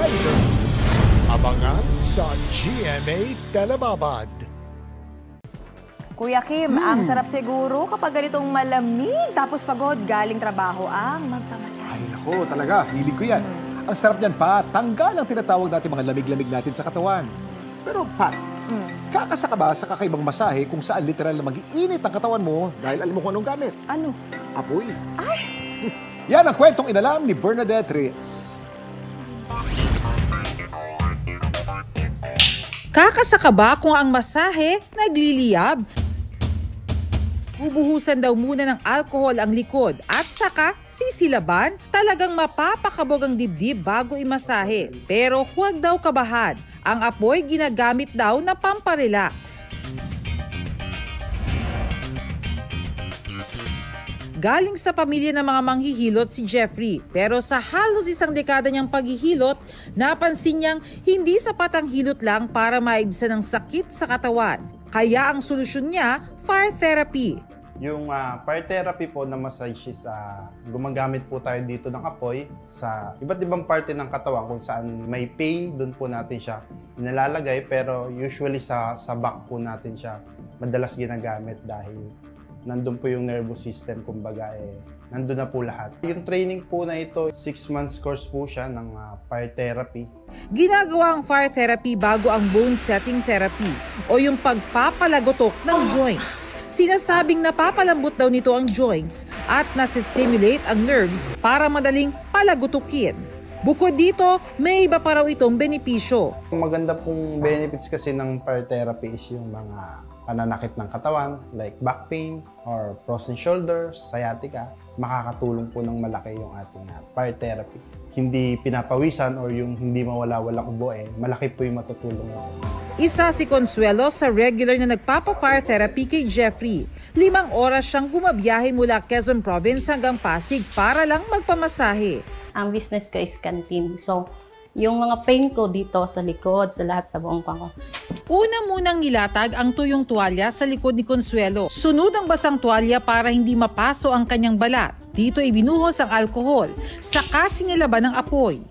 Rider. Abangan sa GMA Telebabad. Kuya Kim, ang sarap siguro kapag ganitong malamig tapos pagod galing trabaho ang magpamasahe. Ay nako, talaga, hilig ko yan. Ang sarap niyan pa, tanggal ang tinatawag natin mga lamig-lamig natin sa katawan. Pero Pat, kakasaka ba sa kakaibang masahe kung saan literal na mag-iinit ang katawan mo dahil alam mo kung anong gamit? Ano? Apoy. Ay! Yan ang kwentong inalam ni Bernadette Reyes. Kakasaka ba kung ang masahe nagliliyab? Bubuhusan daw muna ng alcohol ang likod at saka sisilaban, talagang mapapakabog ang dibdib bago imasahe. Pero huwag daw kabahan. Ang apoy ginagamit daw na pamparelax. Galing sa pamilya ng mga manghihilot si Jeffrey, pero sa halos isang dekada niyang paghihilot, napansin niyang hindi sapat ang hilot lang para maibsan ang sakit sa katawan. Kaya ang solusyon niya, fire therapy. Yung fire therapy po na massage is gumagamit po tayo dito ng apoy sa iba't ibang parte ng katawan kung saan may pain, doon po natin siya inalalagay, pero usually sa back po natin siya madalas ginagamit dahil nandun po yung nervous system, kumbaga nandun na po lahat. Yung training po na ito, 6 months course po siya ng fire therapy. Ginagawa ang fire therapy bago ang bone setting therapy o yung pagpapalagotok ng joints. Sinasabing napapalambot daw nito ang joints at nasistimulate ang nerves para madaling palagutukin. Bukod dito, may iba pa raw itong benepisyo. Ang maganda pong benefits kasi ng fire therapy is yung mga pananakit ng katawan like back pain or frozen shoulders, sciatica. Makakatulong po ng malaki yung ating fire therapy. Hindi pinapawisan or yung hindi mawala-walang ubo, malaki po yung matutulong natin. Isa si Consuelo sa regular na nagpapa-fire therapy kay Jeffrey. 5 oras siyang gumabiyahe mula Quezon Province hanggang Pasig para lang magpamasahe. Ang business ko is canteen. So, yung mga pain ko dito sa likod, sa lahat sa buong pako. Una munang nilatag ang tuyong tuwalya sa likod ni Consuelo. Sunod ang basang tuwalya para hindi mapaso ang kanyang balat. Dito ibinuhos ang alkohol. Saka sinilaban ng apoy.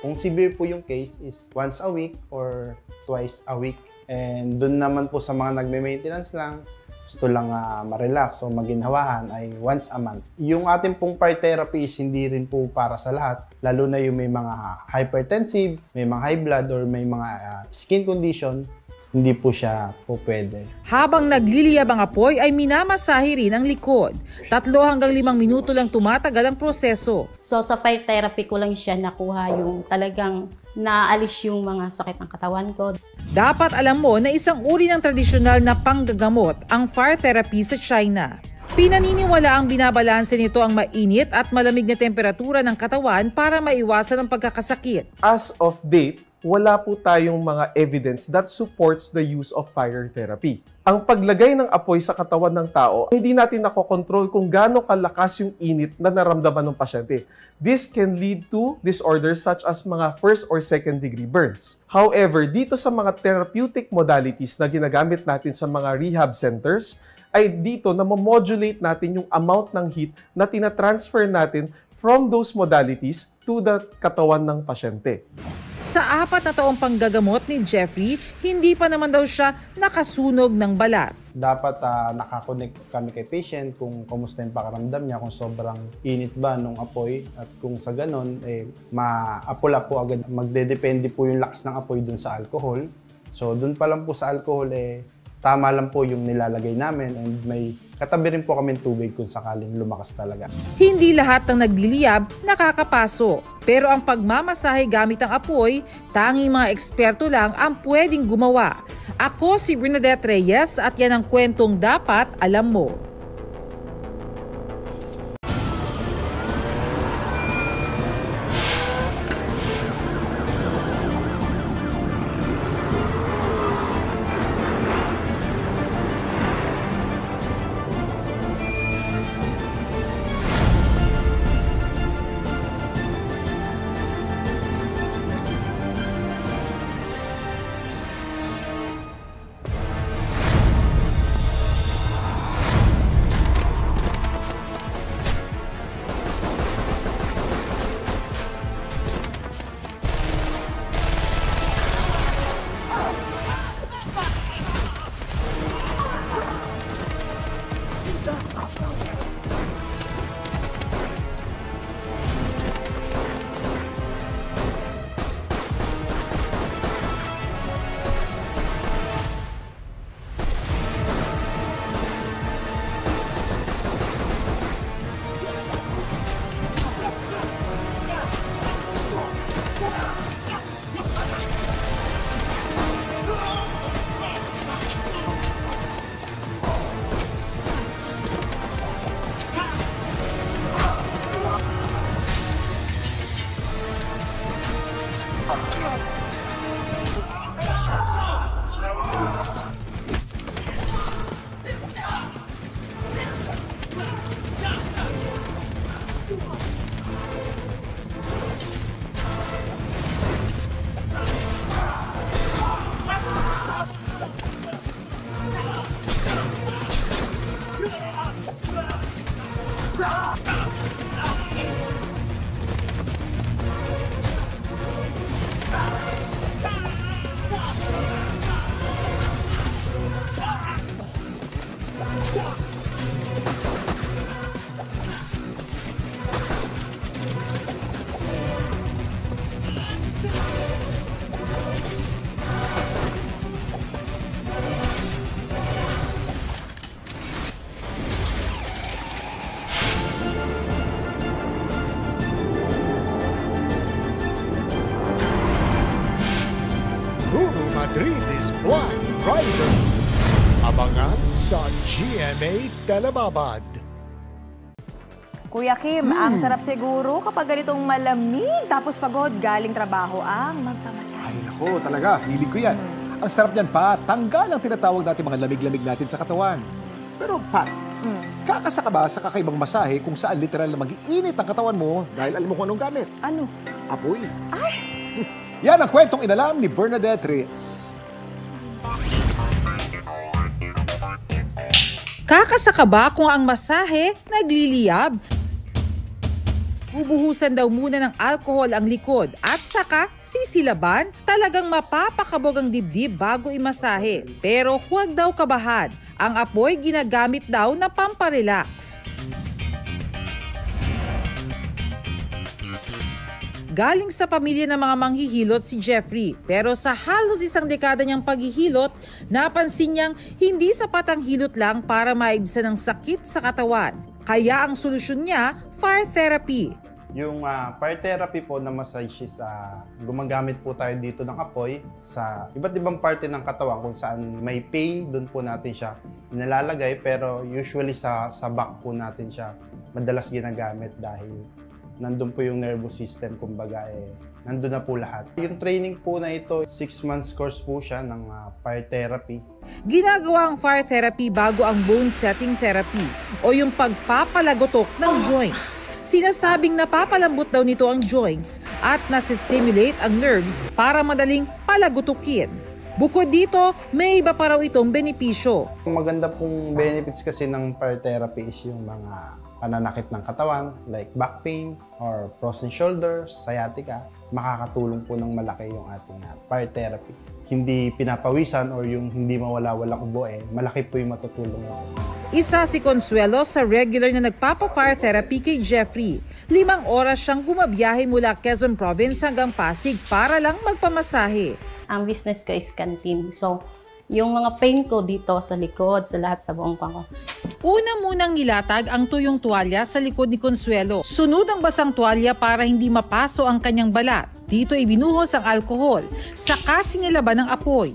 Kung severe po yung case is once a week or twice a week. And doon naman po sa mga nagme-maintenance lang, gusto lang ma-relax o maginhawahan ay once a month. Yung ating pong fire therapy is hindi rin po para sa lahat, lalo na yung may mga hypertensive, may mga high blood or may mga skin condition, hindi po siya po pwede. Habang nagliliyab ang apoy ay minamasahe rin ang likod. 3 hanggang 5 minuto lang tumatagal ang proseso. So sa fire therapy ko lang siya nakuha yung talagang naalis yung mga sakit ng katawan ko. Dapat alam mo na isang uri ng tradisyonal na panggagamot ang fire therapy sa China. Pinaniniwala ang binabalanse nito ang mainit at malamig na temperatura ng katawan para maiwasan ang pagkakasakit. As of date, wala po tayong mga evidence that supports the use of fire therapy. Ang paglagay ng apoy sa katawan ng tao, hindi natin nakokontrol kung gaano kalakas yung init na naramdaman ng pasyente. This can lead to disorders such as mga first or second degree burns. However, dito sa mga therapeutic modalities na ginagamit natin sa mga rehab centers, ay dito na mamodulate natin yung amount ng heat na tinatransfer natin from those modalities to the katawan ng pasyente. Sa 4 na taong panggagamot ni Jeffrey, hindi pa naman daw siya nakasunog ng balat. Dapat nakakonect kami kay patient kung kumusta yung pakaramdam niya, kung sobrang init ba nung apoy. At kung sa ganon, maapula po agad. Magdedepende po yung lakas ng apoy dun sa alcohol. So dun pa lang po sa alcohol, tama lang po yung nilalagay namin and may katabi rin po kami tubig kung sakaling lumakas talaga. Hindi lahat ng nagdiliyab nakakapaso. Pero ang pagmamasahe gamit ang apoy, tanging mga eksperto lang ang pwedeng gumawa. Ako si Bernadette Reyes at yan ang kwentong dapat alam mo. GMA Telebabad. Kuya Kim, ang sarap siguro kapag ganitong malamig tapos pagod galing trabaho ang magpamasahe. Ay nako, talaga, hilig ko yan. Ang sarap niyan, Pat. Tanggal ang tinatawag natin mga lamig-lamig natin sa katawan. Pero Pat, kakasaka ba sa kakaibang masahe kung saan literal na mag-iinit ang katawan mo dahil alam mo kung anong gamit? Ano? Apoy. Ay! Yan ang kwentong inalam ni Bernadette Reyes. Kakasaka ba kung ang masahe nagliliyab? Bubuhusan daw muna ng alkohol ang likod at saka sisilaban, talagang mapapakabog ang dibdib bago imasahe. Pero huwag daw kabahan, ang apoy ginagamit daw na pamparelax. Galing sa pamilya ng mga manghihilot si Jeffrey, pero sa halos isang dekada niyang paghihilot, napansin niyang hindi sapat ang hilot lang para maibsan ang sakit sa katawan. Kaya ang solusyon niya, fire therapy. Yung fire therapy po na massage is gumagamit po tayo dito ng apoy sa iba't ibang parte ng katawan kung saan may pain, doon po natin siya inalalagay, pero usually sa back po natin siya madalas ginagamit dahil nandun po yung nervous system, kumbaga nandun na po lahat. Yung training po na ito, 6 months course po siya ng fire therapy. Ginagawa ang fire therapy bago ang bone setting therapy o yung pagpapalagotok ng joints. Sinasabing napapalambot daw nito ang joints at nasistimulate ang nerves para madaling palagotokin. Bukod dito, may iba pa raw itong benepisyo. Ang maganda pong benefits kasi ng fire therapy is yung mga pananakit ng katawan like back pain or frozen shoulders, sciatica. Makakatulong po ng malaki yung ating fire therapy. Hindi pinapawisan or yung hindi mawala-walang ubo, malaki po yung matutulong natin. Isa si Consuelo sa regular na nagpapa-fire therapy kay Jeffrey. 5 oras siyang bumabiyahe mula Quezon Province hanggang Pasig para lang magpamasahe. Ang business ko is canteen. So, yung mga pain ko dito sa likod, sa lahat sa buong pako. Una munang nilatag ang tuyong tuwalya sa likod ni Consuelo. Sunod ang basang tuwalya para hindi mapaso ang kanyang balat. Dito ibinuhos ang alkohol. Saka sinilaban ng apoy.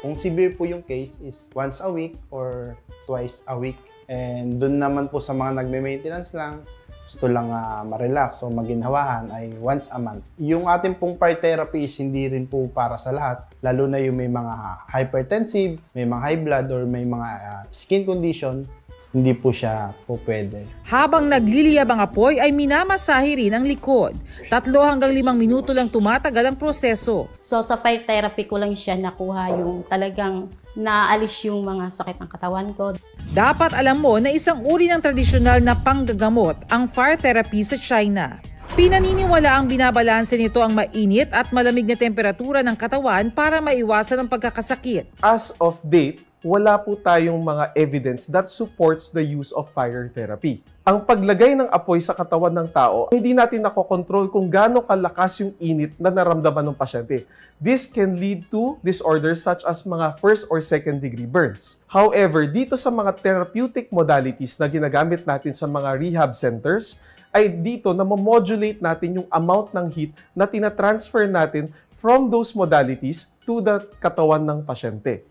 Kung severe po yung case is once a week or twice a week. And doon naman po sa mga nagme-maintenance lang, gusto lang ma-relax o maginhawahan ay once a month. Yung ating pong fire therapy is hindi rin po para sa lahat, lalo na yung may mga hypertensive, may mga high blood or may mga skin condition, hindi po siya po pwede. Habang nagliliyab ang apoy ay minamasahe rin ang likod. 3 hanggang 5 minuto lang tumatagal ang proseso. So sa fire therapy ko lang siya nakuha yung talagang naalis yung mga sakit ng katawan ko. Dapat alam mo na isang uri ng tradisyonal na panggagamot ang fire therapy sa China. Pinaniniwala ang binabalanse nito ang mainit at malamig na temperatura ng katawan para maiwasan ang pagkakasakit. As of date, wala po tayong mga evidence that supports the use of fire therapy. Ang paglagay ng apoy sa katawan ng tao, hindi natin nakokontrol kung gaano kalakas yung init na naramdaman ng pasyente. This can lead to disorders such as mga first or second degree burns. However, dito sa mga therapeutic modalities na ginagamit natin sa mga rehab centers, ay dito na mamodulate natin yung amount ng heat na tinatransfer natin from those modalities to the katawan ng pasyente.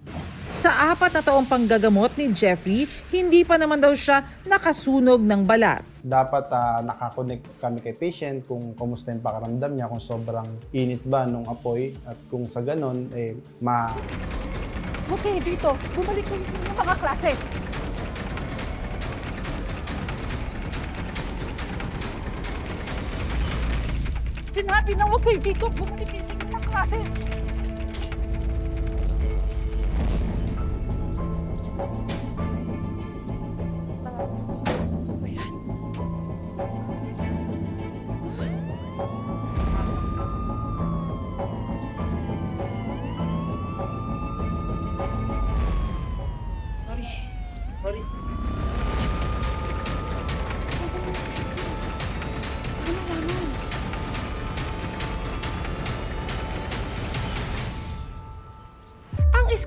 Sa 4 na taong panggagamot ni Jeffrey, hindi pa naman daw siya nakasunog ng balat. Dapat nakakonect kami kay patient kung kumusta yung pakaramdam niya, kung sobrang init ba nung apoy at kung sa ganon, Okay, dito. Bumalik kayo sa mga klase. Sinabi na huwag kayo dito. Bumalik kayo sa mga klase.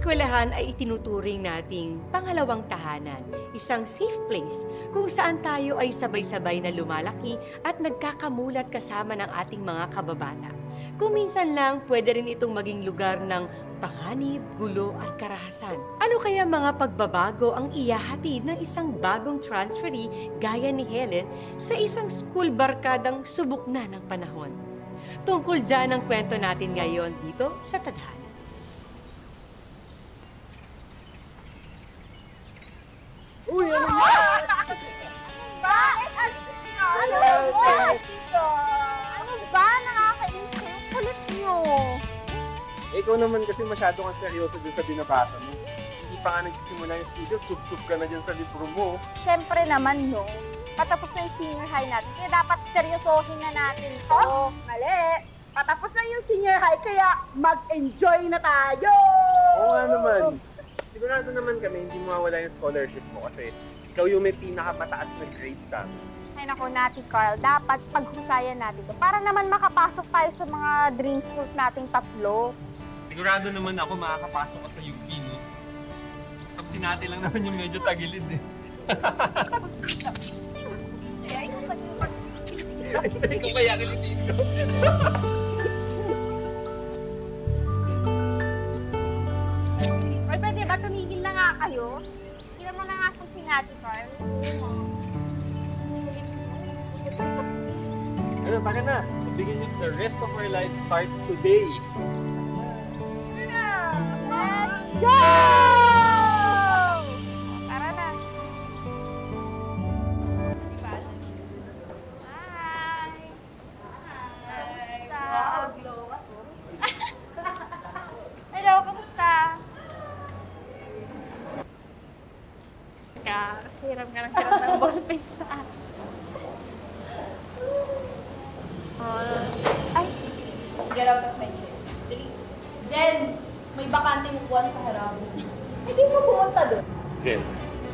eskwelahan ay itinuturing nating pangalawang tahanan, isang safe place kung saan tayo ay sabay-sabay na lumalaki at nagkakamulat kasama ng ating mga kababata. Kung minsan lang, pwede rin itong maging lugar ng panganib, gulo at karahasan. Ano kaya mga pagbabago ang iyahatid ng isang bagong transferee gaya ni Helen sa isang school barkadang subok na ng panahon? Tungkol dyan ang kwento natin ngayon dito sa Tadhana. Uy, ano ba? Bakit asino? Ano ba? Ano ba? Nakakainis. Kulit nyo. Ikaw naman kasi masyado kang seryoso dyan sa binabasa mo. Hindi pa nga nagsisimula yung studio, sub-sub ka na dyan sa libro mo. Siyempre naman, no. Patapos na yung senior high natin, kaya dapat seryosohin na natin ito. Oh, mali. Patapos na yung senior high, kaya mag-enjoy na tayo. Oo nga naman. Sigurado naman kami, hindi mawawala yung scholarship mo kasi ikaw yung may pinakamataas na grade sa amin. Ay naku, Nati Carl, dapat paghusayan natin ito para naman makapasok tayo sa mga dream schools nating tatlo. Sigurado naman ako makakapasok ko sa UP, no? Pag sinati lang naman yung medyo tagilid, eh. Ikaw ba yan, Lilito? Pwede ba? Tumigil na nga kayo. Kira mo na nga sa sinati, Carl. Ano, baka na. The beginning of the rest of our life starts today. Let's go! Tara na. Bye! Kamusta? Hello, kamusta? Kasi hiram ka ng ballpen sa akin. Ay! Get out of my chair. Zen! May bakanteng upuan sa harap. Ay, di mo pumunta doon. Zen,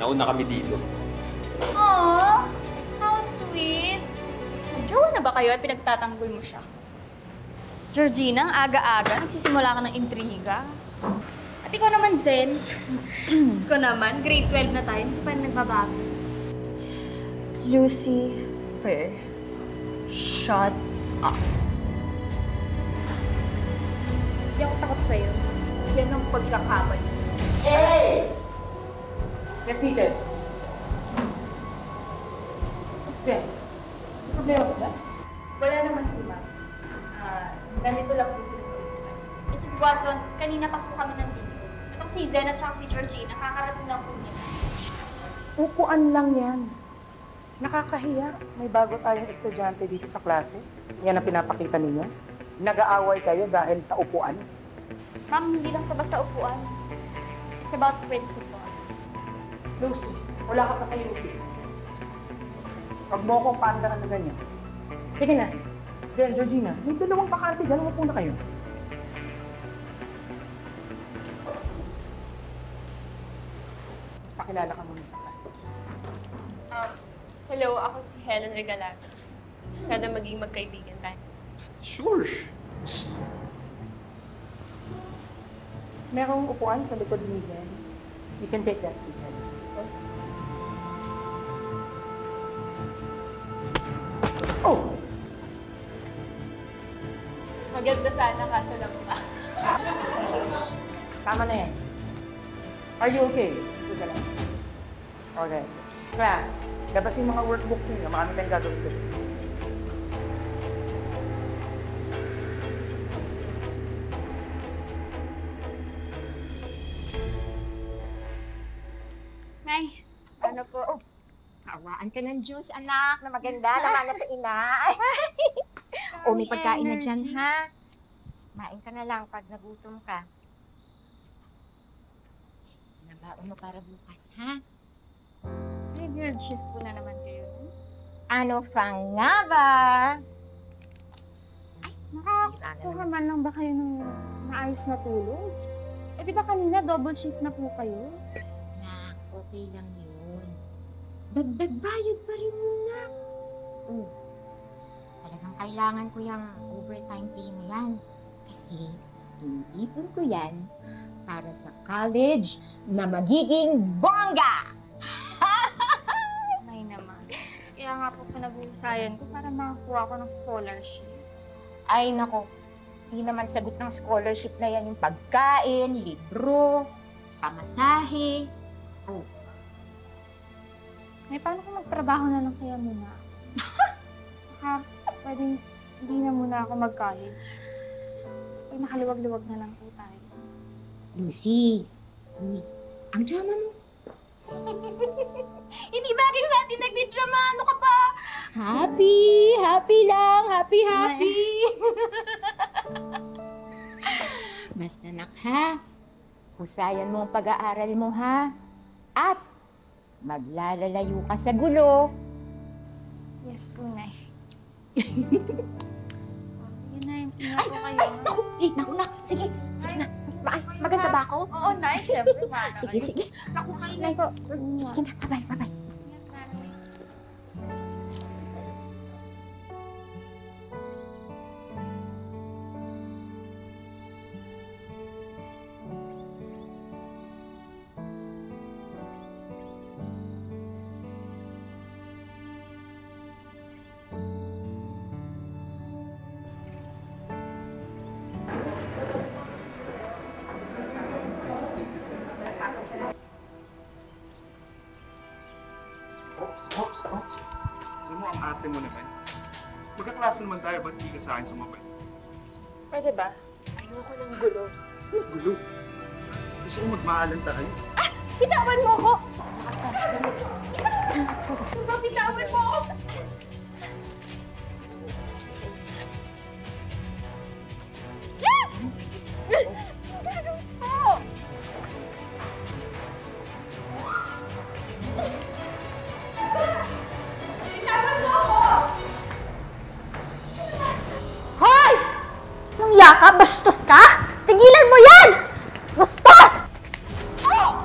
nauna kami dito. Aww! How sweet! Nagjowa na ba kayo at pinagtatanggol mo siya? Georgina, ang aga-aga. Nagsisimula ka ng intriga. Ikaw naman, Zen. Isko naman, grade 12 na tayo. Hindi pa nagbabago. Lucifer, shut up. Hindi ako takot sa'yo. Yan ang pagkakamali. Hey! Get seated. Zen, problema ko ba? Wala naman si Mark. Ganito lang po sila sa ito. Mrs. Watson, kanina pa po kami nandito. Si Zen at si Georgina, nakakarating lang po nila. Upuan lang yan. Nakakahiya. May bago tayong estudyante dito sa klase. Yan ang pinapakita ninyo. Nag-aaway kayo dahil sa upuan. Ma'am, hindi lang ito basta upuan. It's about principle. Lucy, wala ka pa sa UP. Huwag mo akong paandaran na ganyan. Sige na. Zen, Georgina, may dalawang bakante dyan. Umupo na kayo. Pakilala ka muna sa klase. Hello, ako si Helen Regalato. Sana maging magkaibigan tayo. Sure! Merong upuan sa likod ni Zen. You can take that seat, Helen. Oh! Maganda sana ka sa lamuha. Tama na yan. Are you okay? Sige lang. Okay. Class, labas yung mga workbooks ninyo. Marami tayong gagawin dito. Nay, ano po? Oh, hawaan ka ng juice, anak, na maganda. Laman na sa ina. O, may pagkain na dyan, ha? Main ka na lang pag nagutom ka. Baon mo para bukas, ha? Ay, girl, shift po na naman kayo. Ano fang nga ba? Ay, nakakuha man lang ba kayo ng maayos na tulog? Eh, di ba kanina double shift na po kayo? Nak, okay lang yun. Dagdag bayad pa rin yun, nak. Oo. Talagang kailangan ko yung overtime pay na yan. Kasi, iniipon ko yan para sa college na magiging bongga! Ay naman. Kaya nga po pinag-uusayan ko para makakuha ko ng scholarship. Ay nako, hindi naman sagot ng scholarship na yan yung pagkain, libro, pamasahe. Oh. Ay, paano kung magtrabaho na lang kaya muna? Baka pwedeng hindi na muna ako mag-college. Ay, nakaluwag-luwag na lang po tayo. Lucy, uy, ang drama mo. Hindi bagay sa atin nagdi-drama. Ano ka ba? Happy! Happy lang! Happy, happy! Mas nanak, ha? Husayan mo ang pag-aaral mo, ha? At maglalalayo ka sa gulo. Yes po, Nay. Sige, Nay. Ay, ay, naku! Wait, naku na. Sige, sige na. Maganda ba ako? Oo, Nay. Sige, sige. Naku, kayo na po. Sige na, bye-bye, bye-bye. Mo naman. Magkaklase naman tayo, ba't hindi ka sa akin sumabay? Pwede ba? Ayoko ng gulo. Gulo? Gusto ko magmahalan tayo. Ah! Pitawan mo ako! Pitawan mo ako! Bastos ka? Tigilan mo yan! Bastos! Oh!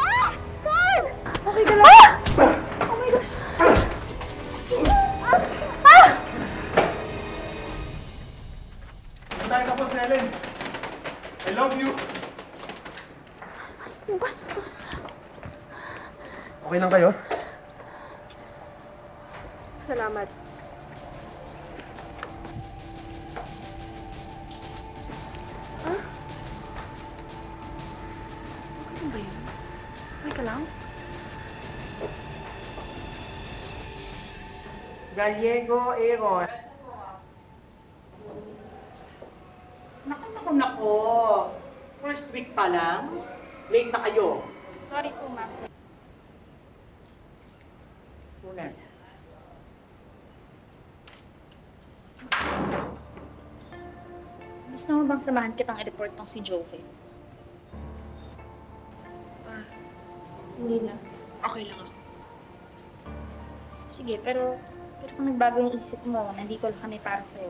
Ah! Carl! Okay ka lang? Ah! Oh my gosh! Ah! Ah! Matay ka po si Ellen. I love you. Bastos. Okay lang kayo? Salamat. Huh? Ano ba yun? May ka lang? Gallego, Aaron. Naku. First week pa lang. Late na kayo. Sorry po, ma'am. Una. Gusto mo bang samahan kitang i-report tong si Jovie? Ah, hindi na. Okay lang ako. Sige, pero kung nagbago yung isip mo, nandito lang kami para sa'yo.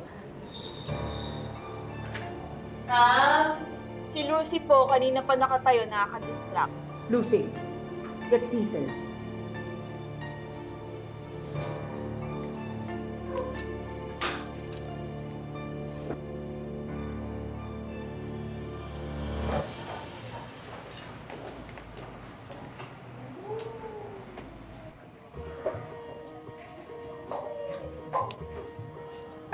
Si Lucy po, kanina pa nakatayo, nakaka-distract. Lucy, get seated.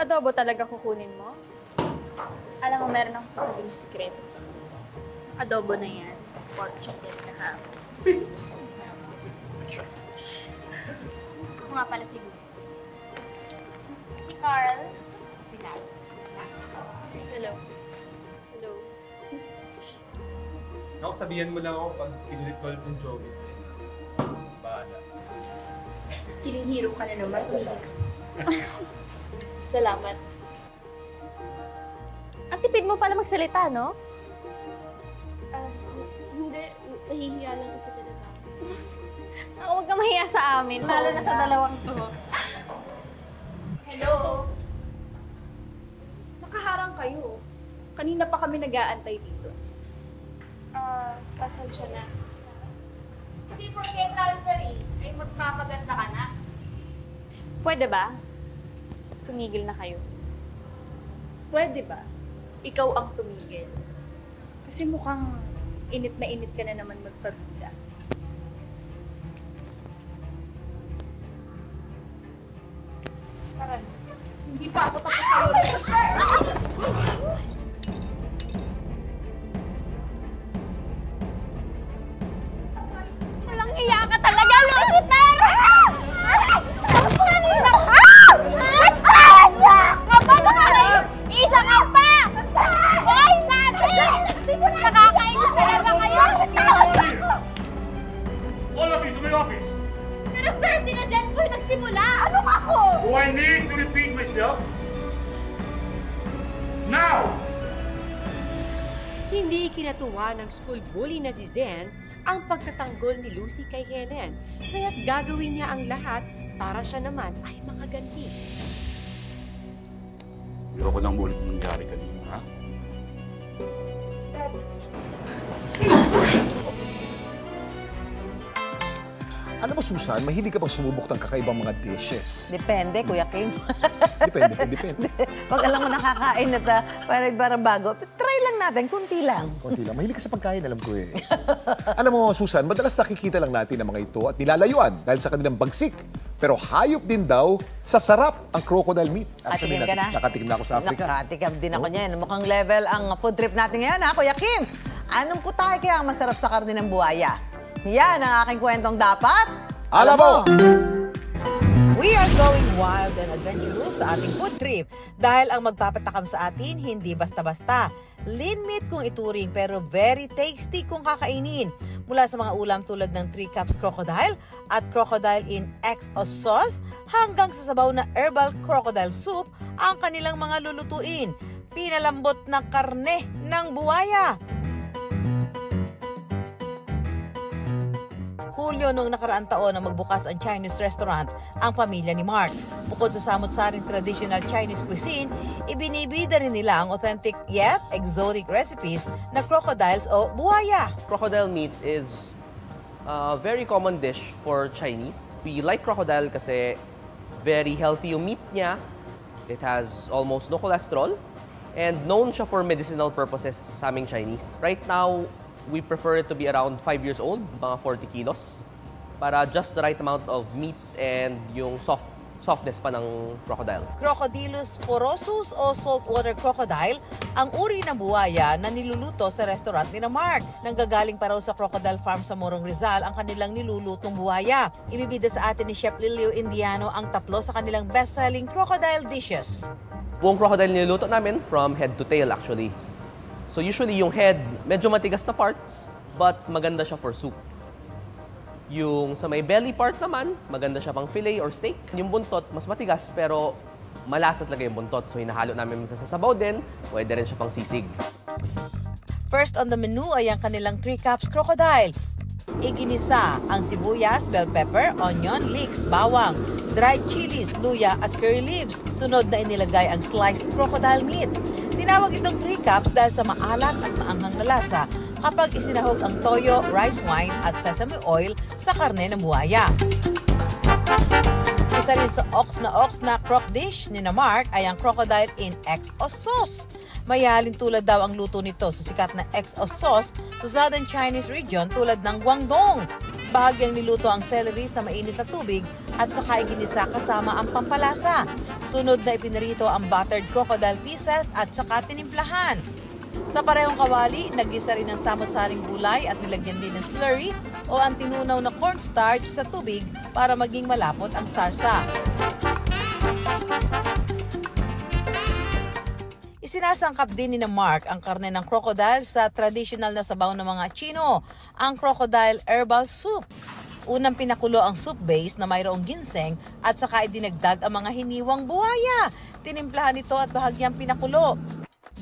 Adobo talaga kukunin mo? Alam mo, meron akong sasabing secret. Adobo na yan. Pork chop yan na hapon. Ito nga pala si Lucy. Si Carl. Si Lalo. Hello. Hello. Ako, sabihan mo lang ako pag kiniritual ng Jovie. Bahala. Hiling-hiro ka na naman. Salamat. Ang tipid mo pala magsalita, no? Hindi. Nahihiya lang kasi talaga. Huwag ka mahiya sa amin, lalo na sa dalawang to. Hello! Nakaharang kayo. Kanina pa kami nag-aantay dito. Pasensya na. Kasi kung kaya transfer ay magpapaganda ka na. Pwede ba? Tumigil na kayo. Pwede ba? Ikaw ang tumigil. Kasi mukhang init ka na naman magpabida. Aray, hindi pa ako tapos sa loob. Ng school bully na si Zen ang pagtatanggol ni Lucy kay Helen, kaya't gagawin niya ang lahat para siya naman ay makaganti. Biro ko ng bully sa nangyari kanina, ha? Alam mo, Susan, mahilig ka pang sumubok ng kakaibang mga dishes. Depende, Kuya King. depende. Pag alam mo nakakain na ta, parang bago, try lang natin, kunti lang. Kunti lang. Mahilig ka sa pagkain, alam ko eh. Alam mo, Susan, madalas nakikita lang natin ang mga ito at nilalayuan dahil sa kanilang bagsik. Pero hayop din daw sa sarap ang crocodile meat. Actually, ka na? Nakatikim na ako sa Africa. Nakatikim din ako niyan. Mukhang level ang food trip natin ngayon, ha, Kuya Kim? Anong putahe kaya ang masarap sa karne ng buhaya? Yan ang aking kwentong dapat alam mo! We are going wild and adventurous sa ating food trip dahil ang magpapatakam sa atin hindi basta-basta. Lean meat kung ituring pero very tasty kung kakainin. Mula sa mga ulam tulad ng 3 cups crocodile at crocodile in eggs o sauce hanggang sa sabaw na herbal crocodile soup ang kanilang mga lulutuin. Pinalambot na karne ng buwaya. Hulyo noong nakaraang taon na magbukas ang Chinese restaurant ang pamilya ni Mark. Bukod sa samut-saring traditional Chinese cuisine, ibinibida rin nila ang authentic yet exotic recipes na crocodiles o buhaya. Crocodile meat is a very common dish for Chinese. We like crocodile kasi very healthy yung meat niya. It has almost no cholesterol and known siya for medicinal purposes sa aming Chinese. Right now, we prefer it to be around 5 years old, mga 40 kilos, para just the right amount of meat and yung softness pa ng crocodile. Crocodilus porosus o saltwater crocodile ang uri ng buwaya na niluluto sa restaurant ni Mark. Nanggagaling pa raw sa crocodile farm sa Morong Rizal ang kanilang nilulutong buwaya. Ibibida sa atin ni Chef Lilio Indiano ang tatlo sa kanilang best-selling crocodile dishes. Buong crocodile niluluto namin from head to tail actually. So usually yung head, medyo matigas na parts, but maganda siya for soup. Yung sa may belly part naman, maganda siya pang fillet or steak. Yung buntot, mas matigas pero malasa talaga yung buntot. So hinahalo namin sa sabaw din, pwede rin siya pang sisig. First on the menu ay ang kanilang 3 cups crocodile. Iginisa ang sibuyas, bell pepper, onion, leeks, bawang, dried chilies, luya at curry leaves. Sunod na inilagay ang sliced crocodile meat. Tinawag itong 3 cups dahil sa maalat at maanghang na lasa kapag isinahog ang toyo, rice wine at sesame oil sa karne ng buhaya. Isa rin sa ox na croc dish ni Mark ay ang crocodile in eggs o sauce. Mayahalin tulad daw ang luto nito sa sikat na eggs o sauce sa southern Chinese region tulad ng Guangdong. Bahagyang niluto ang celery sa mainit na tubig at saka iginisa kasama ang pampalasa. Sunod na ipinarito ang buttered crocodile pieces at saka tinimplahan. Sa parehong kawali, nagisa rin ang samot-saring gulay at nilagyan din ng slurry o ang tinunaw na cornstarch sa tubig para maging malapot ang sarsa. Isinasangkap din ni Mark ang karne ng crocodile sa traditional na sabaw ng mga Chino, ang crocodile herbal soup. Unang pinakulo ang soup base na mayroong ginseng at saka idinagdag ang mga hiniwang buhaya. Tinimplahan ito at bahagyang pinakulo.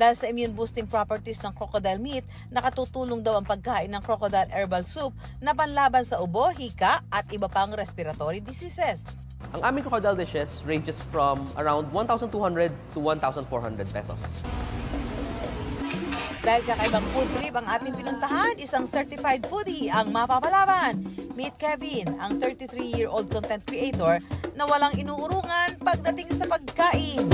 Dahil sa immune-boosting properties ng crocodile meat, nakatutulong daw ang pagkain ng crocodile herbal soup na panlaban sa ubo, hika at iba pang respiratory diseases. Ang aming crocodile dishes ranges from around 1,200 to 1,400 pesos. Dahil kakaibang food trip ang ating pinuntahan, isang certified foodie ang mapapalaban. Meet Kevin, ang 33-year-old content creator na walang inuurungan pagdating sa pagkain.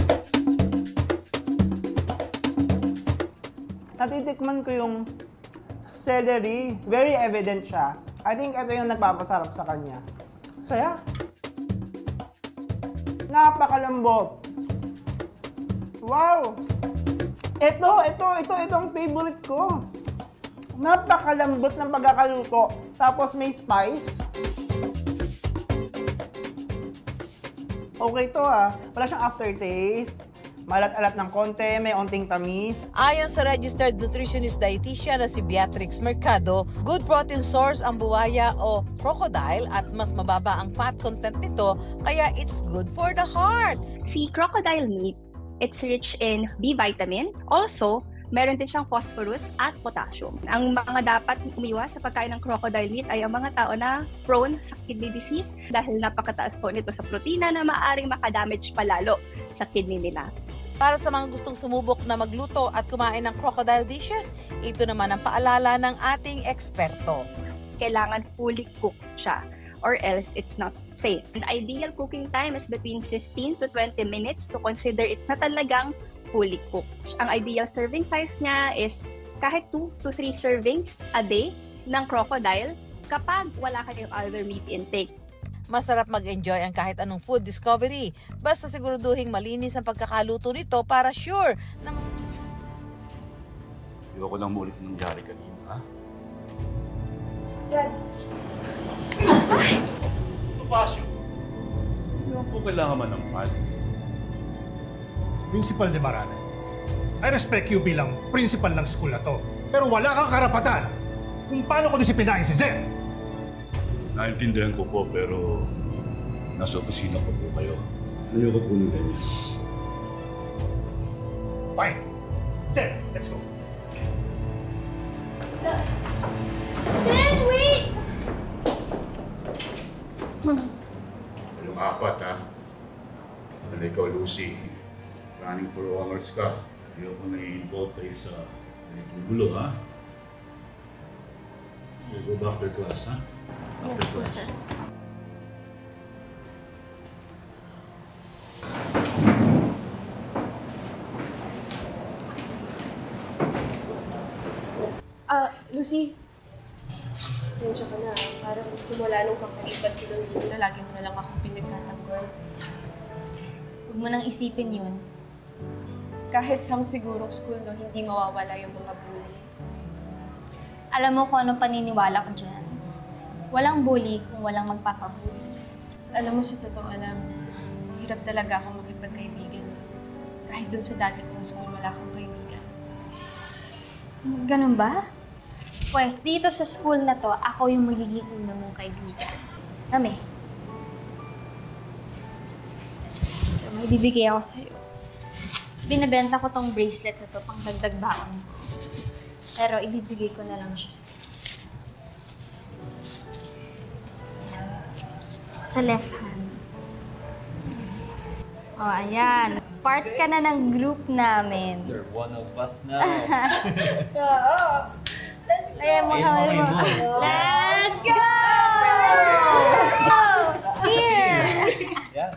natitikman ko yung celery. Very evident siya. I think ito yung nagpapasarap sa kanya. So yeah. Napakalambot. Wow! Itong favorite ko. Napakalambot ng pagkakaluto. Tapos may spice. Okay to ah. Wala siyang aftertaste. Malat-alat ng konti, may onting tamis. Ayon sa registered nutritionist-dietitian na si Beatrice Mercado, good protein source ang buwaya o crocodile at mas mababa ang fat content nito, kaya it's good for the heart. Si crocodile meat, it's rich in B vitamin. Also, meron din siyang phosphorus at potassium. Ang mga dapat umiwas sa pagkain ng crocodile meat ay ang mga tao na prone sa kidney disease dahil napakataas po nito sa protina na maaaring makadamage palalo sa kidney nila. Para sa mga gustong sumubok na magluto at kumain ng crocodile dishes, ito naman ang paalala ng ating eksperto. Kailangan fully cooked siya or else it's not safe. An ideal cooking time is between 15 to 20 minutes to consider it na talagang fully cooked. Ang ideal serving size niya is kahit 2 to 3 servings a day ng crocodile kapag wala kayong other meat intake. Masarap mag-enjoy ang kahit anong food discovery. Basta siguraduhin malinis ang pagkakaluto nito para sure na... Ayoko lang maulit sa nangyari kanina, ha? Dad! Ay! Tupasyo! Ano po kailangan man ng pad? Principal de Marana, I respect you bilang principal ng school na to. Pero wala kang karapatan kung paano ko disiplinahin si Zen! Naintindihan ko po, pero nasa opisina ko po kayo. Ayoko po nila niya. Fine. Zen, let's go. Zen, wait! Kayong apat, ha? Ano ikaw, Lucy? Running for hours ka. Ayoko na i-involve kayo sa gulo, ha? Yes, we'll go back to class, ha? Yes, please, sir. Lucy. Tensya ka na. Parang simula nung kakaipat-tulong yun na lagi mo na lang akong pinagtatanggol. Huwag mo nang isipin yun. Kahit saan sigurong school no, hindi mawawala yung mga bully. Alam mo kung anong paniniwala ko dyan. Walang bully kung walang magpapabully. Alam mo, sa totoo alam, hirap talaga akong makipagkaibigan. Kahit dun sa dati kong school, wala akong kaibigan. Ganun ba? Pues, dito sa school na to, ako yung magiging una mong kaibigan. Kami. So, may bibigay ako sa'yo. Binabenta ko tong bracelet na to pang dagdag baon. Pero ibibigay ko na lang siya sa'yo. Sa left hand. Oh, ayan. Part ka na ng group namin. You're one of us now. Yeah, oh. Let's go! Let's go! Here! Yeah.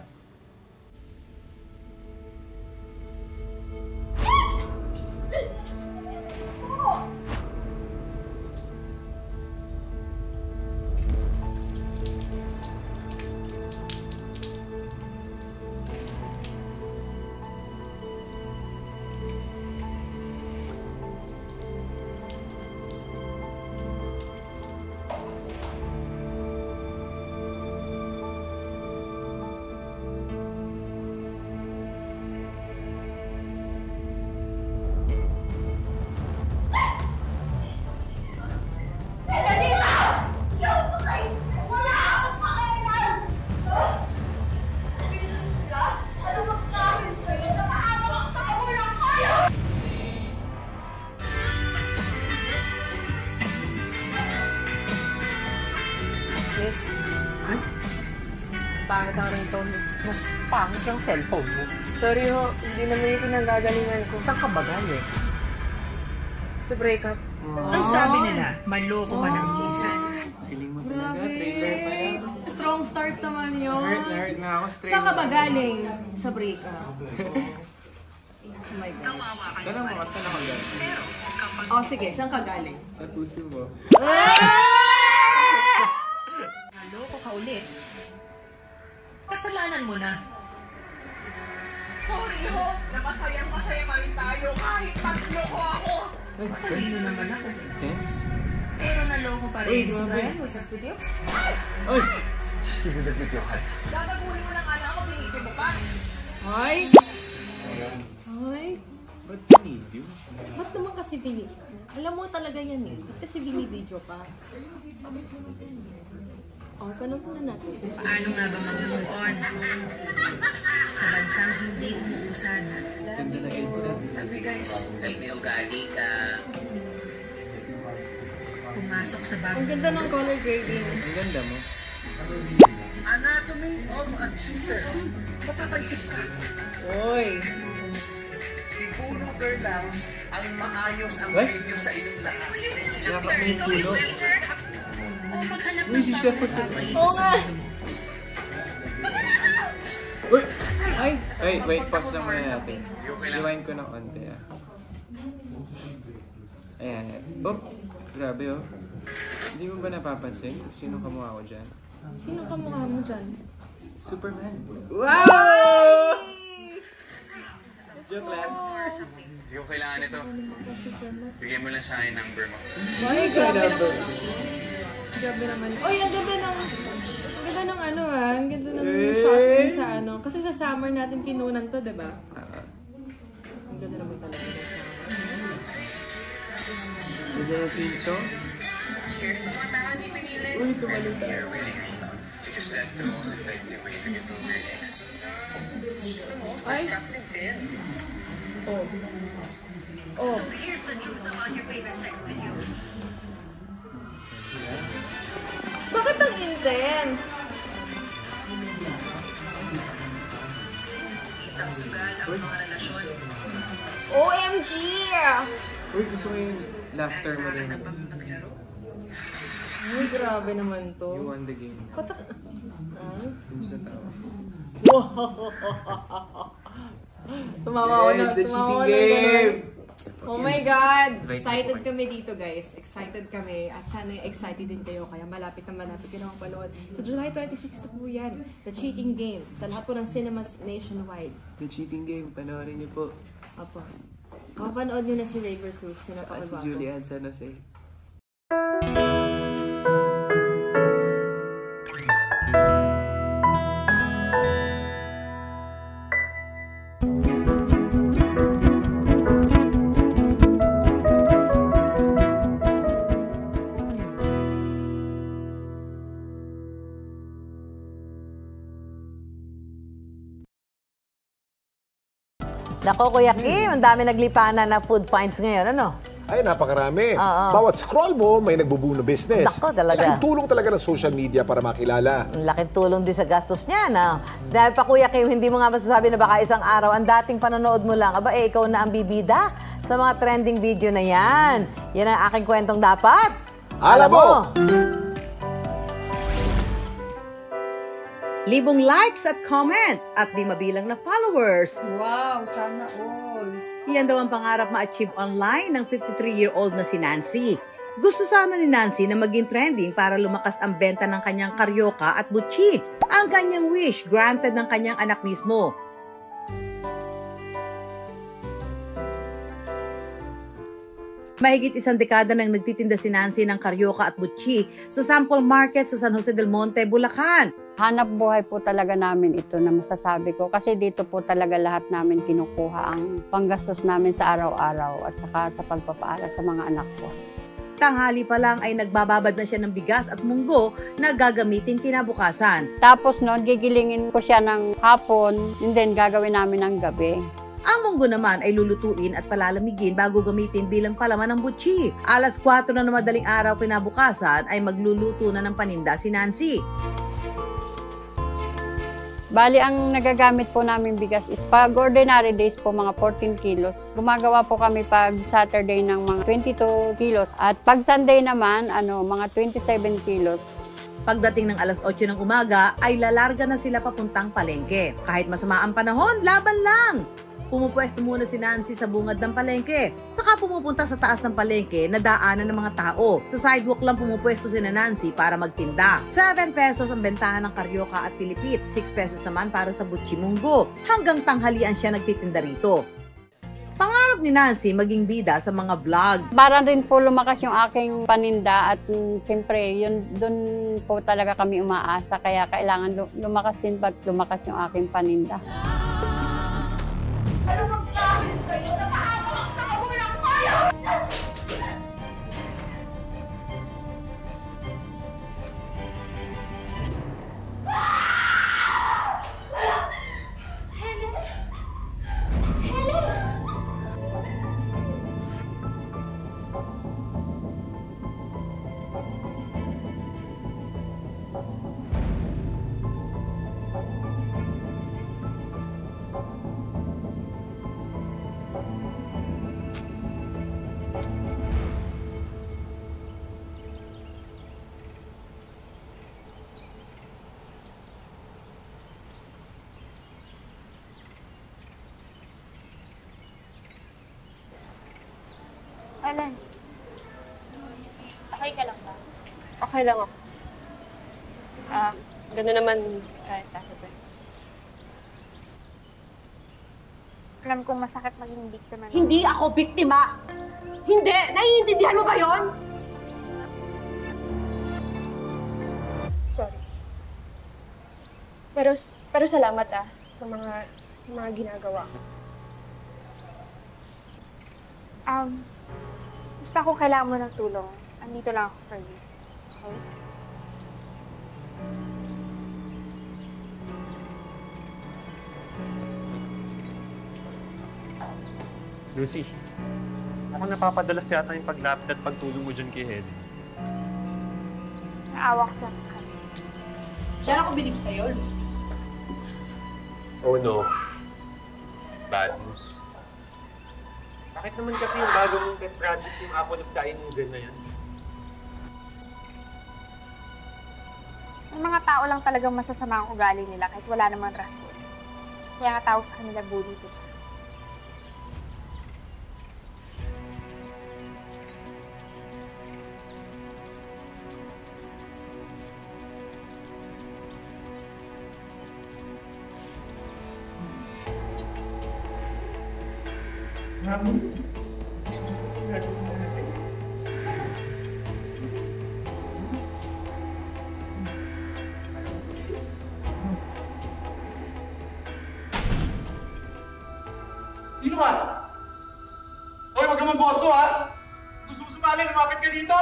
Pangit ang cellphone mo. Sorry ho, hindi naman yung pinanggagalingan ko. Saan ka ba galing? Sa breakup. Oh. Ang sabi nila, maloko ka ng minsan. Piling mo talaga, trailer pa yan. Strong start naman yun. Hurt na ako, straight. Saan ka ba galing? Sa breakup. Oh my God. Kawawa kayo. Pero, huwag ka mo. Oh, sige. Saan ka galing? Sa puso mo. Naloko ka ulit. Kasalanan mo na. Sorry ho. Napasayang-masaya pa rin tayo kahit pagloko ako. Matalino naman ako. Thanks. Pero naloko pa rin. Ryan, what's up with you? Ay! Ay! Shhh! Nagdagdagyo ka. Dadaguhin mo ng anak ko, pinipin mo pa. Ay! Ay! Ba't binibidyo? Ba't naman kasi binibidyo? Alam mo talaga yan eh. Ba't kasi binibidyo pa? O, tanong na natin. Paano nga ba mag-move on? Sa bansang hindi umuusan. Love you guys. Ay, may ugali ka. Pumasok sa bagong... Ang ganda ng color grading. Ang ganda mo. Anatomy of a cheater. Matapaisip ka. Oy! Si Puno Girl lang ang maayos ang video sa inyong lahat. Dapat may puno. Oh, maghanap ng tao. Oo nga! Ay! Ay, wait. Pause lang muna natin. Rewind ko na konti. Ayan. Oh! Grabe oh. Hindi mo ba napapansin? Sino kamukha ko dyan? Sino kamukha mo dyan? Superman. Wow! Joke lang. Hindi ko kailangan ito. Bigyan mo lang sa akin number mo. Why? Grabe naman. Uy, ang ganda ng... Ang ganda ng ano ah. Ang ganda ng shots din sa ano. Kasi sa summer natin pinunan to, diba? Ang ganda naman talaga. Ang ganda ng pinso. Cheers. Uy, tumalit tayo. Because that's the most effective way to get over an ex. The most destructive bit. Oh. Oh. So here's the truth about your favorite sex video. Bakit ang intense? Isang sugal ang mga relasyon. OMG! Uy, gusto mo yung laughter mo rin. Uy, grabe naman to. You won the game. Patak... Huh? Yung sa tao. Tumawa yes, na. Yes, the cheating game! Oh my God! Excited kami dito, guys. Excited kami. At sana excited din kayo. Kaya malapit na mapanood. So, July 26 na po yan. The Cheating Game. Sa lahat po ng cinemas nationwide. The Cheating Game. Panoorin niyo po. Opo. Kapanood niyo na si Raver Cruz. Saka si Julian San Jose. Nako, Kuya Kim, ang dami naglipanan na food finds ngayon, ano? Ay, napakarami. Bawat scroll mo, may nagbubuo na business. Nako, talaga. Laking tulong talaga ng social media para makilala. Laking tulong din sa gastos niya, no? Sinabi pa, Kuya Kim, hindi mo nga masasabi na baka isang araw, ang dating panonood mo lang, aba, eh, ikaw na ang bibida sa mga trending video na yan. Yan ang aking kwentong dapat. Alam mo! Libong likes at comments at di mabilang na followers. Wow, sana all. Yan daw ang pangarap ma-achieve online ng 53-year-old na si Nancy. Gusto sana ni Nancy na maging trending para lumakas ang benta ng kanyang karyoka at butchi. Ang kanyang wish, granted ng kanyang anak mismo. Mahigit isang dekada nang nagtitinda si Nancy ng karyoka at butchi sa sample market sa San Jose del Monte, Bulacan. Hanap buhay po talaga namin ito na masasabi ko kasi dito po talaga lahat namin kinukuha ang panggastos namin sa araw-araw at saka sa pagpapaaral sa mga anak ko. Tanghali pa lang ay nagbababad na siya ng bigas at munggo na gagamitin kinabukasan. Tapos noon gigilingin ko siya ng hapon and then gagawin namin ng gabi. Ang munggo naman ay lulutuin at palalamigin bago gamitin bilang palaman ng butchi. Alas 4 na madaling araw pinabukasan ay magluluto na ng paninda si Nancy. Bali, ang nagagamit po namin bigas is pag ordinary days po mga 14 kilos. Gumagawa po kami pag Saturday ng mga 22 kilos at pag Sunday naman mga 27 kilos. Pagdating ng alas 8 ng umaga ay lalarga na sila papuntang palengke. Kahit masama ang panahon, laban lang! Pumupwesto muna si Nancy sa bungad ng palengke. Saka pumupunta sa taas ng palengke na daanan ng mga tao. Sa sidewalk lang pumupwesto si Nancy para magtinda. 7 pesos ang bentahan ng karyoka at pilipit. 6 pesos naman para sa butchimunggo. Hanggang tanghalian siya nagtitinda rito. Pangarap ni Nancy maging bida sa mga vlog. Para rin po lumakas yung aking paninda at siyempre yun doon po talaga kami umaasa kaya kailangan lumakas din ba't lumakas yung aking paninda. Alan, okay ka lang ba? Okay lang ako. Gano'n naman kahit ako ba. Alam kong masakit maging biktima. Hindi ako biktima! Hindi! Naiintindihan mo ba yun? Sorry. Pero salamat sa mga ginagawa ko. Basta kung kailangan mo ng tulong, andito lang ako for you. Okay? Lucy, mukhang napapadalas yata yung paglapit at pagtulong mo dyan kay Hedy. Naawa ko sa kanya. Diyan ako bilib sa'yo, Lucy. Oh no. Bad news. Bakit naman kasi yung bagong pet project yung Apple of Dying Zen na yan? Yung mga tao lang talagang masasama ang ugali nila kahit wala namang rason. Kaya nga tawag sa kanila bully dito. Vamos. Sino ba? Hoy, wag ka mamboso, ha? Gusto mo sumali, lumapit ka dito!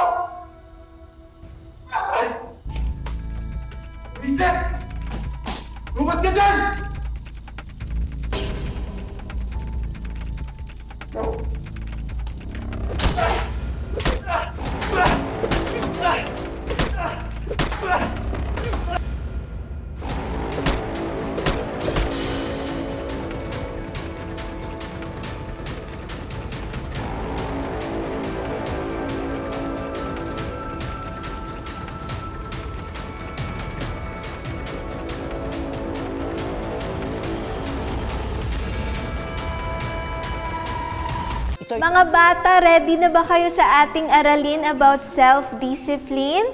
Reset! Lumas ka dyan! Mga bata, ready na ba kayo sa ating aralin about self-discipline?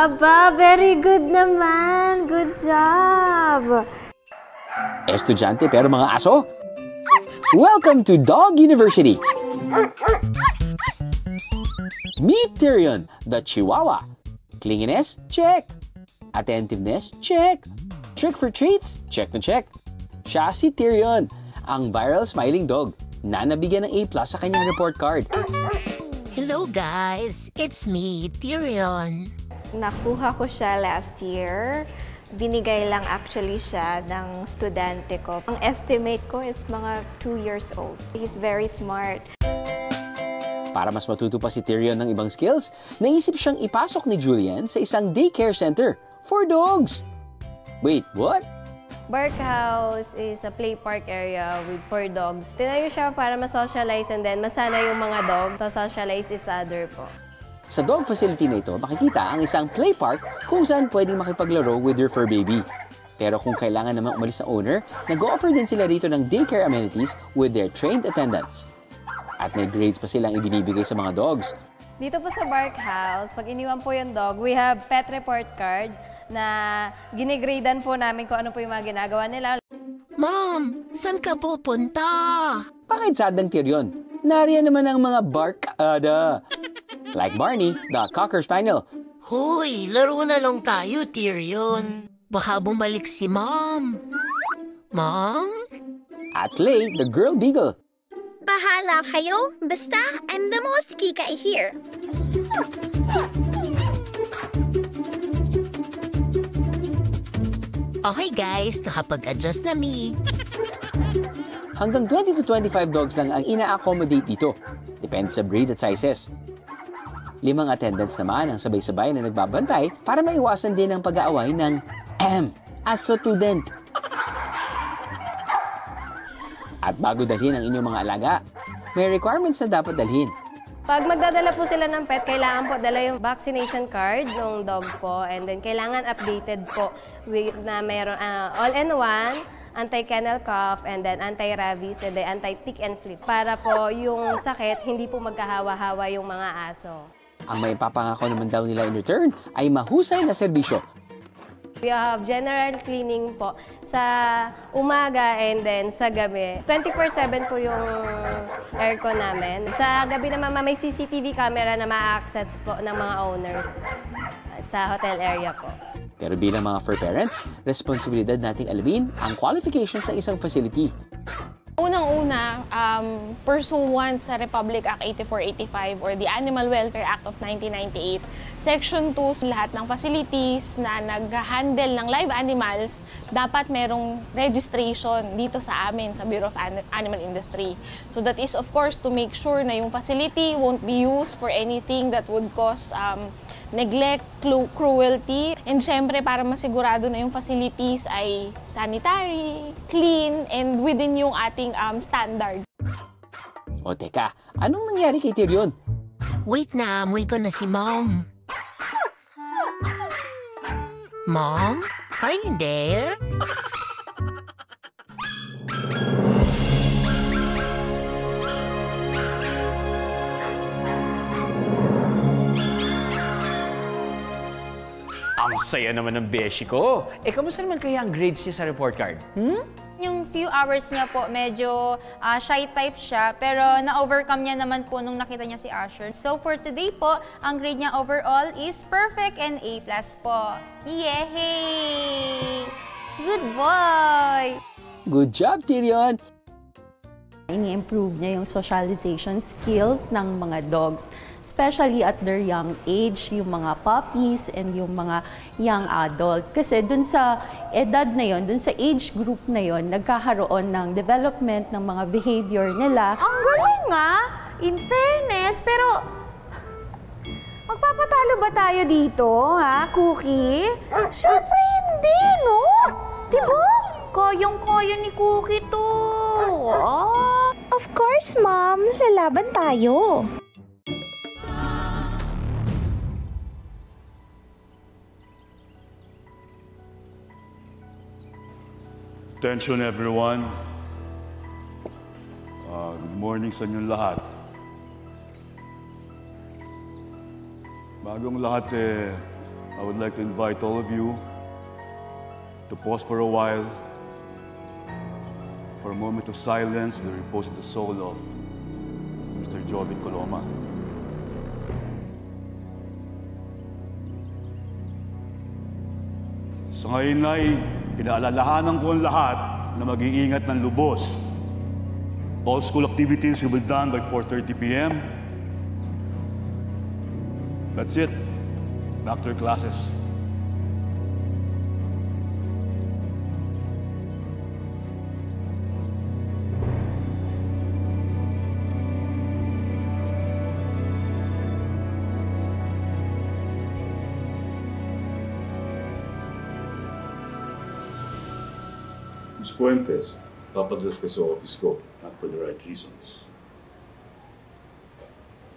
Aba, very good naman! Good job! Estudyante pero mga aso? Welcome to Dog University! Meet Tyrion, the Chihuahua. Clinginess? Check! Attentiveness? Check! Trick for treats? Check na check! Siya si Tyrion, ang viral smiling dog na nabigyan ng A+ sa kanyang report card. Hello guys! It's me, Tyrion. Nakuha ko siya last year. Binigay lang actually siya ng estudyante ko. Ang estimate ko is mga 2 years old. He's very smart. Para mas matuto pa si Tyrion ng ibang skills, naisip siyang ipasok ni Julian sa isang daycare center for dogs. Wait, what? Bark House is a play park area for dogs. Tinayo siya para ma-socialize and then masana yung mga dog to socialize its other po. Sa dog facility na ito, makikita ang isang play park kung saan pwedeng makipaglaro with your fur baby. Pero kung kailangan namang umalis ng owner, nag-o-offer din sila rito ng daycare amenities with their trained attendants. At may grades pa silang ibinibigay sa mga dogs. Dito po sa Bark House, pag iniwan po yung dog, we have pet report card na ginigradean po namin kung ano po yung mga ginagawa nila. Mom, saan ka pupunta? Bakit sadang Tyrion? Nariyan naman ang mga barkada. Like Barney, the Cocker Spaniel. Hoy, laro na lang tayo, Tyrion. Baka bumalik si Mom. Mom? At Late, the Girl Beagle. Bahala kayo. Basta, I'm the most kikay here. Okay guys, nakapag-adjust na me. Hanggang 20 to 25 dogs lang ang ina-accommodate dito. Depende sa breed at sizes. 5 attendants naman ang sabay-sabay na nagbabantay para maiwasan din ang pag-aaway ng asotudent. At bago dalhin ang inyong mga alaga, may requirements na dapat dalhin. Pag magdadala po sila ng pet, kailangan po dala yung vaccination card ng dog po. And then kailangan updated po na mayroon all-in-one, anti-kennel cough, and then anti-rabies, and then anti-tick and flea. Para po yung sakit, hindi po magkahawa-hawa yung mga aso. Ang may papangako naman daw nila in return ay mahusay na serbisyo. We have general cleaning po sa umaga and then sa gabi. 24/7 po yung aircon namin. Sa gabi naman may CCTV camera na ma-access po ng mga owners sa hotel area po. Pero bilang mga fur parents, responsibilidad nating alamin ang qualifications ng isang facility. Unang-una, pursuant sa Republic Act 8485 or the Animal Welfare Act of 1998, Section 2, lahat ng facilities na nag-handle ng live animals, dapat merong registration dito sa amin, sa Bureau of Animal Industry. So that is, of course, to make sure na yung facility won't be used for anything that would cause neglect, cruelty, and syempre para masigurado na yung facilities ay sanitary, clean, and within yung ating standard. O teka, anong nangyari kay Tyrion? Wait na, amoy ko na si Mom. Mom, are you there? Ang saya naman ng beshi ko. Eh, kamusta naman kaya ang grades niya sa report card? Hmm? Yung few hours niya po, medyo shy type siya. Pero na-overcome niya naman po nung nakita niya si Asher. So for today po, ang grade niya overall is perfect and A+ po. Yehey! Good boy! Good job, Tyrion! I-improve niya yung socialization skills ng mga dogs, especially at their young age, yung mga puppies and yung mga young adult. Kasi dun sa edad na yon, dun sa age group na yon, nagkakaroon ng development ng mga behavior nila. Ang galing nga, in fairness, pero magpapatalo ba tayo dito, ha, Cookie? Siyempre hindi, no? Diba? Koyong-koyo ni Cookie to. Oh. Of course, Mom. Lalaban tayo. Attention, everyone. Good morning sa inyong lahat. Bagong lahat, I would like to invite all of you to pause for a while for a moment of silence, the repose of the soul of Mr. Jovie Coloma. Sa ngayon ay pinaalalahanan ko ang lahat na mag-iingat ng lubos. All school activities will be done by 4:30 p.m. That's it. Back to your classes. Fuentes, papadres ka sa office ko, not for the right reasons.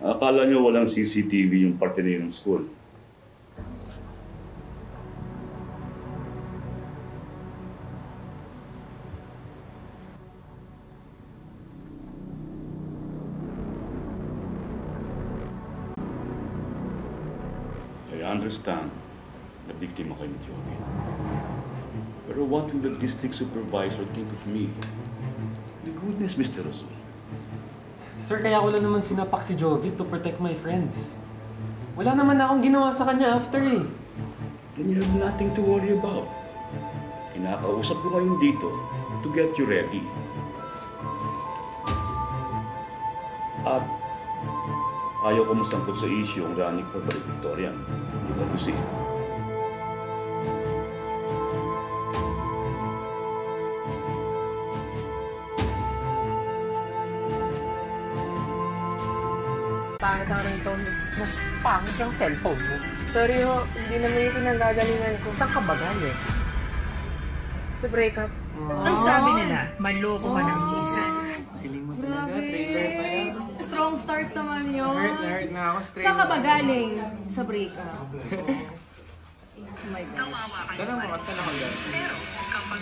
Akala niyo walang CCTV yung parte niyo ng school. I understand na biktima kayo ni Jovie. Pero what will the district supervisor think of me? My goodness, Mr. Rizal. Sir, kaya ko lang naman sinapak si Jovie to protect my friends. Wala naman akong ginawa sa kanya after eh. Then you have nothing to worry about. Kinakausap ko kayong dito to get you ready. At ayaw ko masangkot sa issue ang running for valedictorian. Di ba, Lucy? Pangit ang ringtone. Mas pangit ang cellphone mo. Sorry ho, hindi naman yung pinagagalingan ko. Saan ka ba galing? Sa breakup. Oh. Ang sabi nila, maloko ka ng minsan. Galing mo talaga, trailer pa yan. Strong start naman yun. Na-hurt na ako, straight. Saan ka ba galing? Sa breakup. Oh my gosh. Ganang mga, saan ako galing?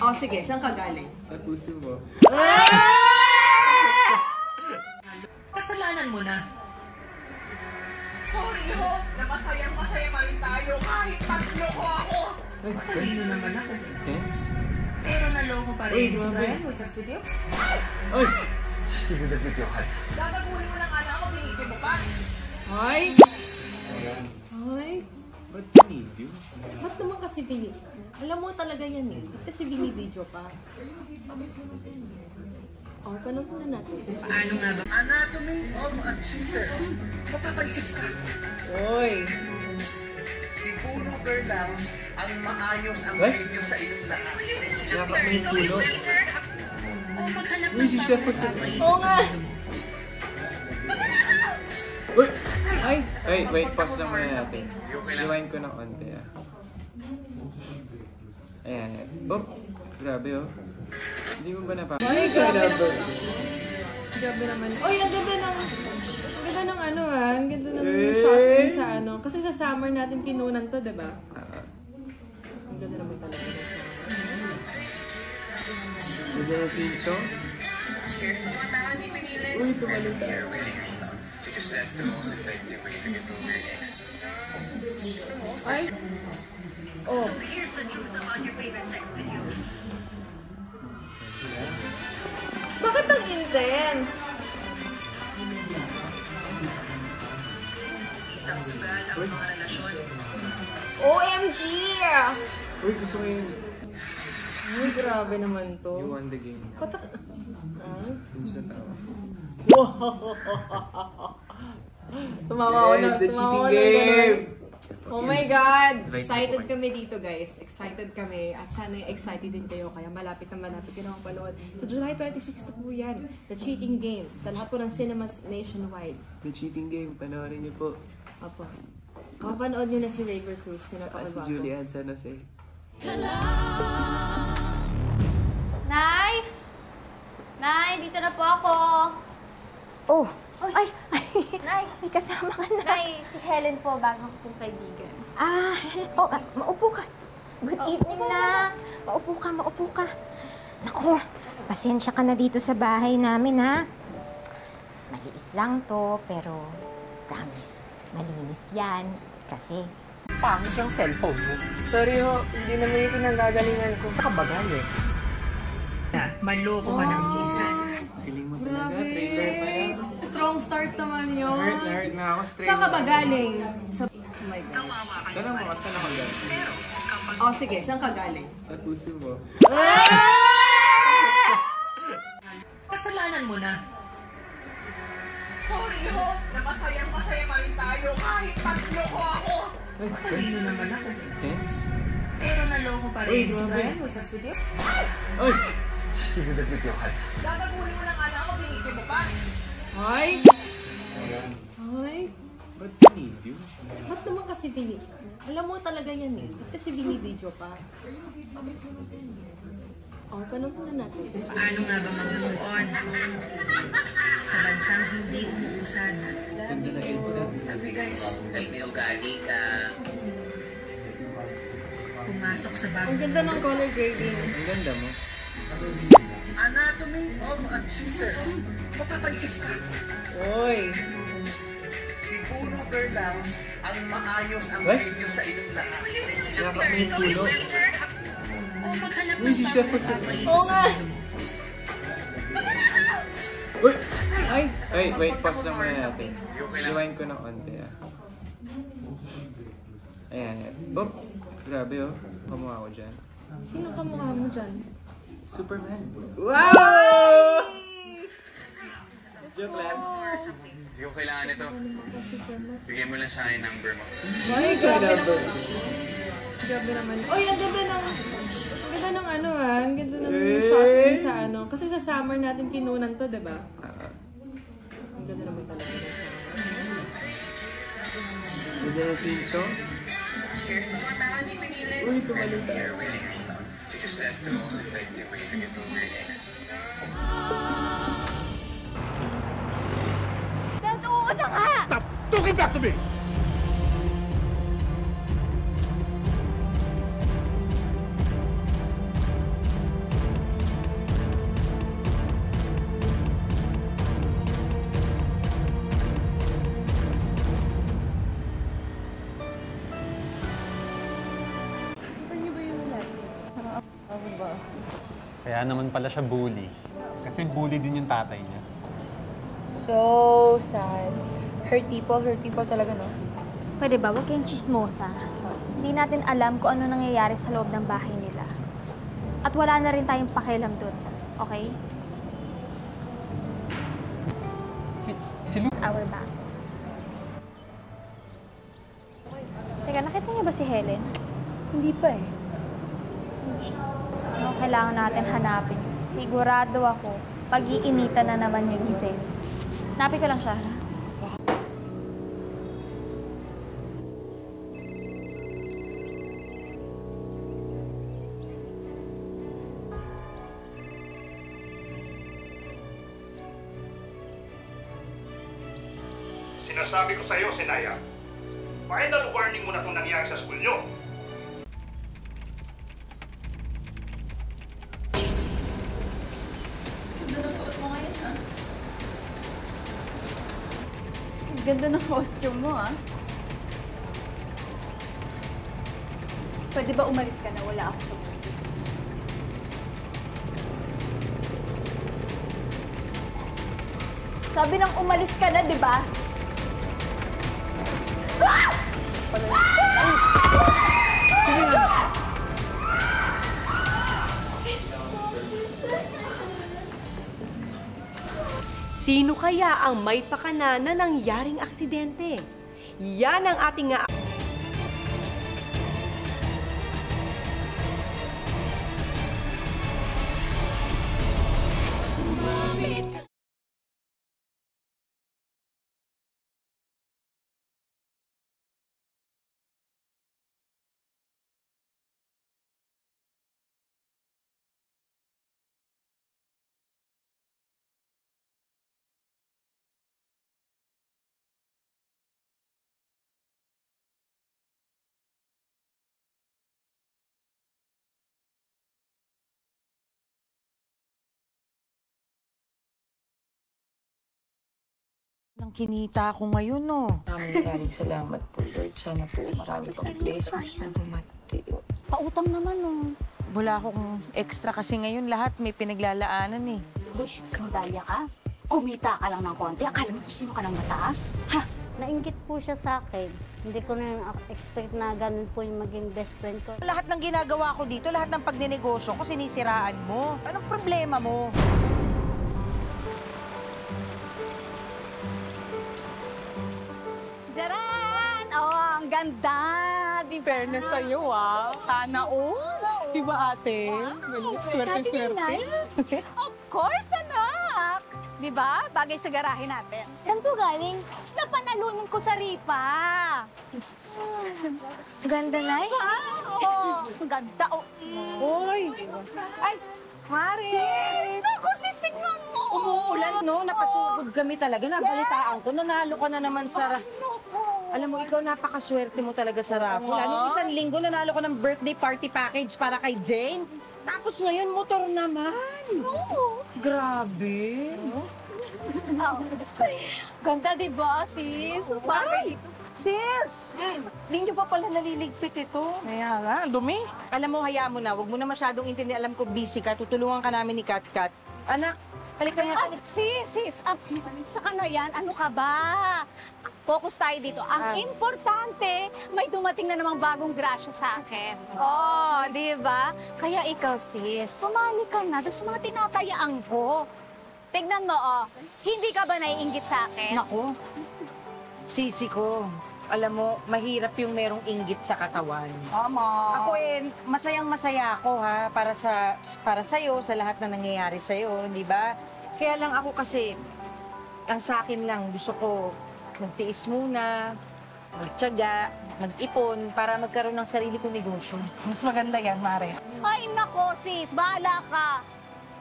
Oh, sige, saan ka galing? Sa puso mo. Kasalanan mo na. Sorry ho, na masaya-masaya pa rin tayo kahit pagloko ako. Matalino naman ako. Intense? Pero naloko pa rin. Hey, Ryan, what's up with you? Ay! Sige na video ka. Gagaguhin mo ng anak ko, binigay mo pa. Ay! Ay! Ba't binibidyo? Ba't naman kasi binibidyo? Alam mo talaga yan eh. Ba't kasi binibidyo pa? O, tanong muna natin. Paano nga ba? Anatomy of a cheater. Mapapaisip ka. Oy! Si Puno Girl lang ang maayos ang video sa inyong lahat. Diyan ba may puno? O, maghanap ng pagkakasabay ito sa mundo mo. Uy! Ay! Ay, wait. Pause lang muna natin. Rewind ko ng konti ah. Ayan. Oh! Grabe oh. Hindi mo ba napapakita? Ay, grabe naman. Oy, ang ganda ng... Ang ganda ng ano ah. Ang ganda ng shots din sa ano. Kasi sa summer natin pinunan to, diba? Ang ganda naman talaga. Ganda ng pinso. Uy, tumalong tayo. Ay! Oh! Bakit ang intense? Isang sugal ang mga relasyon. OMG! Uy, gusto mo yun. Uy, grabe naman to. You won the game. Patak... Ah? Sa tawa. Tumawa yes, na, tumawa na ganun. Oh my God! Excited kami dito guys. Excited kami at sana excited din kayo kaya malapit kayo ng panood. So July 26 na po yan. The Cheating Game. Sa lahat po ng cinemas nationwide. The Cheating Game. Panoorin niyo po. Opo. Kapanood niyo na si Raver Cruz. Saka si Julian San Jose. Nay! Nay! Dito na po ako! Oh! Ay! Ay! Nay! May kasama ka na. Nay, si Helen po, bago ko pong kaibigan. Ah, Helen. Oh, maupo ka. Good evening na. Maupo ka, maupo ka. Naku, pasensya ka na dito sa bahay namin, ha? Maliit lang to, pero promise, malinis yan. Kasi... Pangit yung cellphone mo. Sorry ho, hindi naman yung pinagagalingan ko. Kabagal eh. Maloko ka ng minsan. Galing mo talaga, trailer pa yan. Strong start naman yun. Na-hurt na ako, straight. Saan ka ba galing? Oh my gosh. Ganang mga, saan ako galing? Oh, sige, saan ka galing? Sa puso mo. Kasalanan mo na. Sorry ho, na masaya pa rin tayo kahit pagloko ako. Matalino naman ako. Intense? Pero naloko pa rin. Ryan, what's up with you? Ay! Sige na video ka. Gagaguhin mo ng anak ko, binigay mo pa. Ay! Ay! Ba't binibidyo? Ba't naman kasi binibidyo? Alam mo talaga yan eh. Ba't kasi binibidyo pa? O, tanong muna natin. Paano nga ba mag-move on? Sa bansang hindi umuusan. Sabi guys, ay may ugali ka. Pumasok sa bagong... Ang ganda ng color grading. Ang ganda mo. Anatomy of a cheater. Mapapaisip ka. Oy! Si puro girl lang ang maayos ang preview sa inyong lahat. Dapat may pulo. Oh, maghanap ng pagkakamali. Oo nga. Ay! Ay, wait, pause lang muna natin. Rewind ko na konti ah. Ayan, ayan. Oh, grabe oh. Kamukha ko dyan. Sino kamukha mo dyan? Superman. Wow! Joke lang. Hindi ko kailangan ito. Bigay mo lang sa akin number mo. Ay, grabe naman. Oy, ang ganda ng ano ah. Ang ganda ng shots din sa ano. Kasi sa summer natin pinunan to, diba? Ang ganda naman talaga. Ang ganda ng pinso. Cheers. Ang mga tao di pinilin. Uy, tumalong tayo. Because that's the most effective way to get over your ex. Tatuo na nga! Stop talking back to me! Kaya naman pala siya bully. Kasi bully din yung tatay niya. So sad. Hurt people talaga, no? Pwede ba? Huwag kayong chismosa. Sorry. Hindi natin alam kung ano nangyayari sa loob ng bahay nila. At wala na rin tayong pakialam doon. Okay? It's our battles. Teka, nakita niyo ba si Helen? Hindi pa eh. Ano kailangan natin hanapin? Sigurado ako, pag-iinitan na naman yung Zen. Hanapin ko lang siya. Sinasabi ko sa'yo, Sinaya, final warning mo na itong nangyari sa school nyo. Ganda ng costume mo, ah. Pwede ba umalis ka na? Wala ako sa movie. Sabi nang umalis ka na, di ba? Ah! Sino kaya ang may pakana na nangyaring aksidente? Yan ang ating nga... Ang kinita ko ngayon, no? Maraming salamat po, Lord. Sana po marami pang blessings na humati. Pautang naman, no? Wala akong extra kasi ngayon lahat may pinaglalaanan, eh. Wish, kandalya ka. Kumita ka lang ng konti. Akala mo kung sino ka ng mataas? Ha? Nainggit po siya sa akin. Hindi ko na expect na ganun po yung maging best friend ko. Lahat ng ginagawa ko dito, lahat ng pagninegosyo ko, sinisiraan mo. Anong problema mo? Ganda! Di ba? Fairness sa'yo, ah. Sana, oh. Di ba, ate? Wow. Swerte-swerte. Of course, anak! Di ba? Bagay sa garahe natin. Saan po galing? Napanalunan ko sa ripa. Ganda, Nay? Oo. Ganda, oh. Uy! Ay! Mari! Sis! Ako, sis, tignan mo! Umuulan, no? Napasugod kami talaga. Nabalitaan ko. Nanalo ka na naman sa... Alam mo, ikaw napakaswerte mo talaga sa raffle. Lalo isang linggo nanalo ko ng birthday party package para kay Jane. Tapos ngayon, motor naman. Oo. Grabe. Oh. Ganda, diba, sis? Bagay ito. Sis! Hindi nyo pa pala naliligpit ito. Kaya nga, dumi. Alam mo, hayaan mo na. Huwag mo na masyadong intindi. Alam ko, busy ka. Tutulungan ka namin ni Kat-Kat. Anak, balik ka na. Sis! Saka na yan, ano ka ba? Focus tayo dito. Ang importante, may dumating na namang bagong grasya sa akin. Oh, di ba? Kaya ikaw, sis, sumali ka na doon sa mga tinatayaan ko. Tignan mo, oh. Hindi ka ba naiinggit sa akin? Naku. Sisi ko. Alam mo, mahirap yung merong inggit sa katawan. Mama. Ako eh, masayang-masaya ako, ha? Para sa'yo, sa lahat na nangyayari sa'yo, di ba? Kaya lang ako kasi, ang sa akin lang, gusto ko magtiis muna, magtiyaga, mag-ipon para magkaroon ng sarili kong negosyo. Mas maganda yan, Mare. Ay, nako, sis. Bahala ka.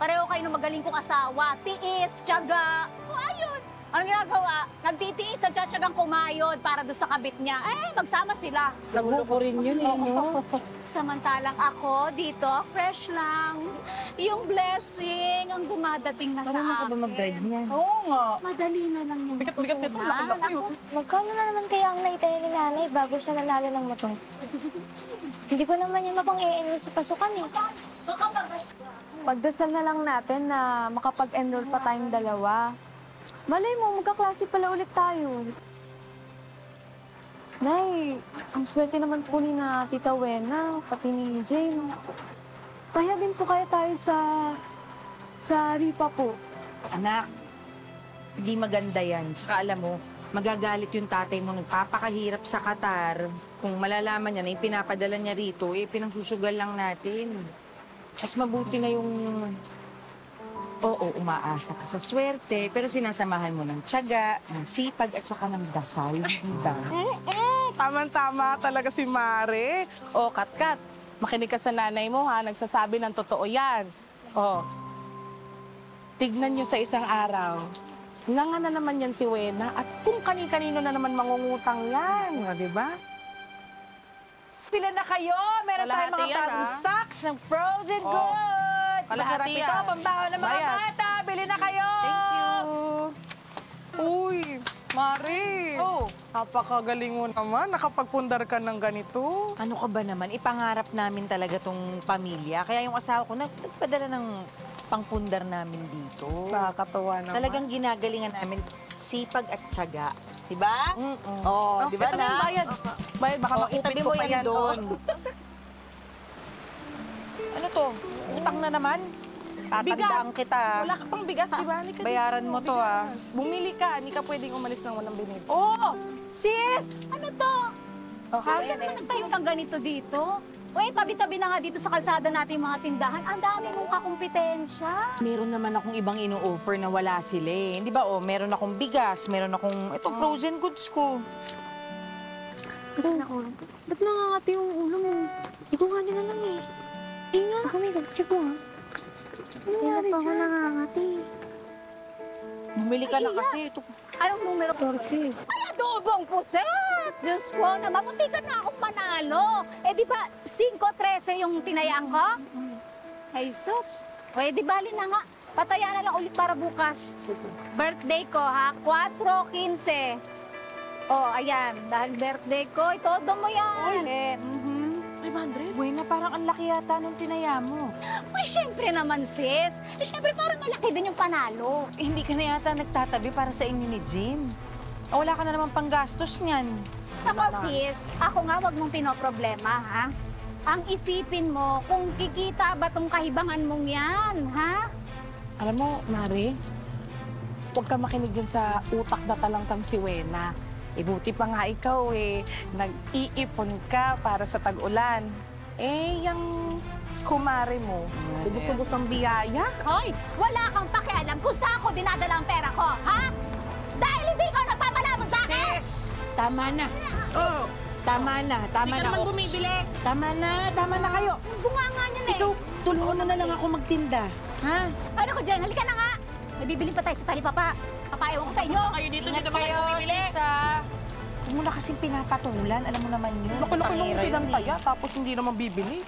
Pareho kayo ng magaling kong asawa. Tiis, tiyaga. O, ayun. Anong ginagawa? Nagtitiis at tiyagang kumayod para doon sa kabit niya. Eh, magsama sila. Nagulo ko rin yun, eh, no? Samantalang ako dito, fresh lang. Yung blessing ang dumadating na sa akin. Paano ka ba mag-drive niya? Oo nga. Madali na lang yung bigat, bigat, bigat. Magkano na naman kaya ang naitahin ni nanay bago siya nanalo ng motor? Hindi ko naman yun mapang-e-enroll sa pasukan, eh. So, pagdasal na lang natin na makapag-enroll pa tayong dalawa. Malay mo, magkaklase pala ulit tayo. Nay, ang swerte naman po ni na Tita Wena, pati ni Jane. Kaya din po kaya tayo sa ripa po. Anak, hindi maganda yan. Tsaka alam mo, magagalit yung tatay mo, nagpapakahirap sa Qatar. Kung malalaman niya na ipinapadala niya rito, eh, pinangsusugal lang natin. Mas mabuti na yung... Oo, umaasa ka sa swerte, pero sinasamahan mo ng tiyaga, ng sipag, at saka ng dasal. Tama-tama talaga si Mare. O, Kat-Kat, makinig ka sa nanay mo, ha? Nagsasabi ng totoo yan. O, tignan nyo sa isang araw. Nga na naman yan si Wena, at kung kani-kanino na naman mangungutang yan. O, diba? Pila na kayo! Meron tayong mga bagong stocks ng frozen goods! Masarap ito, pambaho ng mga bata. Bili na kayo! Thank you! Uy, Mari! Oh. Napakagaling mo naman. Nakapagpundar ka ng ganito. Ano ka ba naman? Ipangarap namin talaga tong pamilya. Kaya yung asawa ko nagpadala ng pangpundar namin dito. Nakakatawa naman. Talagang ginagalingan namin sipag at tiyaga. Diba? Oo, diba na? Bayad. Bayad, baka makupit ko pa yan doon. Ano to? Utang na naman? Tatandaan kita. Wala ka pang bigas, di ba? Bayaran mo to, ah. Bumili ka. Hindi ka pwedeng umalis ng walang binili. Oo! Sis! Ano to? Kaya naman nagtayong ng ganito dito. Uy, tabi-tabi na nga dito sa kalsada natin mga tindahan. Ang dami mong kakumpetensya. Meron naman akong ibang ino-offer na wala sila, eh. Di ba, oh, meron akong bigas, meron akong... Ito, frozen goods ko. Ba't nangangati yung ulo mo? Hindi ko nga nila lang, eh. Inga! Baka may nag-check mo, ha? Hindi na pa ako nangangati. Bumili ka na kasi. Anong numero? 14. Ay, adobong puset! Diyos ko naman, munti ka na akong manalo. Eh, di ba, 5-13 yung tinayaan ko? Ay, sus. Pwede bali na nga. Pataya na lang ulit para bukas. Birthday ko, ha? 4-15. Oh, ayan. Dahil birthday ko, itodo mo yan. Uy, 300? Buena, parang ang laki yata nung tinaya mo. Uy, siyempre naman, sis. Siyempre, parang malaki din yung panalo. Eh, hindi ka na yata nagtatabi para sa inyo ni Jean. O, wala ka na naman panggastos niyan. Ako, sis, ako nga wag mong pinoproblema, ha? Ang isipin mo kung kikita ba tong kahibangan mong yan, ha? Alam mo, Mari, huwag ka makinig dyan sa utak na talangkang si Wena. Eh, buti pa nga ikaw, eh, nag-iipon ka para sa tag-ulan. Eh, yung kumare mo, ubus-ubus ang biyaya. Hoy, wala kang pakialam kung saan ko dinadala ang pera ko, ha? Dahil hindi ko nagpapalamon sa akin! Sis! Tama na. Oo. Tama na, tama na. Hindi ka naman bumibili. Tama na kayo. Bunga nga niyan, eh. Ikaw, tulungan mo na lang ako magtinda, ha? Ano ko dyan? Halika na nga. Nabibili pa tayo sa talipapa. Papayawan ko sa inyo. Kayo dito, hindi naman kayo bumibili. Huwag mo na kasing pinapatulan. Alam mo naman yun. Nakulok yung pinantaya, tapos hindi naman bibili.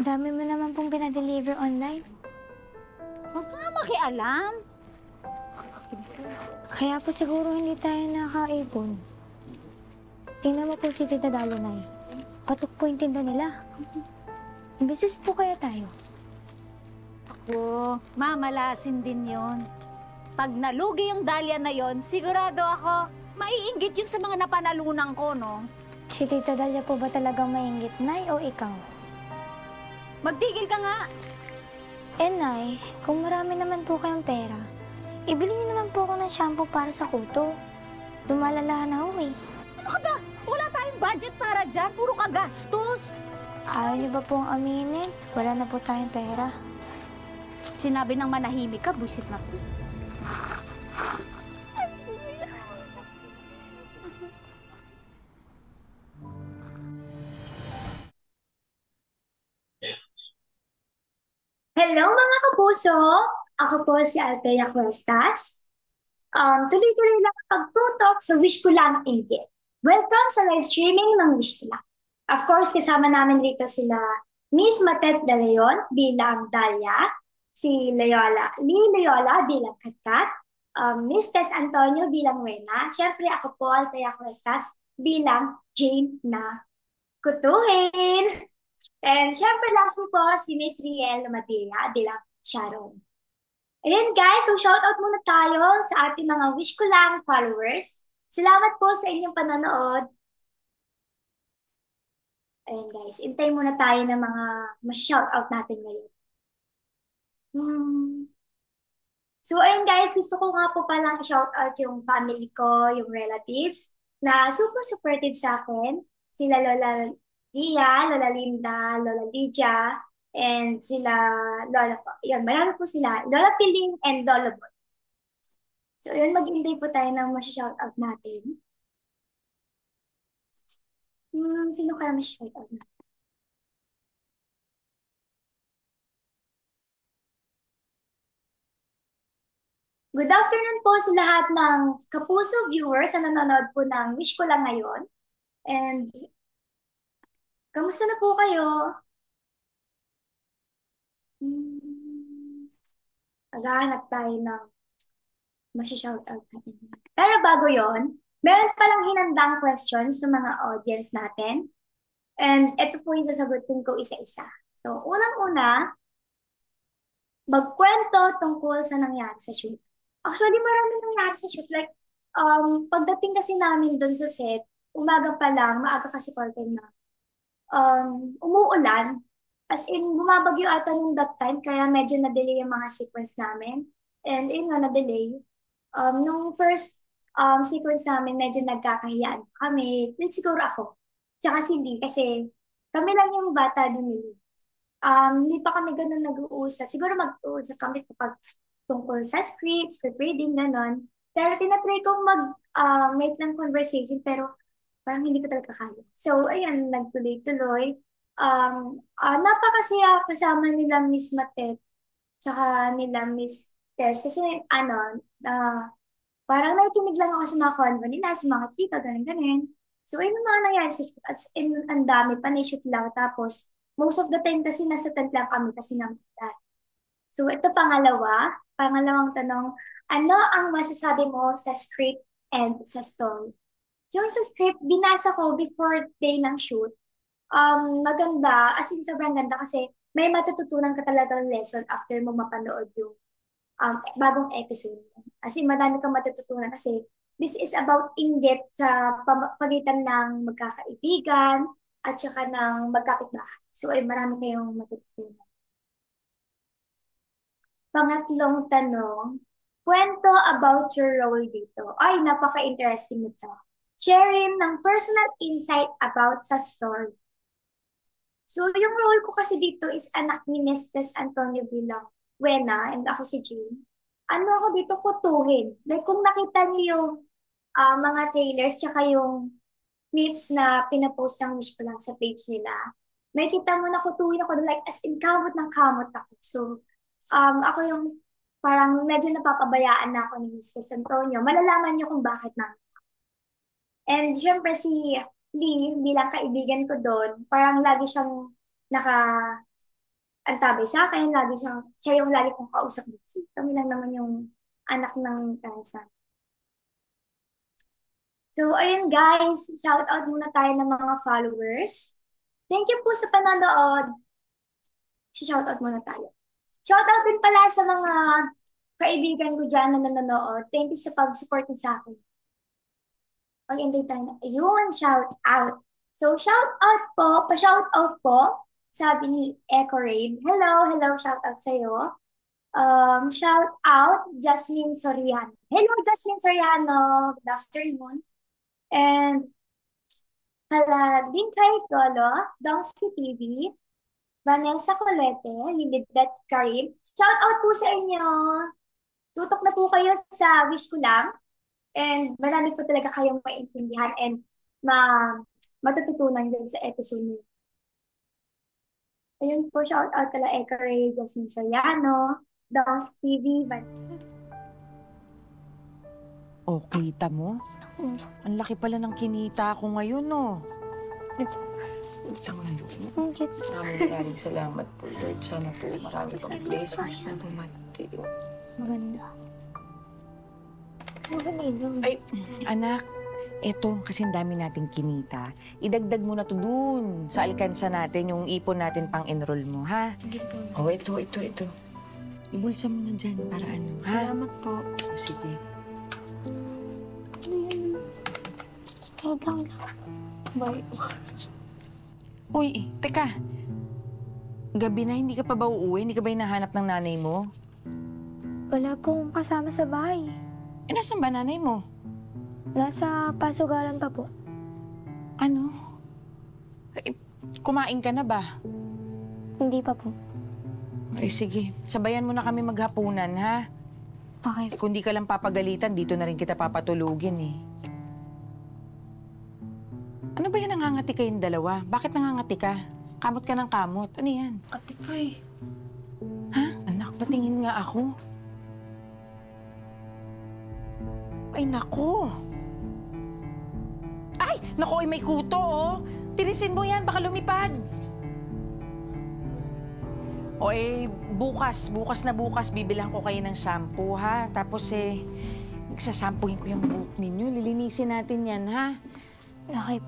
Dami mo naman pong pinadeliver online. Huwag ka nga pakialam. Kaya po siguro hindi tayo nakaipon. Tingnan mo po si Tita Dalonay. Patok po yung tinda nila. Beses po kaya tayo. Ako, mamalasin din yon. Pag nalugi yung dahlia na yon, sigurado ako, maiinggit yun sa mga napanalunan ko, no? Si Tita Dahlia po ba talagang mainggit, Nay, o ikaw? Magtigil ka nga! Eh, Nay, kung marami naman po kayong pera, ibili niyo naman po ako ng shampoo para sa kuto. Lumalalahan na ho, eh. Ano ka ba? Wala tayong budget para dyan. Puro ka gastos. Ayaw niyo ba pong aminin? Wala na po tayong pera. Sinabi ng manahimik ka, busit na po. Hello mga kapuso! Ako po si Althea Cuestas. Tuloy-tuloy lang ang pagtutok sa Wish Ko Lang India. Welcome sa live streaming ng Wish Ko Lang. Of course, kasama namin rito sila Miss Matet De Leon bilang Dahlia, si Loyola bilang Katkat, Miss Tess Antonio bilang Wena, syempre ako po Althea Cuestas bilang Jane na Kutuhin. And syempre last po si Miss Riel Matilla bilang Sharon. Ayan guys, so shoutout muna tayo sa ating mga Wish Ko Lang followers. Salamat po sa inyong panonood. Ayan guys, intay muna tayo ng mga shoutout natin ngayon. So ayan guys, gusto ko nga po palang shoutout yung family ko, yung relatives na super supportive sa akin. Sila Lola Lia, Lola Linda, Lola Lydia, and sila Lola po. Yun, marami po sila. Lola Piling and Lola Boy. So, yun, mag-intay po tayo ng mas-shoutout natin. Sino kaya mas-shoutout natin? Good afternoon po sa lahat ng Kapuso viewers na nanonood po ng Wish Ko Lang ngayon. And kamusta na po kayo? Naghahanap tayo ng mas-shoutout natin. Pero bago yon, meron palang hinandang questions sa mga audience natin. And ito po yung sasagutin ko isa-isa. So, unang-una, magkwento tungkol sa nangyari sa shoot. Actually, marami nangyari sa shoot. Like, pagdating kasi namin doon sa set, umaga pa lang, maaga kasi part-time na. Umuulan. As in, bumabagyo ata nung that time, kaya medyo na-delay yung mga sequence namin. And yun nga, na-delay. Nung first sequence namin, medyo nagkakahiyaan kami. Siguro ako. Tsaka si Lee, kasi kami lang yung bata dun ni Lee. Hindi pa kami ganun nag-uusap. Siguro mag-uusap kami kapag tungkol sa script reading, ganun. Pero tinatry kong mag-make ng conversation, pero parang hindi ko talaga kaya. So, ayan, nagtuloy-tuloy. Napakasaya kasama nila Miss Matet tsaka nila Miss Tess. Kasi, parang nakikinig lang ako sa mga convo nila, sa mga chika, ganun-ganun. So, ayun yung mga nangyari sa shoot. At ang dami pa, na-shoot lang. Tapos, most of the time kasi nasa tent lang kami kasi namatay. So, ito pangalawa. Pangalawang tanong, ano ang masasabi mo sa script and sa story? Yung sa script, binasa ko before day ng shoot. Maganda, as in sobrang ganda kasi may matututunan ka talagang lesson after mo mapanood yung bagong episode. As in, madami kang matututunan kasi this is about in-depth sa pagitan ng magkakaibigan at saka ng magkakitbahan. So, ay marami kayong matututunan. Pangatlong tanong, kwento about your role dito. Ay, napaka-interesting nito. Sharing ng personal insight about sa story. So, yung role ko kasi dito is anak ni Mrs. Antonio bilang Wena, and ako si Jane. Ano ako dito, kutuhin. Like, kung nakita niyo yung mga trailers, tsaka yung clips na pinapost ng Wish Ko Lang sa page nila, may kita mo na kutuhin ako, like, as in, kamot ng kamot ako. So, ako yung parang medyo napapabayaan na ako ni Mrs. Antonio. Malalaman niyo kung bakit na. And syempre si Lee, bilang kaibigan ko doon, parang lagi siyang ang tabi sa akin, lagi siyang, siya yung lagi kong kausap dito. Kami lang naman yung anak ng kansa. So, ayun guys, shout out muna tayo ng mga followers. Thank you po sa pananood. Shout out muna tayo. Shout out din pala sa mga kaibigan ko dyan na nanonood. Thank you sa pag-support niyo sa akin. Mag-enjoy tayo na. Ayun, shout out. So, shout out po, pa-shout out po, sabi ni Echo Raid. Hello, hello, shout out sa'yo. Shout out, Jasmine Soriano. Hello, Jasmine Soriano. Good afternoon. And pala din kay Golo, Dongsi TV, Vanessa Colete, Lilibet Karim. Shout out po sa inyo. Tutok na po kayo sa wish ko lang. And marami po talaga kayong maintindihan and matututunan din sa episode niyo. Ayun po, shout out kala Eka Ray, Jasmine Soriano, Dawns TV, Vanessa. Oh, kita mo? Ang laki pala ng kinita ko ngayon, no? Maraming salamat po, Lord. Sana po marami pang blessings na dumating. Maganda. Maganda. Ay, anak, eto, kasi dami nating kinita. Idagdag mo na to dun sa alkansa natin, yung ipon natin pang enroll mo, ha? Sige po. Oh, ito. Ibulsa mo na dyan para ano, ha? Salamat po. Sige. Bye. Uy, teka. Gabi na, hindi ka pa ba uuwi? Hindi ka ba hinahanap ng nanay mo? Wala pong kasama sa bahay. Eh, nasan ba nanay mo? Nasa Pasugaran pa po. Ano? Eh, kumain ka na ba? Hindi pa po. Ay, sige. Sabayan mo na kami maghapunan, ha? Okay. Eh, kung di ka lang papagalitan, dito na rin kita papatulugin, eh. Ano ba yan nangangati kayong dalawa? Bakit nangangati ka? Kamot ka ng kamot. Ano yan? Ate po eh. Ha? Anak, patingin nga ako. Ay, naku! Ay! Naku, ay may kuto, oh! Tirisin mo yan, baka lumipad. O eh, bukas na bukas, bibilang ko kayo ng shampoo, ha? Tapos eh, nagsasampuhin ko yung buhok ninyo. Lilinisin natin yan, ha? Okay.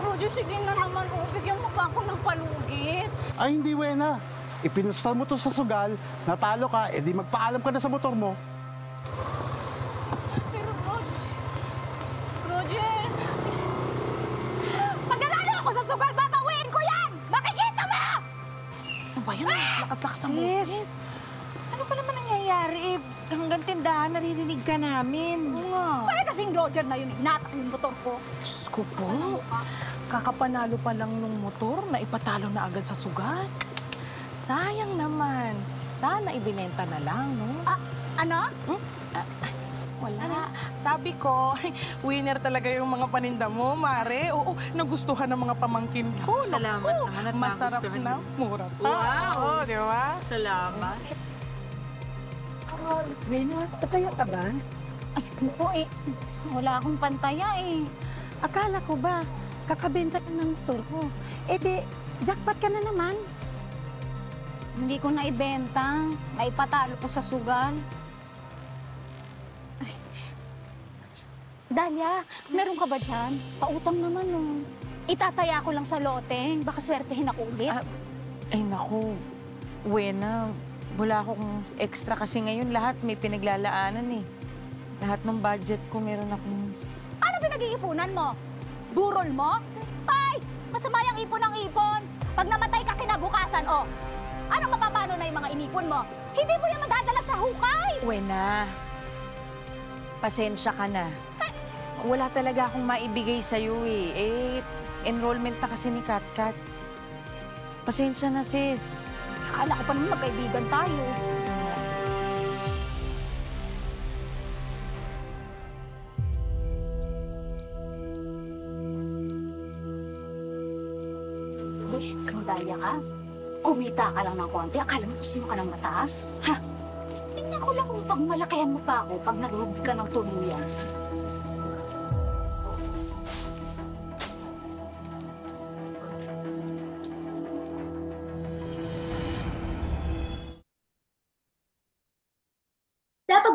Roger, sige na naman, bigyan mo pa ako ng palugit. Ay, hindi, Wena. Ipinustal mo to sa sugal, natalo ka, edi magpaalam ka na sa motor mo. Pero, Roger, pag nanalo ako sa sugal, babawiin ko yan! Makikita mo! Ano ba yan? Lakas-lakas ang sis! Ano pa naman nangyayari? Hanggang tindahan, naririnig ka namin. Wow. Pwede kasing Roger na yun, natak yung motor ko. Diyos ko po. Ano? Kakapanalo pa lang nung motor, na ipatalo na agad sa sugat. Sayang naman. Sana ibinenta na lang, no? Ah, ano? Hmm? Wala. Ano? Sabi ko, winner talaga yung mga paninda mo, Mare. Oo, nagustuhan ng mga pamangkin ko. Salamat naman at masarap na. Mura pa. Wow. Oo, di ba? Salamat. Rena, tataya ka ba? Ay, po eh. Wala akong pantaya eh. Akala ko ba, kakabenta ng motor ko. Eh di, jackpot ka na naman. Hindi ko naibenta. Naipatalo ko sa sugal. Ay. Dalia, meron ka ba dyan? Pautang naman oh. Itataya ko lang sa lote. Baka swertehin ako ulit. Ay naku, Wena. Wala akong extra kasi ngayon lahat may pinaglalaanan eh. Lahat ng budget ko meron akong... Ano pinag-iipunan mo? Burol mo? Ay! Masama yung ipon ng ipon! Pag namatay ka kinabukasan, oh! Anong mapapano na yung mga inipon mo? Hindi mo yan madadala sa hukay! Wena, pasensya ka na. Wala talaga akong maibigay sa'yo eh. Eh, enrollment na kasi ni Katkat. Pasensya na sis. Akala ko pa naman magkaibigan tayo. Boys, kandaya ka. Kumita ka lang ng konti. Akala mo kung sino ka ng mataas? Ha? Tingnan ko lang kung pagmalakayan mo pa ako pag naglubid ka ng tuluyan.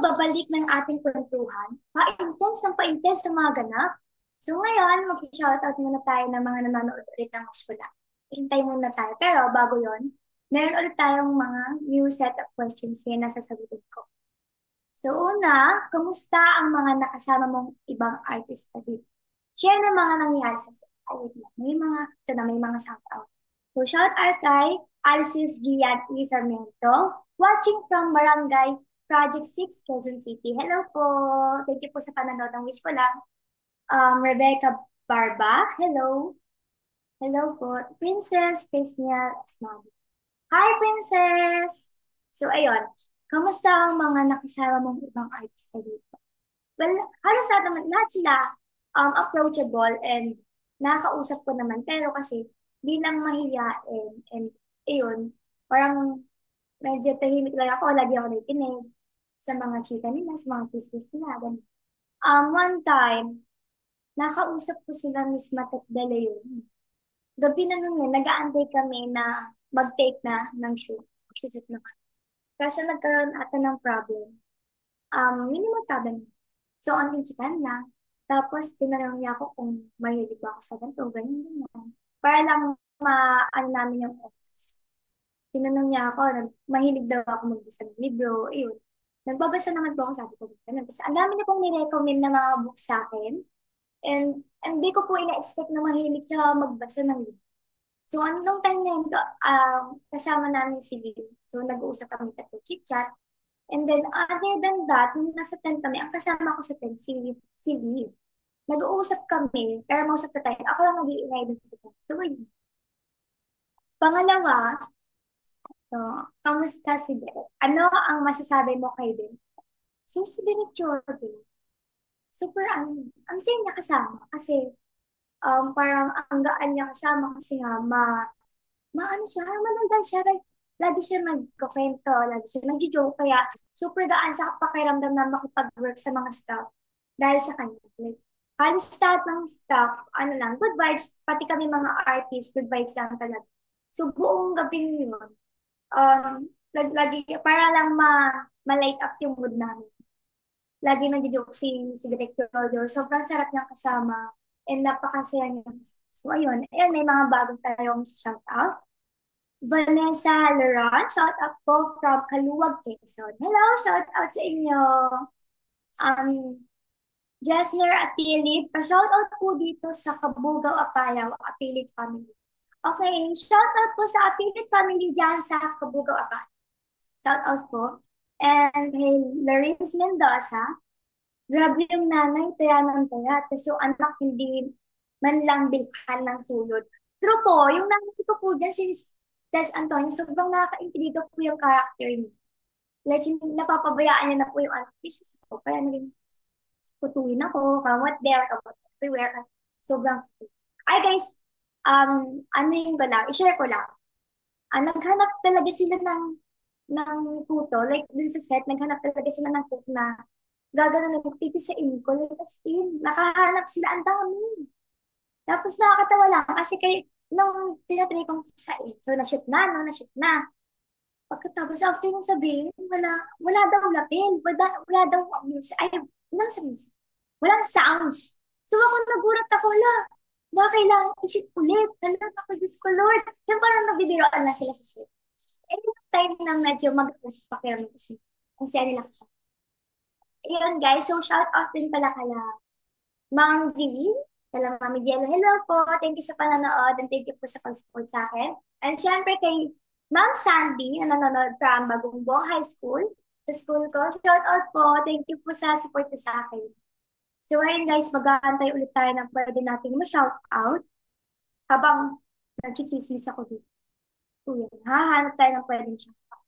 pagbabalik ng ating kwentuhan, pa-intense ang pa-intense sa mga ganap. So ngayon, mag-shoutout muna tayo ng mga nanonood ulit ng Masula. Hintay muna tayo. Pero bago yon, meron ulit tayong mga new set of questions na sasagutin ko. So una, kamusta ang mga nakasama mong ibang artista dito? Share ng mga nangyari sa sa'yo. May mga shoutout. So shoutout kay Alcius Gian E. Sarmiento, watching from Barangay Project 6, Quezon City. Hello po! Thank you po sa panonood. Ang wish ko lang. Rebecca Barba, hello. Hello po. Princess Pesnial Asmani. Hi, Princess! So, ayun. Kamusta ang mga nakasama mong ibang artista dito? Well, halos lahat sila approachable and nakausap ko naman. Pero kasi bilang mahiyain and ayun, parang medyo tahimik lang ako. Lagi ako nakikinig sa mga chika nila, sa mga chismis nila. One time, nakausap ko sila Miss Matatdala yun. Gabi na nun yun, nag-aantay kami na mag-take na ng shoot. Magsusip na kami. Kasi nagkaroon ata ng problem. Minimal problem. So, only chikan lang. Tapos, tinanong niya ako kung mahilig ba ako sa ganito. Ganyan lang. Para lang ma-ano namin yung office. Tinanong niya ako, mahilig daw ako magbasa ng libro, ayun. Nagbabasa naman po ako, sabi ko, nagbasa. Ang dami na pong nirecommend na mga books sa akin. And hindi ko po ina-expect na mahilig siya magbasa ng libro. So, anong time na yun, kasama namin si Lily. So, nag-uusap kami tatlo, chit-chat. And then, other than that, nung nasa tent kami, ang kasama ko sa tent, si Lily. Nag-uusap kami, pero mausap na tayo. Ako lang nag-iingay din sa tent. So, yun. Pangalawa, so, kamusta si Derek? Ano ang masasabi mo kay Derek? So, si Derek Jordan, super, ang saya niya kasama. Kasi, parang ang gaan niya kasama kasi nga, maano siya, manundan siya. Lagi siya nagkukwento, lagi siya nagjo-joke. Kaya, super gaan sa pakiramdam na makipag-work sa mga staff. Dahil sa kanya. Like, halos lahat ng staff, ano lang, good vibes. Pati kami mga artists, good vibes lang talaga. So, buong gabing yun. Lagi, para lang ma-light up yung mood namin. Lagi nag-joke si Director Odo. Sobrang sarap niyang kasama and napakasaya niyang kasama. So, ayun. Ayun, may mga bagong tayong shoutout. Vanessa Laurent, shoutout po from Kaluwag, Quezon. Hello, shoutout sa inyo. Jessner Apilit, pa-shoutout po dito sa Kabugaw, Apalaw, Apilit family. Okay, shoutout po sa Apilit family dyan sa Kabugaw Apa. Shoutout po. And hey, Lawrence Mendoza, grabe yung nanay, taya ng taya. So, anak hindi man lang bilhan ng tulod. Pero po, yung nanay ko po dyan, si Des Antonio, sobrang nakaka-intriga po yung character niya. Like, napapabayaan niya na po yung anak ko. Kaya naging putuin ako, kamot there, kamot everywhere. Sobrang cute. Ay guys, ano yung ko lang, i-share ko lang. Naghanap talaga sila ng puto. Like, dun sa set, naghanap talaga sila ng puto na gagano ng pipis sa inko. As in, nakahanap sila. Ang dami. Tapos nakakatawa lang. Kasi kay, nung tinatry kong sa in, so na-shoot na. Pagkatapos, after yung sabihin, wala daw lapin. Wala daw music. Ay, walang sa music. Walang sounds. So, ako nagulat ako lang. Baka kailangan i-shoot ulit. Alam ako, Diyos ko, Lord. Yung parang nabibiroan na sila sa set. Eh, yung time na medyo mag-alas sa pakiramdam kasi. Kasi nila kasama. Ayun, guys. So, shout out din pala kala Mang D. Kala Mami Jello. Hello po. Thank you sa panonood. And thank you po sa pag-support sa akin. And syempre kay Ma'am Sandy na nanonood from Bagumbong High School. Sa school ko. Shout out po. Thank you po sa support sa akin. So, ayun guys, mag-aantay ulit tayo ng pwede nating ma-shoutout habang nag-chismis ako dito. So, yun. Hahanap tayo ng pwede shoutout.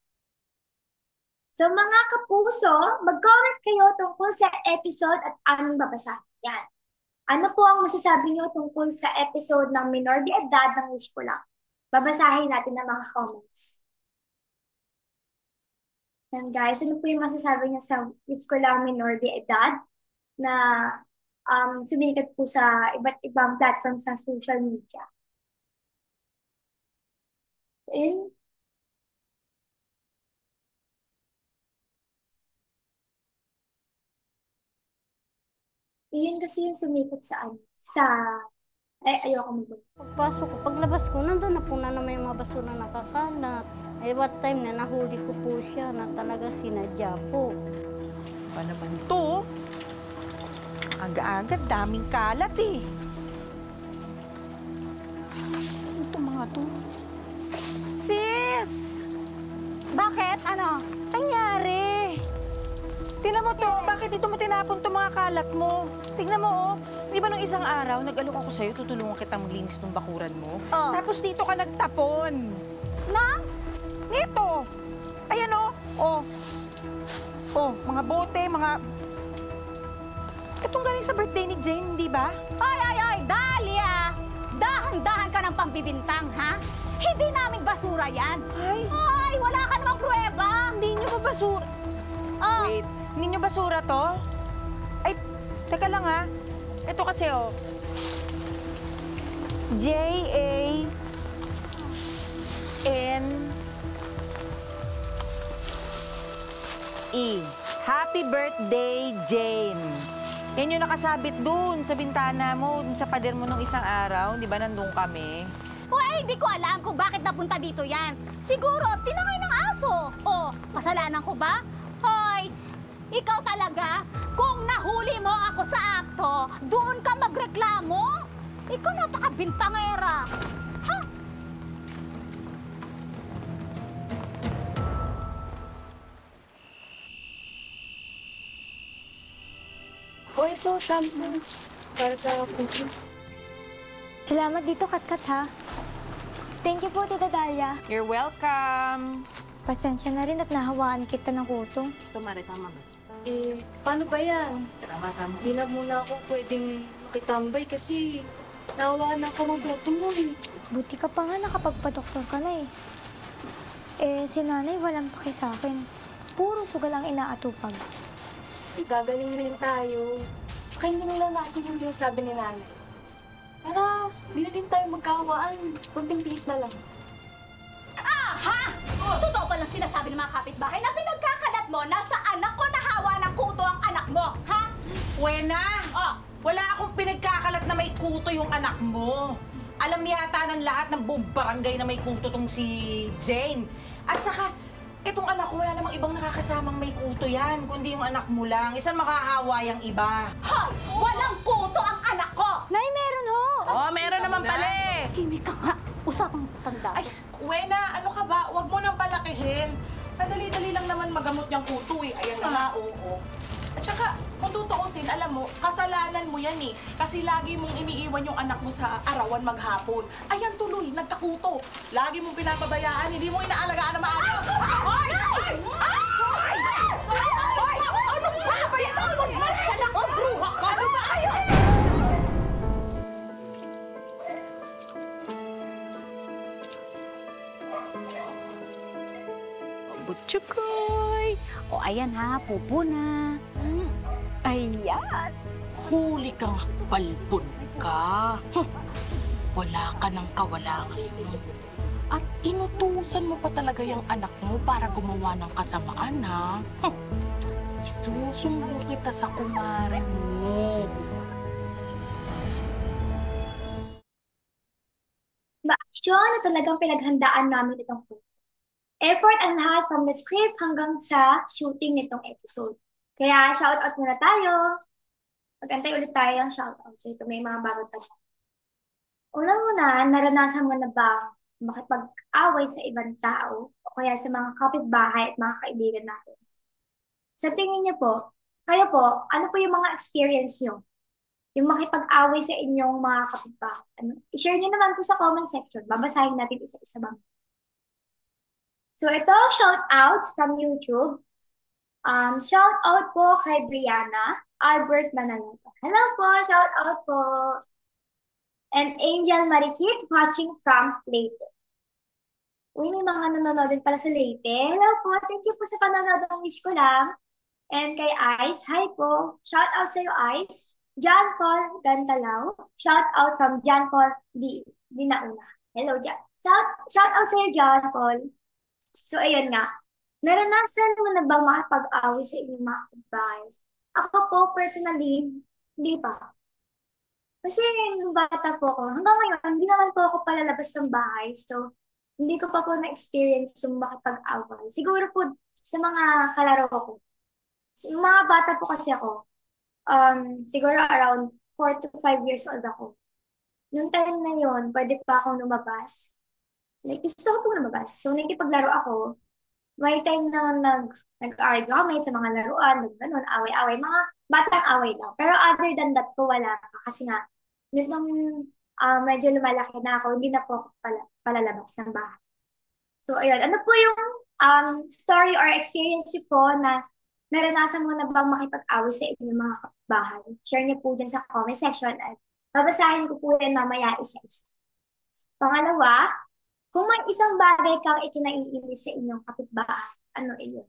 So, mga kapuso, mag-comment kayo tungkol sa episode at aming babasahin. Yan. Ano po ang masasabi nyo tungkol sa episode ng Minor de Edad ng Wish Ko Lang? Babasahin natin ang mga comments. Yan guys, ano po yung masasabi nyo sa Wish Ko Lang Minor de Edad? Na sumikat po sa iba't ibang platforms ng social media. And, Iyan kasi yung sumikot sa ay, ayoko magbalik. Pagpasok ko, paglabas ko, nandun na po na naman yung mga basura na kakalat. Ay, what time na nahuli ko po siya na talaga sinadya po. Pa naman to? Aga-aga, daming kalat eh. Ito mga to. Sis! Bakit? Ano? Nangyari? Tingnan mo to. Bakit dito mo tinapon itong mga kalat mo? Tingnan mo, oh. Di ba nung isang araw, nag-alok ako sa'yo, tutulungan kitang maglinis ng bakuran mo? Oh. Tapos dito ka nagtapon. Na? Dito. Ayan, oh. Oh. Oh, mga bote, mga... Itong galing sa birthday ni Jane, di ba? Ay! Dali, ah! Dahan-dahan ka ng pambibintang, ha? Hindi namin basura yan. Ay, wala ka namang pruweba. Hindi nyo ba basura? Oh. Wait, hindi nyo basura to? Ay, teka lang ha. Ito kasi oh. J-A-N-E. Happy birthday, Jane. Yan yung nakasabit dun sa bintana mo, dun sa pader mo nung isang araw. Di ba nandun kami? Uy, hindi ko alam kung bakit napunta dito yan. Siguro, tinangay ng aso. O, kasalanan ko ba? Hoy, ikaw talaga, kung nahuli mo ako sa akto, doon ka magreklamo? Ikaw napakabintangera. Ha? O, ito, shampoo. Para sa kukin. Salamat dito, Katkat, ha? Thank you po, Tita Dalia. You're welcome. Pasensya na rin at nahawaan kita ng kutong. Tumari, tama ba? Eh, paano ba yan? Tama. Hindi na muna ako pwedeng makitambay kasi nahawaan ako ng kutong mo eh. Buti ka pa nga nakapagpadoktor ka na eh. Eh, si nanay walang pake sa akin. Puro sugal ang inaatupag. Gagaling rin tayo. Pakinggan nila natin yung sinasabi ni nanay. Para, hindi na din tayo magkawaan. Kunting tiis na lang. Aha! Totoo palang sinasabi ng mga kapitbahay na pinagkakalat mo na sa anak ko nahawa ng kuto ang anak mo, ha? Wena! Oh. Wala akong pinagkakalat na may kuto yung anak mo. Alam yata ng lahat ng buong barangay na may kuto tong si Jane. At saka, itong anak ko wala namang ibang nakakasamang may kuto yan, kundi yung anak mo lang. Isang makahawa yung iba. Hoy! Walang kuto ang anak ko! Nay, meron ho! Oh, meron naman pala eh! Kimik ka nga! Usapang tanda. Ay, Wena, ano ka ba? Huwag mo nang palakihin. Madali-dali lang naman magamot niyang kuto eh. Ayan na nga, oo. At saka, kung tutuusin, alam mo, kasalanan mo yan eh. Kasi lagi mong iniiwan yung anak mo sa arawan maghapon. Ayan tuloy, nagkakuto. Lagi mong pinapabayaan, hindi mo inaalagaan na maayos. Ay! Ay! Ay! Ay! Ay! Ano ba? Huwag mo siya lang ang bruha ka na maayos! Butchukoy! O ayan ha, pupo na. Ayan! Huli kang palpon ka. Wala ka ng kawalangan mo. At inutusan mo pa talaga yung anak mo para gumawa ng kasamaan, ha? Isusumbong kita sa kumare mo. Maaksyon na talagang pinaghandaan namin itong po. Effort ang lahat from the script hanggang sa shooting nitong episode. Kaya shoutout muna tayo. Mag-antay ulit tayo ng shoutout. So ito may mga bago tayo. Unang-una, naranasan mo na ba makipag-away sa ibang tao o kaya sa mga kapitbahay at mga kaibigan natin? Sa tingin niyo po, kayo po, ano po yung mga experience niyo? Yung makipag-away sa inyong mga kapitbahay. Ano? I-share niyo naman po sa comment section. Babasahin natin isa-isa bang. So, ito, shoutouts from YouTube. Shoutout po kay Brianna Albert Manalata. Hello po, shoutout po. And Angel Marikit watching from Late. Uy, may mga nanonood din para sa Late. Hello po, thank you po sa panonood ng wish ko lang. And kay Ice, hi po. Shoutout sa'yo, Ice. John Paul Gantalaw. Shoutout from John Paul Dinauna. Hello, John. Shoutout sa'yo, John Paul. So, ayun nga. Naranasan mo na ba makapag-away sa inyong mga kapitbahay? Ako po, personally, Hindi pa. Kasi nung bata po ako, hanggang ngayon, hindi naman po ako palalabas ng bahay. So, hindi ko pa po na-experience yung makapag-away. Siguro po sa mga kalaro ko. Mga bata po kasi ako, siguro around 4 to 5 years old ako. Noong time na yun, pwede pa akong lumabas. Like, gusto ko pong lumabas. So, nakikipaglaro ako. May time naman nag-argue kami sa mga laruan, nag-ganon, away-away, mga batang away lang. Pero other than that po, wala pa. Kasi nga, nung medyo lumalaki na ako, hindi na po palalabas ng bahay. So, ayun. Ano po yung story or experience niyo po na naranasan mo na bang makipag-away sa inyong mga bahay? Share niyo po dyan sa comment section at babasahin ko po yan mamaya isa-isa. Pangalawa, kung may isang bagay kang ikinaiinis sa inyong kapitbahay, ano yun?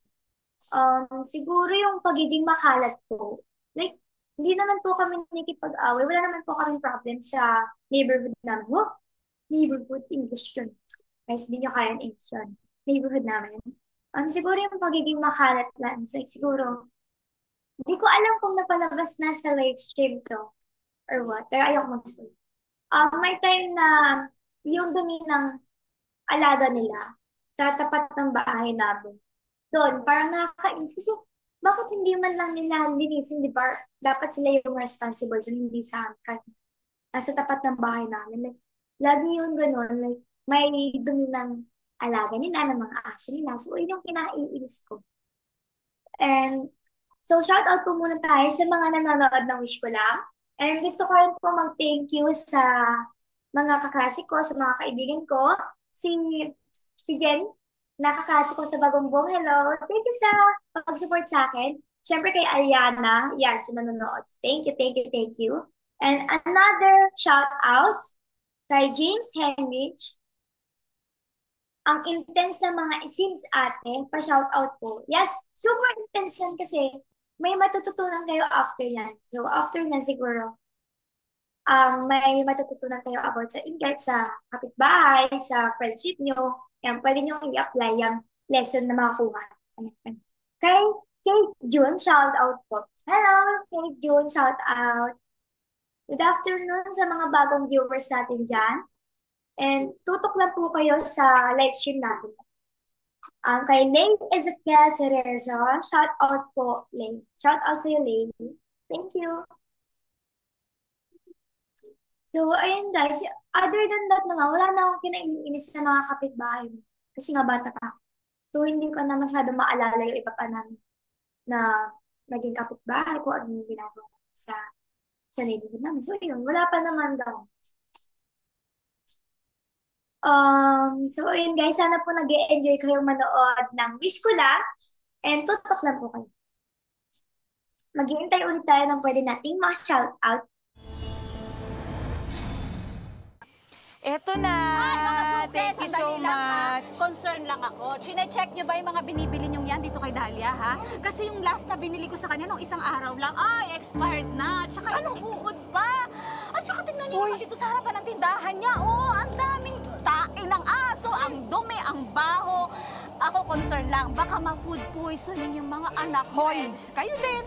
Siguro yung pagiging makalat po. Like, hindi naman po kami nakikipag-away. Wala naman po kami problem sa neighborhood namin. Oh, neighborhood English yun. Guys, hindi nyo kaya ng English yun. Neighborhood namin. Siguro yung pagiging makalat lang. So, siguro, hindi ko alam kung napalabas na sa live stream to or what. Pero ayoko mag-spoil. May time na yung dumi ng alaga nila, tatapat ng bahay namin. Doon, parang nakakainis. Kasi, bakit hindi man lang nila linisin, di ba? Dapat sila yung responsible dun, hindi sa akin. Nasa tapat ng bahay namin. Like, lagi yung gano'n, like, may dumi ng alaga nila, ng mga aso nila. So, yun yung kinaiinis ko. And, so, shout out po muna tayo sa mga nanonood ng Wish Ko Lang. And gusto ko rin po mag-thank you sa mga kaklase ko, sa mga kaibigan ko. Si Jen, nakaklase ko sa Bagumbong. Hello. Thank you sa pag-support sa akin. Siyempre kay Aliana. Yan, sa nanonood. Thank you, thank you, thank you. And another shout-out kay James Henrich. Ang intense na mga scenes ate, pa-shoutout po. Yes, super intense yan kasi may matututunan kayo after yan. So, after na siguro, may matututunan kayo about sa ingat sa kapitbahay, sa friendship nyo. Yan, pwede nyo i-apply yung lesson na makakuha. Kay June, shout out po. Hello, kay June, shout out. Good afternoon sa mga bagong viewers natin dyan. And tutok lang po kayo sa live stream natin. Kay Late Ezekiel Cerezo, shout out po, Late. Shout out to you, Late. Thank you. So, ayun guys, other than that na nga, wala na akong kinaiinis sa mga kapitbahay mo. Kasi nga bata pa. So, hindi ko na masyado maalala yung iba pa na naging kapitbahay ko at yung ginagawa sa neighborhood namin. So, yun, wala pa naman daw. So, ayun guys, sana po nag-e-enjoy kayo manood ng Wish Ko Lang. And tutok lang po kayo. Maghihintay ulit tayo ng pwede nating mga shoutout. Eto na. Ay, mga sukses. Thank you so much. Concern lang ako. Chine-check nyo ba yung mga binibili nyo yan dito kay Dahlia, ha? Kasi yung last na binili ko sa kanya nung isang araw lang, ay, expired na. At saka anong uod pa? At saka tingnan nyo dito sa harapan ng tindahan niya. Oh, ang daming tae ng aso, ang dumi, ang baho. Ako concern lang, baka ma-food poisoning yung mga anak ko. Kayo din.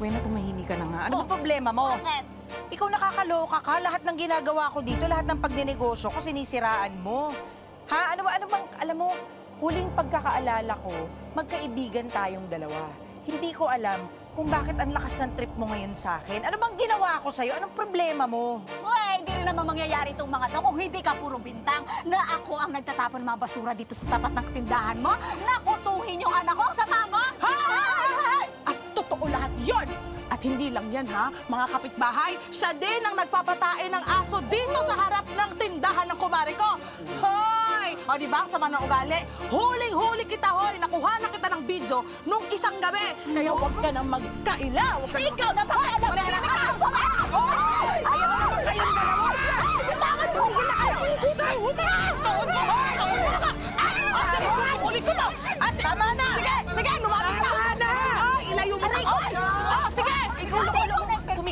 Wena, tumahimik ka na nga. Ano ba problema mo? Bakit? Ikaw nakakaloka ka. Lahat ng ginagawa ko dito, lahat ng pagninegosyo ko, sinisiraan mo. Ha? Ano bang, alam mo, huling pagkakaalala ko, magkaibigan tayong dalawa. Hindi ko alam kung bakit ang lakas ng trip mo ngayon sa akin. Ano bang ginawa ko sa'yo? Anong problema mo? Uy, hindi rin naman mangyayari itong mga to kung hindi ka puro bintang na ako ang nagtatapon ng mga basura dito sa tapat ng tindahan mo. Nakutuhin yung anak ko sa mama! Ha? At totoo lahat yun! At hindi lang yan, ha? Mga kapitbahay, siya din ang nagpapatae ng aso dito sa harap ng tindahan ng kumare ko. Hoy! O diba, ang sama ng ugali? Huling-huli kita, hoy! Nakuha na kita ng video nung isang gabi. Kaya huwag ka nang magkaila. Ikaw na pa! Alam na lang ang aso ka! Hoy! Ayaw na mo sa'yo! Ay! Bitangan mo! Ay! Taon mo! Taon mo ka! Ay! Sige! Ulit ko to! Tama na! Sige! Sige! Lumapit ka! Tama na! Ay! Ilayo mo na! Ay! Sige!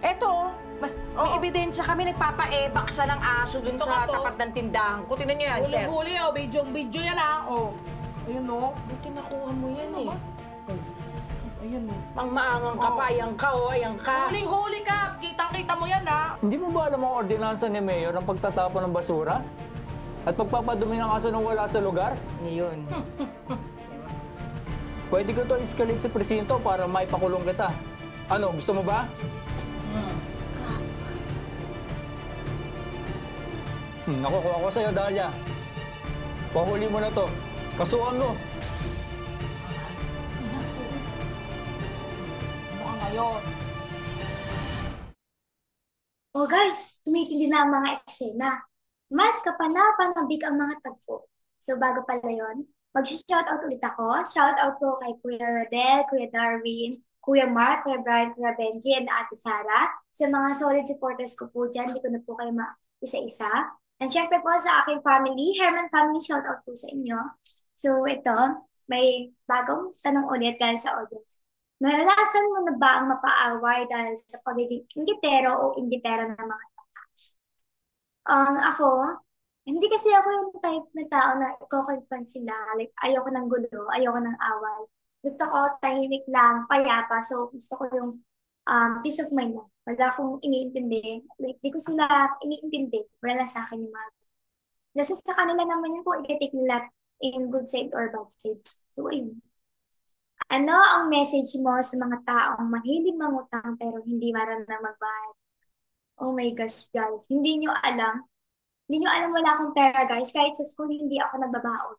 Eto, may ebidensya kami. Nagpapaebak siya ng aso dun sa tapat ng tindahan ko. Tinan niyo yan, Chef. Huli-huli o. Bidyong-bidyo yan ah. O. Ayun o. Buti nakuha mo yan eh. Ayun o. Pangmaangang ka pa. Ayan ka o. Ayan ka. Huling-huli ka. Kitang-kita mo yan ah. Hindi mo ba alam ang ordinansa ni Mayor ang pagtatapon ng basura? At pagpapadumi ng aso nang wala sa lugar? Yun. Pwede ko ito escalate sa presinto para maipakulong kita. Ano, gusto mo ba? Nakukuha ko sa'yo, Dahlia. Pahuli mo na to. Kasuhan mo. Mukhang ngayon. Oh guys, tumitindi na ang mga eksena. Mas kapanapanabik ang mga tagpo. So bago pala yun, mag-shoutout ulit ako. Shoutout po kay Kuya Rodel, Kuya Darwin, Kuya Mark, Kuya Brian, Kuya Benji, and Ate Sarah. Sa mga solid supporters ko po dyan, hindi ko na po kayo isa-isa. And syempre po sa aking family, Herman Family, shoutout po sa inyo. So ito, may bagong tanong ulit dahil sa audience. Naranasan mo na ba ang mapaaway dahil sa pagiging ingitero o inditero ng mga ako, hindi kasi ako yung type na tao na i-confront sila. Like, ayoko ng gulo, ayoko ng away. Gusto ko, tahimik lang, payapa. So, gusto ko yung peace of mind lang. Wala akong iniintindi. Like, di ko sila iniintindi. Wala na sa akin yung mga. Nasa sa kanila naman yun po, i-take nila in good side or bad side. So, ayun. Ano ang message mo sa mga taong mahilig mangutang pero hindi marunong magbayad? Oh my gosh, guys. Hindi nyo alam. Hindi nyo alam wala akong pera, guys. Kahit sa school, hindi ako nagbabaon.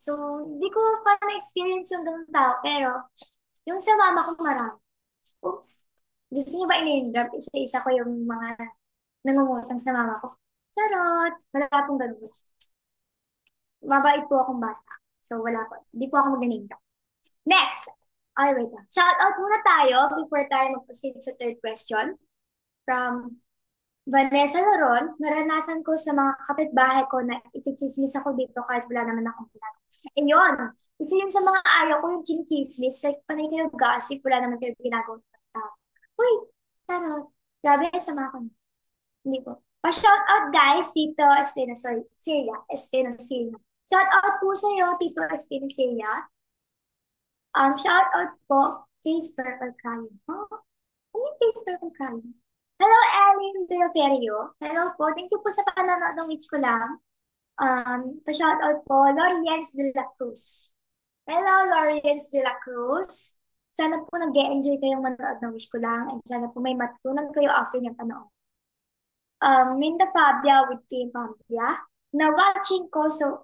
So, hindi ko pa na-experience yung ganun tao. Pero, yung sa mama ko marami. Oops. Gusto nyo ba in-drop? Isa-isa ko yung mga nangungutang sa mama ko. Charot! Wala pong ganun. Mabait po akong bata. So, wala po. Hindi po ako mag-in-drop. Next! Ay, wait lang. Shout out muna tayo before tayo mag-proceed sa third question. From Vanessa Loron, naranasan ko sa mga kapitbahay ko na i-chismis ako dito kahit wala naman akong plan. Ayun, ito yung sa mga ayaw ko yung chin-chismis. Like, panay kayo gossip, wala naman kayo ginagawa. Uy, taro, grabe sa mga kami. Hindi po. Pa-shout out guys, Tito Espinosa. Shout out po sa'yo, Tito Espinosa. Shout out po, Face Purple Crying. Ano yung Face Purple Crying? Hello, Ellen Doroferio. Hello po. Thank you po sa panonood ng Witch ko lang. Pa-shoutout po, Lawrence de la Cruz. Hello, Lawrence de la Cruz. Sana po nag-enjoy kayong manood ng Witch ko lang and sana po may matutunan kayo after niyang panood. Minda Fabia with Team Fabia. Na-watching ko so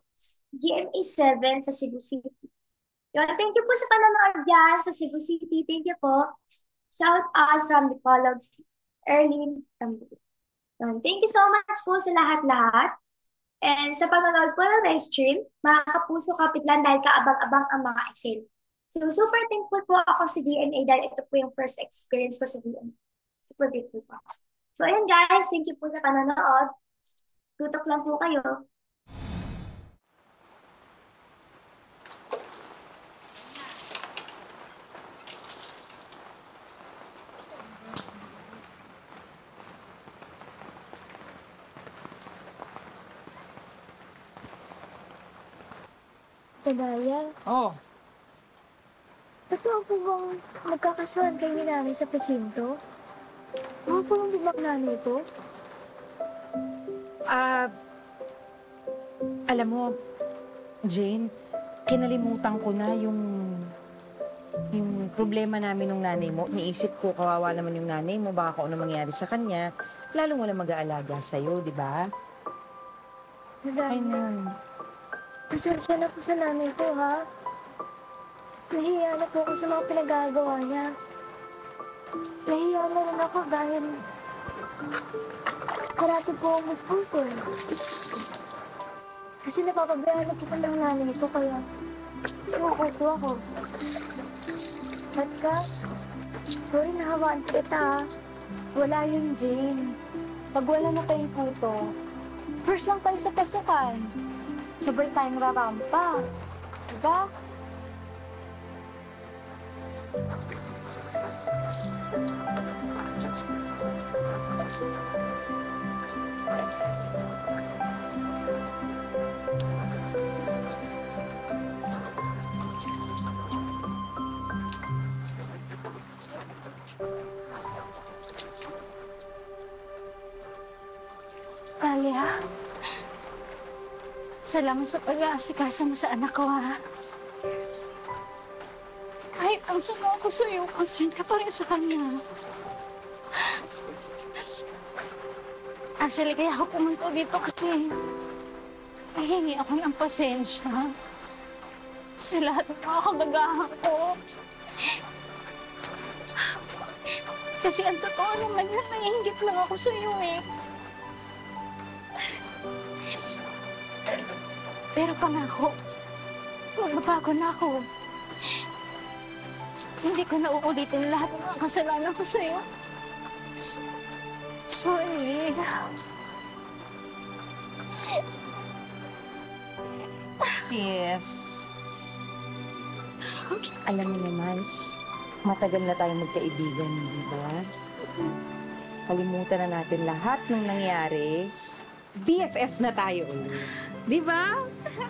GMA7 sa Cebu City. Yun, thank you po sa panonood yan sa Cebu City. Thank you po. Shoutout from the College Erlene Tamburi. Thank you so much po sa lahat-lahat. And sa panonood po ng live stream, mga kapuso kapitlan dahil kaabang-abang ang mga eksena. So super thankful po ako sa DNA dahil ito po yung first experience ko sa DNA. Super grateful po. So ayun guys, thank you po sa panonood. Tutok lang po kayo. Dahlia? Oo. Totoo po bang nagkakasuhan kayo ni Nanay sa presinto? Mga po lang bibak Nanay po? Alam mo, Jane, kinalimutan ko na yung problema namin ng Nanay mo. Niisip ko, kawawa naman yung Nanay mo. Baka kung ano mangyari sa kanya, lalong walang mag-aalaga sa'yo, di ba? Ay, nang... Pasensya na po sa Nanay ko, ha? Nahiya na po ako sa mga pinagagawa niya. Nahiya na rin ako dahil... Karati po ang gusto. Kasi napapabayaan na po ko ng Nanay ko, kaya... Iukuto ako. Matka, sorry nahawaan kita, ha? Wala yung Jane. Pag wala na tayong puto, first lang tayo sa pasukan. Sabay tayong rarampa. Diba? Alia, salamat sa pag-aasikasa mo sa anak ko, ha? Kahit ang sama ko sa'yo, concerned ka pa rin sa kanya. Actually, kaya ako pumunta dito kasi nahingi ako ng pasensya sa lahat ng mga kabagahan ko. Kasi ang totoo naman yun, naiinggit lang ako sa'yo, eh. Pero pangako, magbabago na ako. Hindi ko na uulitin lahat ng mga kasalanan ko sa'yo. Sorry. Sis. Alam mo naman, matagal na tayong magkaibigan, di ba? Kalimutan na natin lahat ng nangyari. BFF na tayo. Di ba?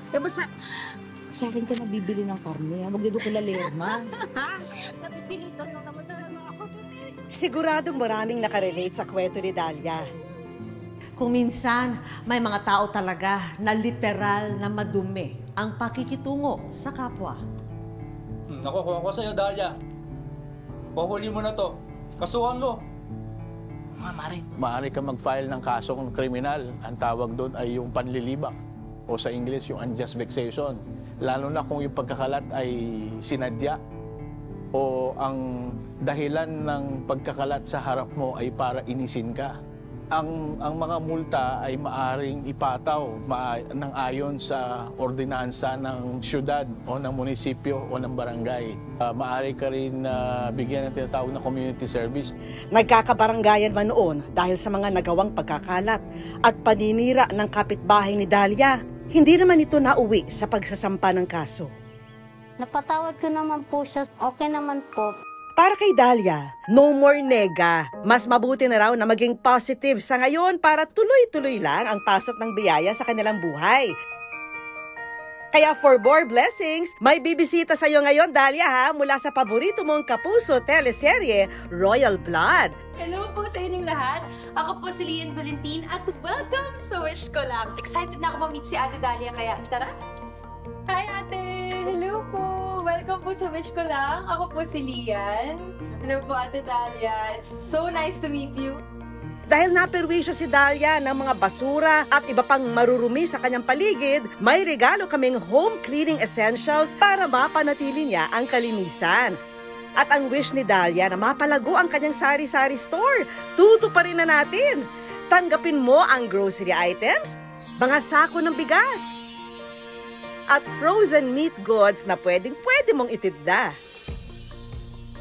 Tapos sa akin ka nabibili ng karne. Magdado ko lalema. Ha? Napipilitan lang naman talaga ako. Siguradong maraming nakarelate sa kwento ni Dalia. Kung minsan, may mga tao talaga na literal na madumi ang pakikitungo sa kapwa. Nakukuha ko sa'yo, Dalia. Pahuli mo na to. Kasuhan mo. Maaari ka mag-file ng kasong kriminal. Ang tawag doon ay yung panlilibak o sa English yung unjust vexation. Lalo na kung yung pagkakalat ay sinadya o ang dahilan ng pagkakalat sa harap mo ay para inisin ka. Ang mga multa ay maaring ipataw ng ayon sa ordinansa ng syudad o ng munisipyo o ng barangay. Maaari ka rin bigyan ng tinatawag na community service. Nagkakabaranggayan man noon dahil sa mga nagawang pagkakalat at paninira ng kapitbahay ni Dalia, hindi naman ito nauwi sa pagsasampa ng kaso. Napatawad ko naman po siya. Okay naman po. Para kay Dalia, no more nega. Mas mabuti na raw na maging positive sa ngayon para tuloy-tuloy lang ang pasok ng biyaya sa kanilang buhay. Kaya for more blessings, may bibisita sa'yo ngayon, Dalia, ha? Mula sa paborito mong Kapuso teleserye, Royal Blood. Hello po sa inyong lahat. Ako po si Lian Valentin at welcome sa Wish Ko Lang. Excited na ako ma-meet si Ate Dalia, kaya tara! Hi, Ate! Hello po! Welcome po sa Wish Ko Lang. Ako po si Lian. Hello po, Ate Dalia. It's so nice to meet you. Dahil naperwisyo si Dalia ng mga basura at iba pang marurumi sa kanyang paligid, may regalo kaming home cleaning essentials para mapanatili niya ang kalinisan. At ang wish ni Dalia na mapalago ang kanyang sari-sari store, tutuparin na natin. Tanggapin mo ang grocery items, mga sako ng bigas, at frozen meat goods na pwedeng-pwede mong itinda.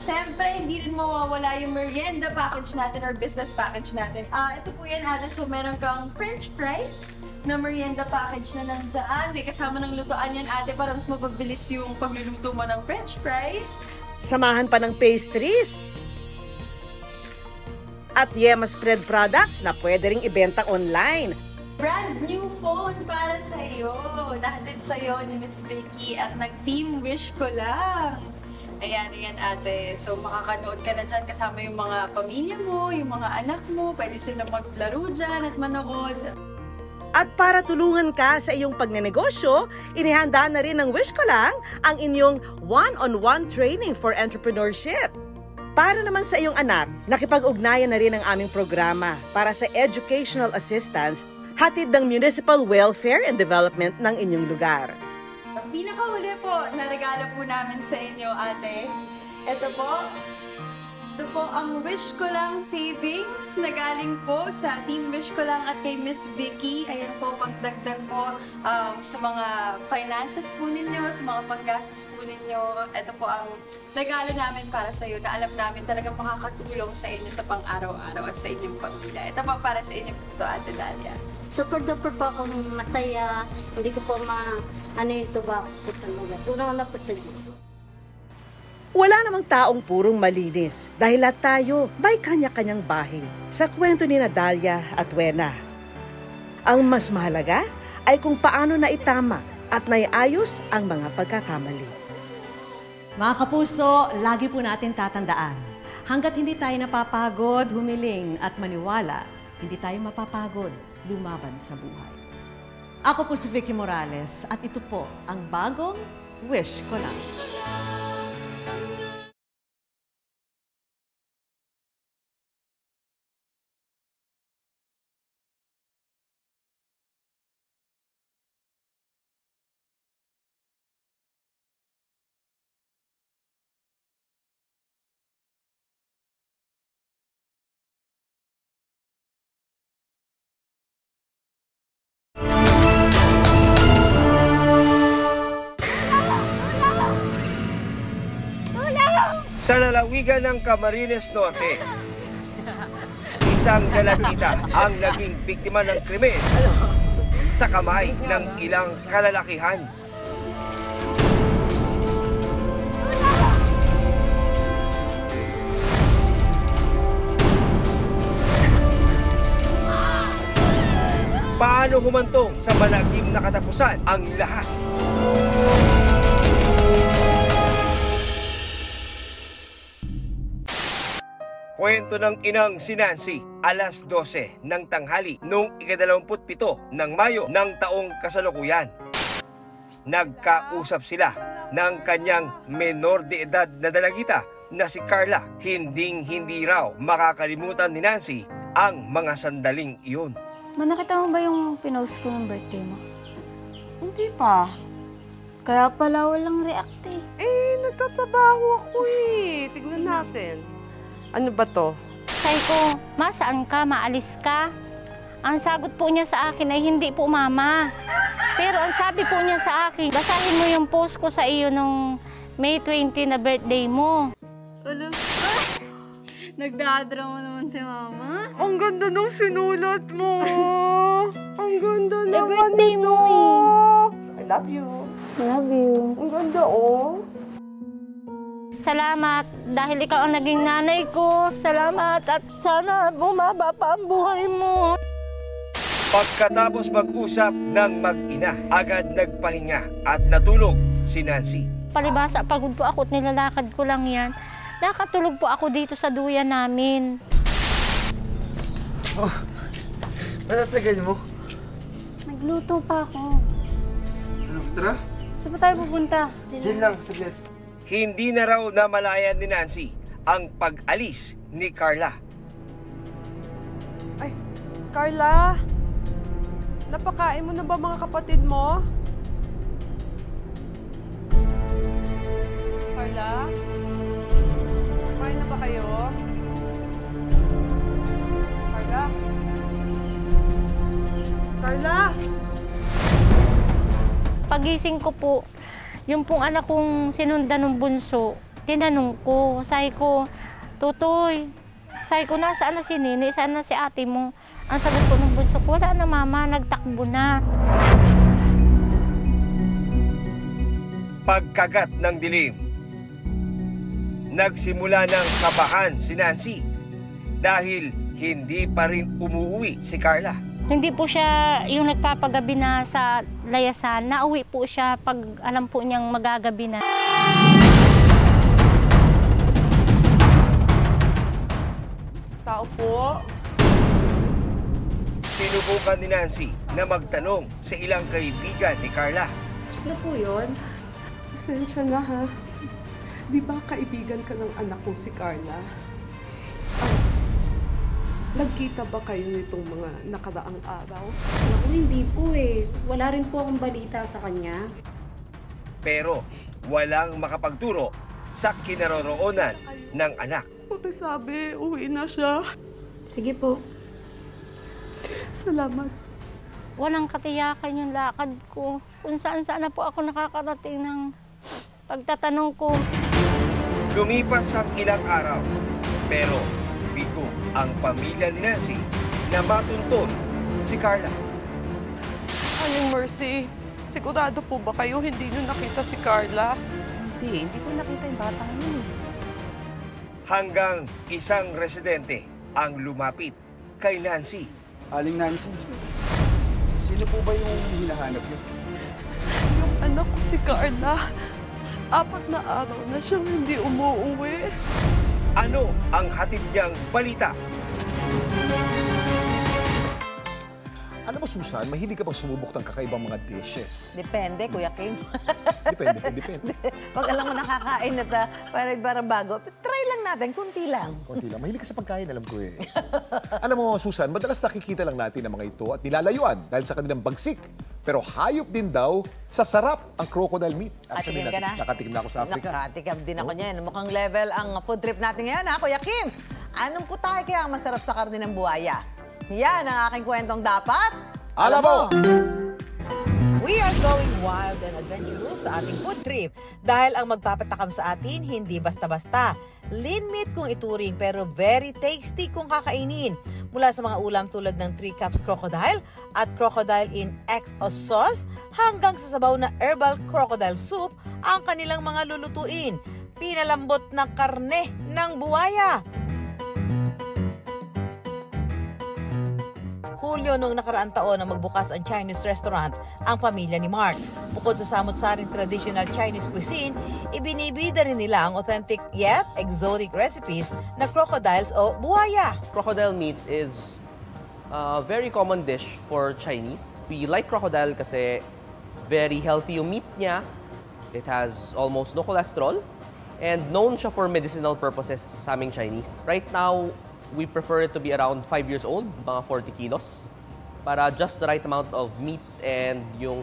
Siyempre, hindi rin mawawala yung merienda package natin or business package natin. Ito po yan, Ate. So, meron kang french fries na merienda package na nandaan. May kasama ng lutoan yan, Ate, para mas mapabilis yung pagluluto mo ng french fries. Samahan pa ng pastries at yema spread products na pwede rin ibenta online. Brand new phone para sa'yo. Nahatid sa'yo ni Miss Vicky at nag-team Wish Ko Lang. Ayan, ayan, Ate. So makakanood ka na dyan kasama yung mga pamilya mo, yung mga anak mo. Pwede sila maglaro dyan at manood. At para tulungan ka sa iyong pagnenegosyo, inihanda na rin ng Wish Ko Lang ang inyong one-on-one training for entrepreneurship. Para naman sa iyong anak, nakipag-ugnayan na rin ang aming programa para sa educational assistance hatid ng Municipal Welfare and Development ng inyong lugar. Ang pinakahuli po na regalo po namin sa inyo, Ate, ito po, Ito po ang Wish Ko Lang Savings na galing po sa Team Wish Ko Lang at kay Miss Vicky. Ayan po, pagdagdag po sa mga finances po ninyo, sa mga paggastos po ninyo. Ito po ang regalo namin para sa iyo na alam namin talaga makakatulong sa inyo sa pang-araw-araw at sa inyong pamilya. Ito po para sa inyo po, Ate Dalia. Super duper po akong masaya. Hindi ko po ano yung tubak po talaga. Una po sa inyo. Wala namang taong purong malinis dahil lahat tayo may kanya-kanyang bahay sa kwento ni Dalia at Wena. Ang mas mahalaga ay kung paano na itama at naiayos ang mga pagkakamali. Mga kapuso, lagi po natin tatandaan, hanggat hindi tayo napapagod, humiling at maniwala, hindi tayo mapapagod lumaban sa buhay. Ako po si Vicky Morales at ito po ang bagong Wish Ko Lang. Sa lalawigan ng Camarines Norte, isang dalagita ang naging biktima ng krimen sa kamay ng ilang kalalakihan. Paano humantong sa malagim na katapusan ang lahat? Kwento ng inang si Nancy, alas 12 ng tanghali noong ika-27 ng Mayo ng taong kasalukuyan. Nagkausap sila ng kanyang menor de edad na dalagita na si Carla. Hinding-hindi raw makakalimutan ni Nancy ang mga sandaling iyon. Ma, nakita mo ba yung pinost ko ng birthday mo? Hindi pa. Kaya pala walang react eh. Eh, nagtatrabaho ako eh. Tignan natin. Ano ba to? Sabi ko, Ma, saan ka? Maalis ka? Ang sagot po niya sa akin ay hindi po, Mama. Pero ang sabi po niya sa akin, basahin mo yung post ko sa iyo nung May 20 na birthday mo. Ulo. Nagdadrama naman si Mama. Ang ganda nung sinulat mo. Ang ganda naman nito. Birthday mo eh. I love you. I love you. Ang ganda oh. Salamat dahil ikaw ang naging nanay ko. Salamat at sana bumaba pa ang buhay mo. Pagkatapos mag-usap ng mag-ina, agad nagpahinga at natulog si Nancy. Palibasa, pagod po ako at nilalakad ko lang yan. Nakatulog po ako dito sa duyan namin. Oh, matatagal mo? Nagluto pa ako. Ano, tara? Saan ba tayo pupunta? Diyan lang, saglit. Hindi na raw namalayan ni Nancy ang pag-alis ni Carla. Ay, Carla! Napakain mo na ba mga kapatid mo? Carla? Kumain na ba kayo? Carla? Carla! Pagising ko po, yung pong anak kong sinundan ng bunso, tinanong ko, sabi ko, Tutoy, sabi ko, nasaan na si Nini, saan na si ate mo? Ang sagot ko ng bunso ko, wala na Mama, nagtakbo na. Pagkagat ng dilim, nagsimula ng kabahan si Nancy dahil hindi pa rin umuwi si Carla. Hindi po siya yung nagpapagabi na sa layasan. Nauwi po siya pag alam po niyang magagabi na. Tao po. Sinubukan ni Nancy na magtanong sa ilang kaibigan ni Carla. Ano po yun? Pasensya na ha. Di ba kaibigan ka ng anak ko si Carla? Nagkita ba kayo nitong mga nakaraang araw? Naku, hindi po eh. Wala rin po akong balita sa kanya. Pero walang makapagturo sa kinaroroonan ng anak. po nagsabi, uwi na siya. Sige po. Salamat. Walang katiyakan yung lakad ko. Kung saan-saan na po ako nakakarating ng pagtatanong ko. Lumipas ang ilang araw, pero bigo ang pamilya ni Nancy na matuntun si Carla. Aling Mercy, sigurado po ba kayo hindi nyo nakita si Carla? Hindi ko nakita yung batang yun. Hanggang isang residente ang lumapit kay Nancy. Aling Nancy, sino po ba yung hinahanap niyo? Yung anak ko si Carla. 4 na araw na siyang hindi umuuwi. Ano ang hatid niyang balita? Alam mo, Susan, mahilig ka bang sumubok ng kakaibang mga dishes? Depende, Kuya King. Depende. Pag alam mo nakakain na ta, parang bago, try lang natin, kunti lang. Kunti lang. Mahilig ka sa pagkain, alam ko eh. Alam mo, Susan, madalas nakikita lang natin ang mga ito at nilalayuan dahil sa kanilang bagsik. Pero hayop din daw sa sarap ang crocodile meat. Atikim ka na? Nakatikim na ako sa Africa. Nakatikim din ako niyan. Mukhang level ang food trip natin ngayon, ha, Kuya Kim? Anong putahe kaya ang masarap sa karne ng buhaya? Yan ang aking kwentong dapat alam mo! We are going wild and adventurous sa ating food trip dahil ang magpapatakam sa atin hindi basta-basta. Lean meat kung ituring pero very tasty kung kakainin. Mula sa mga ulam tulad ng 3 cups crocodile at crocodile in XO sauce hanggang sa sabaw na herbal crocodile soup ang kanilang mga lulutuin. Pinalambot na karne ng buwaya. Hulyo noong nakaraang taon na magbukas ang Chinese restaurant ang pamilya ni Mark. Bukod sa samot-saring traditional Chinese cuisine, ibinibida rin nila ang authentic yet exotic recipes na crocodiles o buhaya. Crocodile meat is a very common dish for Chinese. We like crocodile kasi very healthy yung meat niya. It has almost no cholesterol and known siya for medicinal purposes sa aming Chinese. Right now, we prefer it to be around 5 years old, mga 40 kilos, para just the right amount of meat and yung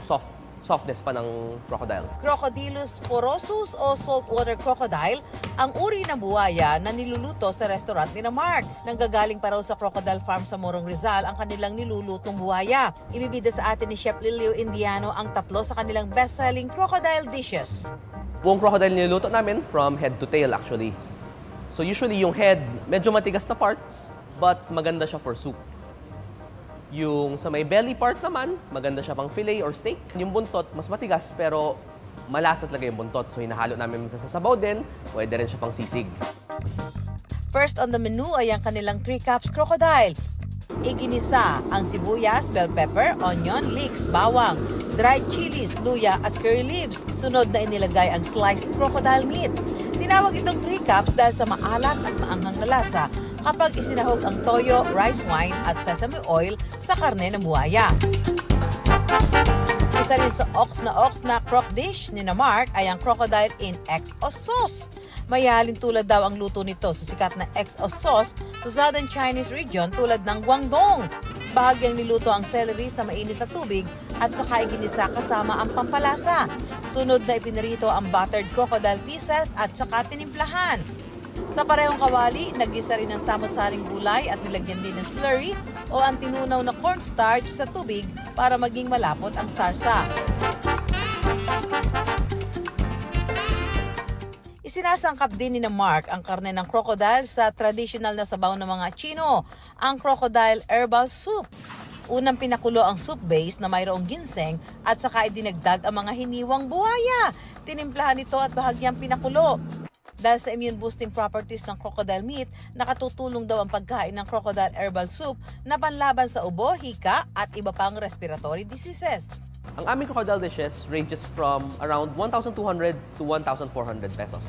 softness pa ng crocodile. Crocodilus porosus o saltwater crocodile ang uri ng buwaya na niluluto sa restaurant ni Mark. Nanggagaling pa raw sa crocodile farm sa Morong Rizal ang kanilang nilulutong buwaya. Ibibida sa atin ni Chef Lilio Indiano ang 3 sa kanilang best-selling crocodile dishes. Buong crocodile niluluto namin from head to tail actually. So usually yung head, medyo matigas na parts, but maganda siya for soup. Yung sa may belly part naman, maganda siya pang fillet or steak. Yung buntot, mas matigas pero malasa talaga yung buntot. So hinahalo namin sa sabaw din, pwede rin siya pang sisig. First on the menu ay ang kanilang 3 cups crocodile. Iginisa ang sibuyas, bell pepper, onion, leeks, bawang, dried chilies, luya at curry leaves. Sunod na inilagay ang sliced crocodile meat. Tinawag itong 3 cups dahil sa maalat at maanghang na lasa kapag isinahog ang toyo, rice wine at sesame oil sa karne ng buhaya. Isa rin sa ox na croc dish ni na Mark ay ang crocodile in XO sauce. Mayahalin tulad daw ang luto nito sa sikat na XO sauce sa Southern Chinese region tulad ng Guangdong. Bahagyang niluto ang celery sa mainit na tubig at saka iginisa kasama ang pampalasa. Sunod na ipinarito ang buttered crocodile pieces at saka tinimplahan. Sa parehong kawali, nagisa rin ng samot-saring gulay at nilagyan din ng slurry o ang tinunaw na cornstarch sa tubig para maging malapot ang sarsa. Isinasangkap din ni Mark ang karne ng crocodile sa traditional na sabaw ng mga Chino, ang crocodile herbal soup. Unang pinakulo ang soup base na mayroong ginseng at saka idinagdag ang mga hiniwang buhaya. Tinimplahan ito at bahagyang pinakulo. Dahil sa immune-boosting properties ng crocodile meat, nakatutulong daw ang pagkain ng crocodile herbal soup na panlaban sa ubo, hika at iba pang respiratory diseases. Ang aming crocodile dishes ranges from around 1,200 to 1,400 pesos.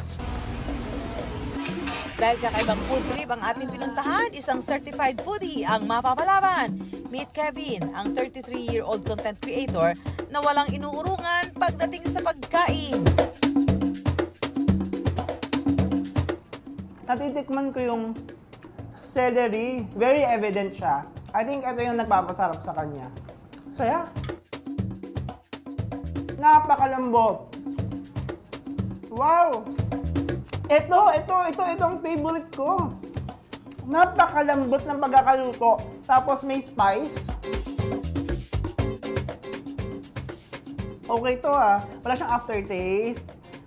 Dahil kakaibang food trip ang ating pinuntahan, isang certified foodie ang mapapalaban. Meet Kevin, ang 33-year-old content creator na walang inuurungan pagdating sa pagkain. Natitikman ko yung celery. Very evident siya. I think ito yung nagpapasarap sa kanya. So yeah. Napakalambot. Wow! Ito ang favorite ko. Napakalambot ng pagkakaluto. Tapos may spice. Okay to ah. Wala siyang aftertaste.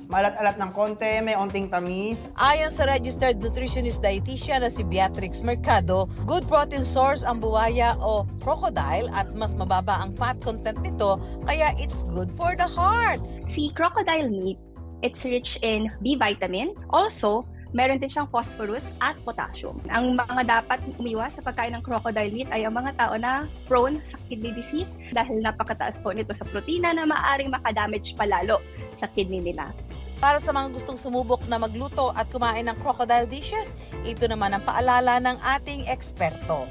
Malat-alat ng konti, may onting tamis. Ayon sa registered nutritionist dietitian na si Beatrice Mercado, good protein source ang buwaya o crocodile at mas mababa ang fat content nito kaya it's good for the heart. Si crocodile meat, it's rich in B vitamins. Also, meron din siyang phosphorus at potassium. Ang mga dapat umiwas sa pagkain ng crocodile meat ay ang mga tao na prone sa kidney disease dahil napakataas po nito sa protina na maaaring makadamage palalo sa kidney nila. Para sa mga gustong sumubok na magluto at kumain ng crocodile dishes, ito naman ang paalala ng ating eksperto.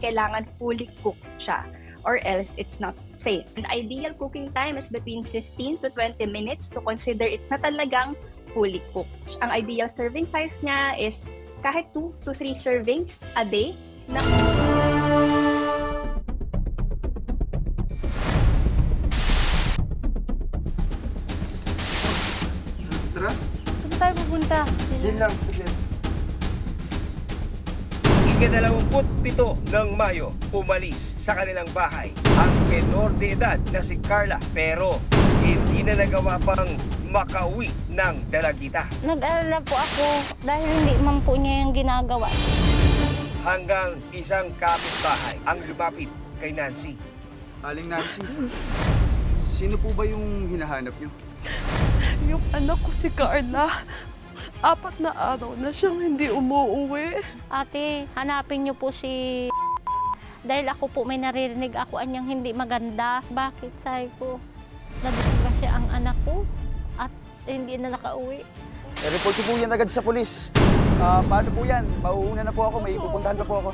Kailangan fully cooked siya or else it's not safe. An ideal cooking time is between 15 to 20 minutes to consider it na talagang fully cooked. Ang ideal serving size niya is kahit 2 to 3 servings a day. Tara? Saan tayo pupunta? Diyan lang. Ika-27 ng Mayo, umalis sa kanilang bahay ang menor de edad na si Carla pero hindi na nagawa pang makauwi ng dalagita. Nag-alala po ako dahil hindi man po niya yung ginagawa. Hanggang isang kapitbahay ang lumapit kay Nancy. Aling Nancy, sino po ba yung hinahanap niyo? Yung anak ko si Carla. 4 na araw na siyang hindi umuuwi. Ate, hanapin niyo po si dahil ako po may naririnig ako anyang hindi maganda. Bakit, sabi ko? Nadisgrasya ang anak ko. At hindi na nakauwi. I-report po yan agad sa polis. Paano po yan? Mauuna na po ako. May pupuntahan na po ako.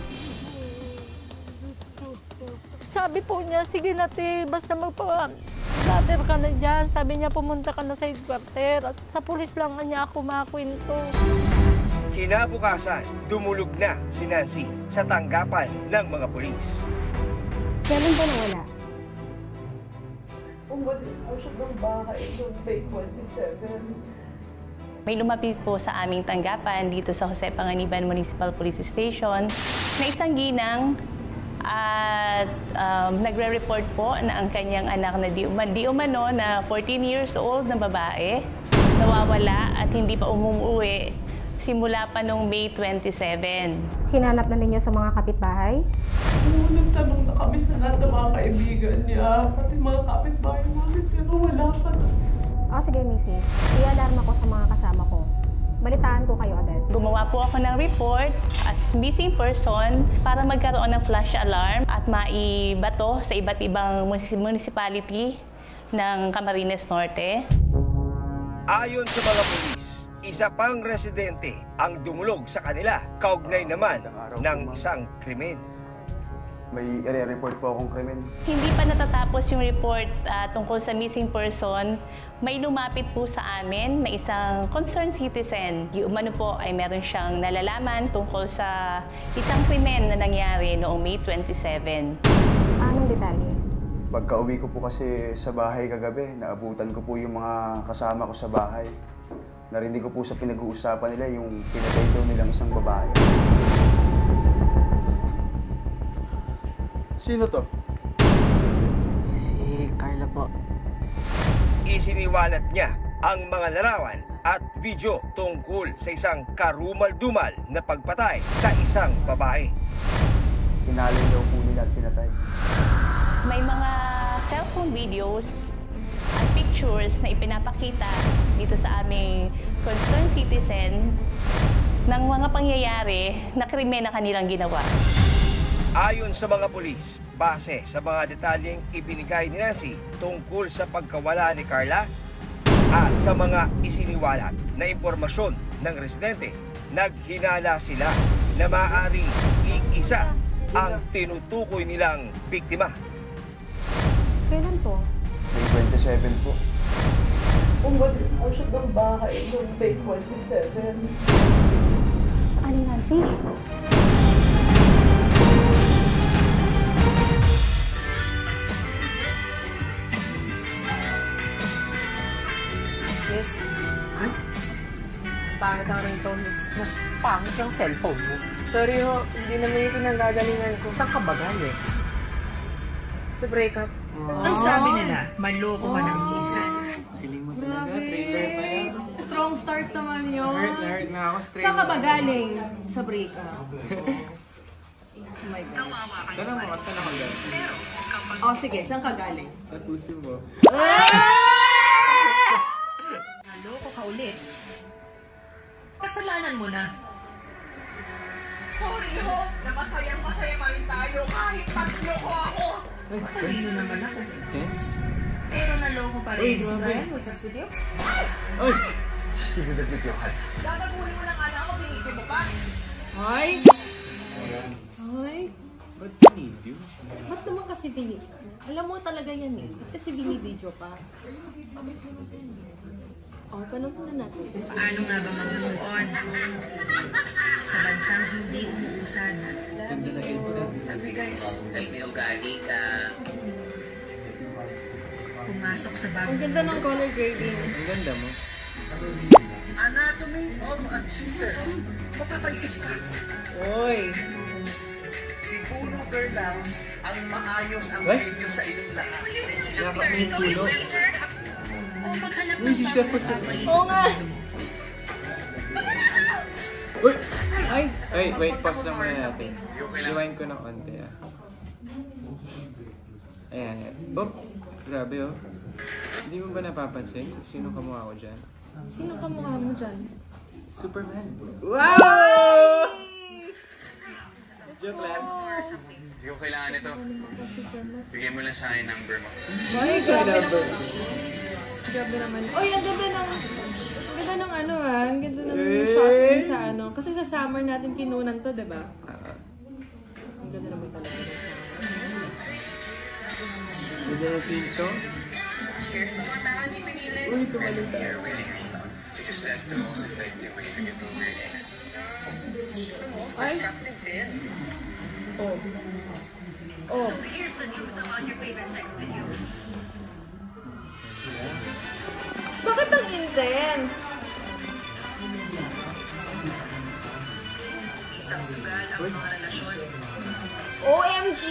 Sabi po niya, sige nati, basta magpa-later ka na dyan. Sabi niya, pumunta ka na sa headquarter. At sa polis lang niya ako makakwento. Kinabukasan, dumulog na si Nancy sa tanggapan ng mga polis. Kailan ba nawala? Umalis po siya ng bahay noong May 27. May lumapit po sa aming tanggapan dito sa Jose Panganiban Municipal Police Station na isang ginang at nagre-report po na ang kanyang anak na di umano na 14 years old na babae nawawala at hindi pa umuwi simula pa noong May 27. Hinanap na ninyo sa mga kapitbahay? Nagtanong na kami sa lahat ng mga kaibigan niya, pati mga kapitbahay namin, pero wala pa na. Oh, sige, misis. I-alarm ako sa mga kasama ko. Balitaan ko kayo agad. Gumawa po ako ng report as missing person para magkaroon ng flash alarm at maibato sa iba't ibang municipality ng Camarines Norte. Ayon sa mga pulis, isa pang residente ang dumulog sa kanila, kaugnay naman ng isang krimen. May i-report po akong krimen. Hindi pa natatapos yung report tungkol sa missing person. May lumapit po sa amin na isang concerned citizen. Yung umano po ay meron siyang nalalaman tungkol sa isang krimen na nangyari noong May 27. Anong detalye? Pagka-uwi ko po kasi sa bahay kagabi, naabutan ko po yung mga kasama ko sa bahay. Narinig ko po sa pinag-uusapan nila yung pinatay daw nilang isang babae. Sino to? Si Carla po. Isiniwalat niya ang mga larawan at video tungkol sa isang karumal-dumal na pagpatay sa isang babae. Kinalay daw po nila at pinatay. May mga cellphone videos at pictures na ipinapakita dito sa aming concerned citizen ng mga pangyayari na krimen na kanilang ginawa. Ayon sa mga pulis, base sa mga detalyeng ibinigay ni Nancy tungkol sa pagkawala ni Carla at sa mga isiniwalat na impormasyon ng residente, naghinala sila na maaaring iisa ang tinutukoy nilang biktima. Kailan po? May 27 po. Umalis po siya ng bahay noong May 27. Ano yan, si? Yes. Huh? Para daw lang isang cellphone mo. Sorry ho, hindi naman yung pinanggagalingan ko. Saan ka ba galing? Sa breakup. Oh. Ang sabi nila, manloko ka ng minsan. Galing mo talaga, trailer pa yan. Strong start naman yun. Hurt na ako, straight. Saan ka ba galing? Sa breakup. Oh my God. Dala mo, saan ako galing? Oh sige, saan ka galing? Sa puso mo. Naloko ka ulit. Kasalanan mo na. Sorry ho, napasayang-pasaya pa rin tayo kahit pagloko ako. Matalino naman ako. Intense? Pero naloko pa rin. Ryan, what's up with you? Ay! Ay! Shhh, nagdagdag yung hal. Dadaguhin mo na nga na ako, binigay mo pa. Ay! Ay! Ba't binidyo? Ba't naman kasi binidyo? Alam mo talaga yan eh. Ba't kasi binibidyo pa? O, tanong na natin. Paano nga ba mag-move on? Sa bansang hindi umuusan. Love you guys. May ugali ka. Pumasok sa bagong... Ang ganda ng color grading. Ang ganda mo. Anatomy of a cheater. Papapaisip ka. Oy. Si Puno Girl lang ang maayos ang video sa inyong lahat. Dapat may Puno. Maghanap ng pagkakabay na sa mundo. Ay! Ay, wait, pause lang muna natin. Rewind ko ng konti ah. Ayan, ayan. Oh! Grabe oh. Hindi mo ba napapansin? Sino kamukha ko dyan? Sino kamukha mo dyan? Superman. Wow! Joke lang. Hindi ko kailangan ito. Bigyan mo lang sa akin number mo. Why is your number? Grabe naman. Oh, ang ganda ng... Ang ganda ng ano ah. Ang ganda ng shots din sa ano. Kasi sa summer natin pinunan to, diba? Ang ganda naman talaga. Ang ganda ng theme song. Cheers sa mga tao, hindi pinilin. Uy, tumalit tayo. Because that's the most effective way to get over your ex. The most destructive din. Oh. Oh. So here's the truth about your favorite sex video. Bakit ang intense? Isang sugal ang mga relasyon. OMG!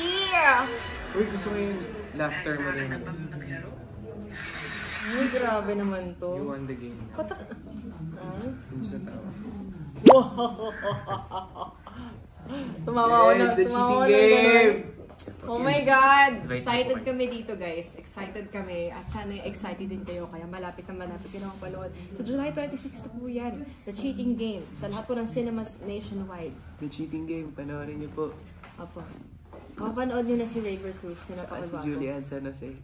Uy, gusto mo yung laughter mo rin. Uy, grabe naman to. You won the game. Patak... Hindi siya tawa. Tumawa ko na. Yes, the cheating game! Oh my God! Excited kami dito guys. Excited kami. At sana excited din kayo. Kaya malapit na akong panood. So July 26 na po yan. The Cheating Game. Sa lahat po ng cinemas nationwide. The Cheating Game. Panoorin niyo po. Opo. Kapanood niyo na si River Cruz. Saka si Julian San Jose.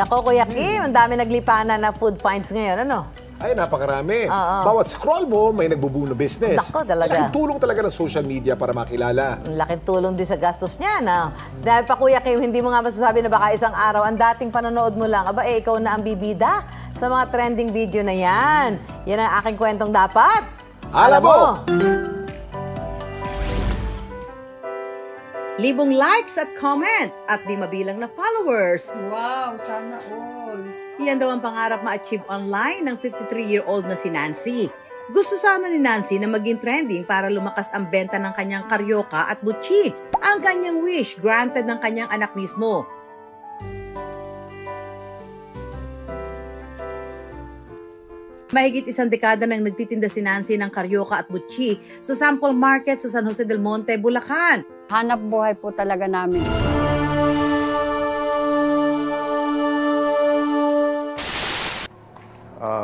Nako, Kuya Kim, ang dami naglipanan na food finds ngayon, ano? Ay, napakarami. Bawat scroll mo, may nagbubuo na business. Nako, talaga. Laking tulong talaga ng social media para makilala. Laking tulong din sa gastos niya, no? Sinabi pa, Kuya Kim, hindi mo nga masasabi na baka isang araw, ang dating panonood mo lang, aba, eh, ikaw na ang bibida sa mga trending video na yan. Yan ang aking kwentong dapat. Alam mo! Libong likes at comments at di mabilang na followers. Wow, sana all. Yan daw ang pangarap ma-achieve online ng 53-year-old na si Nancy. Gusto sana ni Nancy na maging trending para lumakas ang benta ng kanyang karyoka at butchi. Ang kanyang wish, granted ng kanyang anak mismo. Mahigit isang dekada nang nagtitinda si Nancy ng karyoka at butchi sa sample market sa San Jose del Monte, Bulacan. Hanap buhay po talaga namin.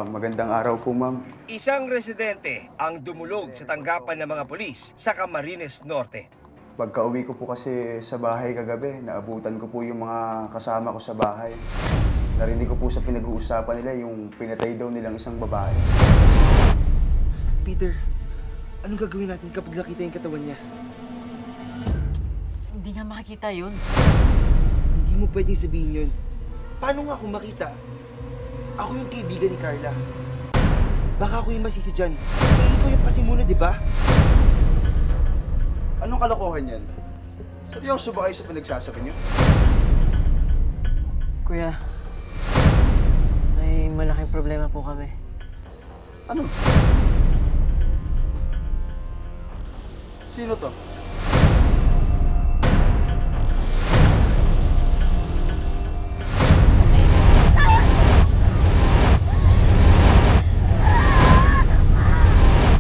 Magandang araw po, ma'am. Isang residente ang dumulog sa tanggapan ng mga pulis sa Camarines Norte. Pagka-uwi ko po kasi sa bahay kagabi, naabutan ko po yung mga kasama ko sa bahay. Narinig ko po sa pinag-uusapan nila yung pinatay daw nilang isang babae. Peter, anong gagawin natin kapag nakita yung katawan niya? Hindi niya makikita yun. Hindi mo pwedeng sabihin yun. Paano nga kung makita? Ako yung kaibigan ni Carla. Baka ako yung masisi dyan. Eh, ikaw yung pasimuno, di ba? Anong kalokohan yan? Seryoso ba kayo sa pinagsasabi niyo? Kuya, may malaking problema po kami. Ano? Sino to?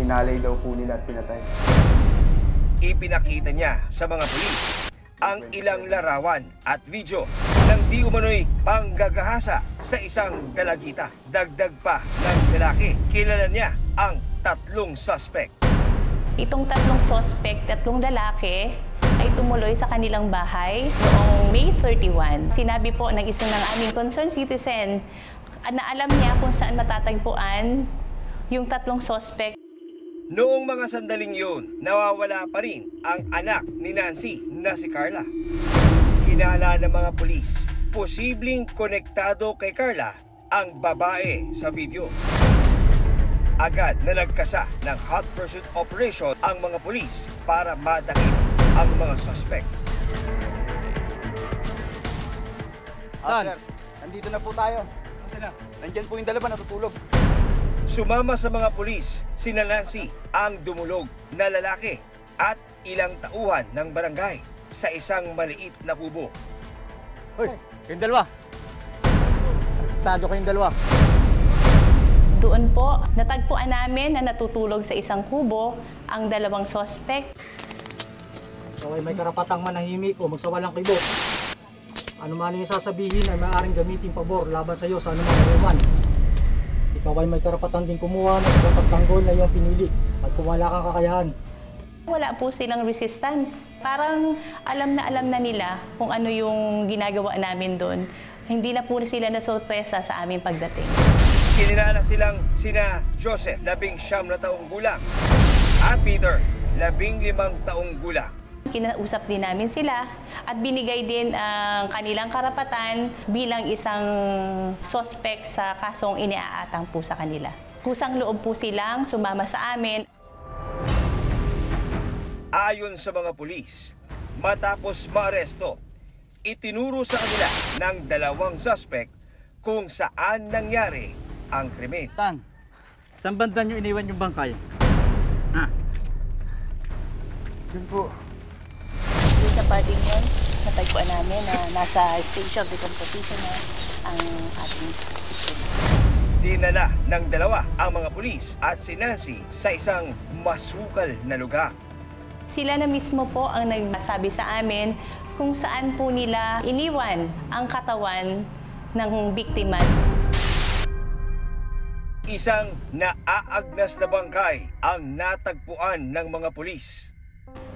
Pinalay daw po nila at pinatay. Ipinakita niya sa mga pulis ang ilang larawan at video ng di umano'y panggagahasa sa isang dalagita. Dagdag pa ng lalaki, kilala niya ang tatlong suspect. Itong tatlong suspect, tatlong lalaki ay tumuloy sa kanilang bahay noong May 31. Sinabi po ng isang ng aming concerned citizen na alam niya kung saan matatagpuan yung tatlong suspect. Noong mga sandaling yun, nawawala pa rin ang anak ni Nancy na si Carla. Hinala ng mga pulis, posibleng konektado kay Carla ang babae sa video. Agad na nagkasa ng hot pursuit operation ang mga pulis para madakip ang mga suspek. Sir, nandito na po tayo. Saan na? Nandyan po yung dalawa natutulog. Sumama sa mga pulis, sina Nancy, ang dumulog na lalaki at ilang tauhan ng barangay sa isang maliit na kubo. Hoy, kayong dalawa! Arestado kayong dalawa! Doon po, natagpuan namin na natutulog sa isang kubo ang dalawang sospek. So ay may karapatang manahimik o magsawalang kibo. Ano man yung sasabihin ay maaaring gamitin pabor laban sa iyo sa anumang karuman. Ikaw ay may karapatan din kumuha ng pagtanggol na iyong pinili at kung wala kang kakayahan. Wala po silang resistance. Parang alam na nila kung ano yung ginagawa namin doon. Hindi na po sila nasorpresa sa aming pagdating. Kinilala silang sina Joseph, 19 na taong gulang, at Peter, 15 taong gulang. Kinausap din namin sila at binigay din ang kanilang karapatan bilang isang sospek sa kasong iniaatang po sa kanila. Kusang loob po silang sumama sa amin. Ayon sa mga pulis, matapos maaresto, itinuro sa kanila ng dalawang sospek kung saan nangyari ang krimen. Tan, saan banda nyo iniwan yung bangkay? Ha? Diyan po. Sa parting yun, natagpuan namin na nasa stage of decomposition na ang ating victim. Dinala ng dalawa ang mga pulis at si Nancy sa isang masukal na lugar. Sila na mismo po ang nagsabi sa amin kung saan po nila iniwan ang katawan ng biktima. Isang naaagnas na bangkay ang natagpuan ng mga pulis.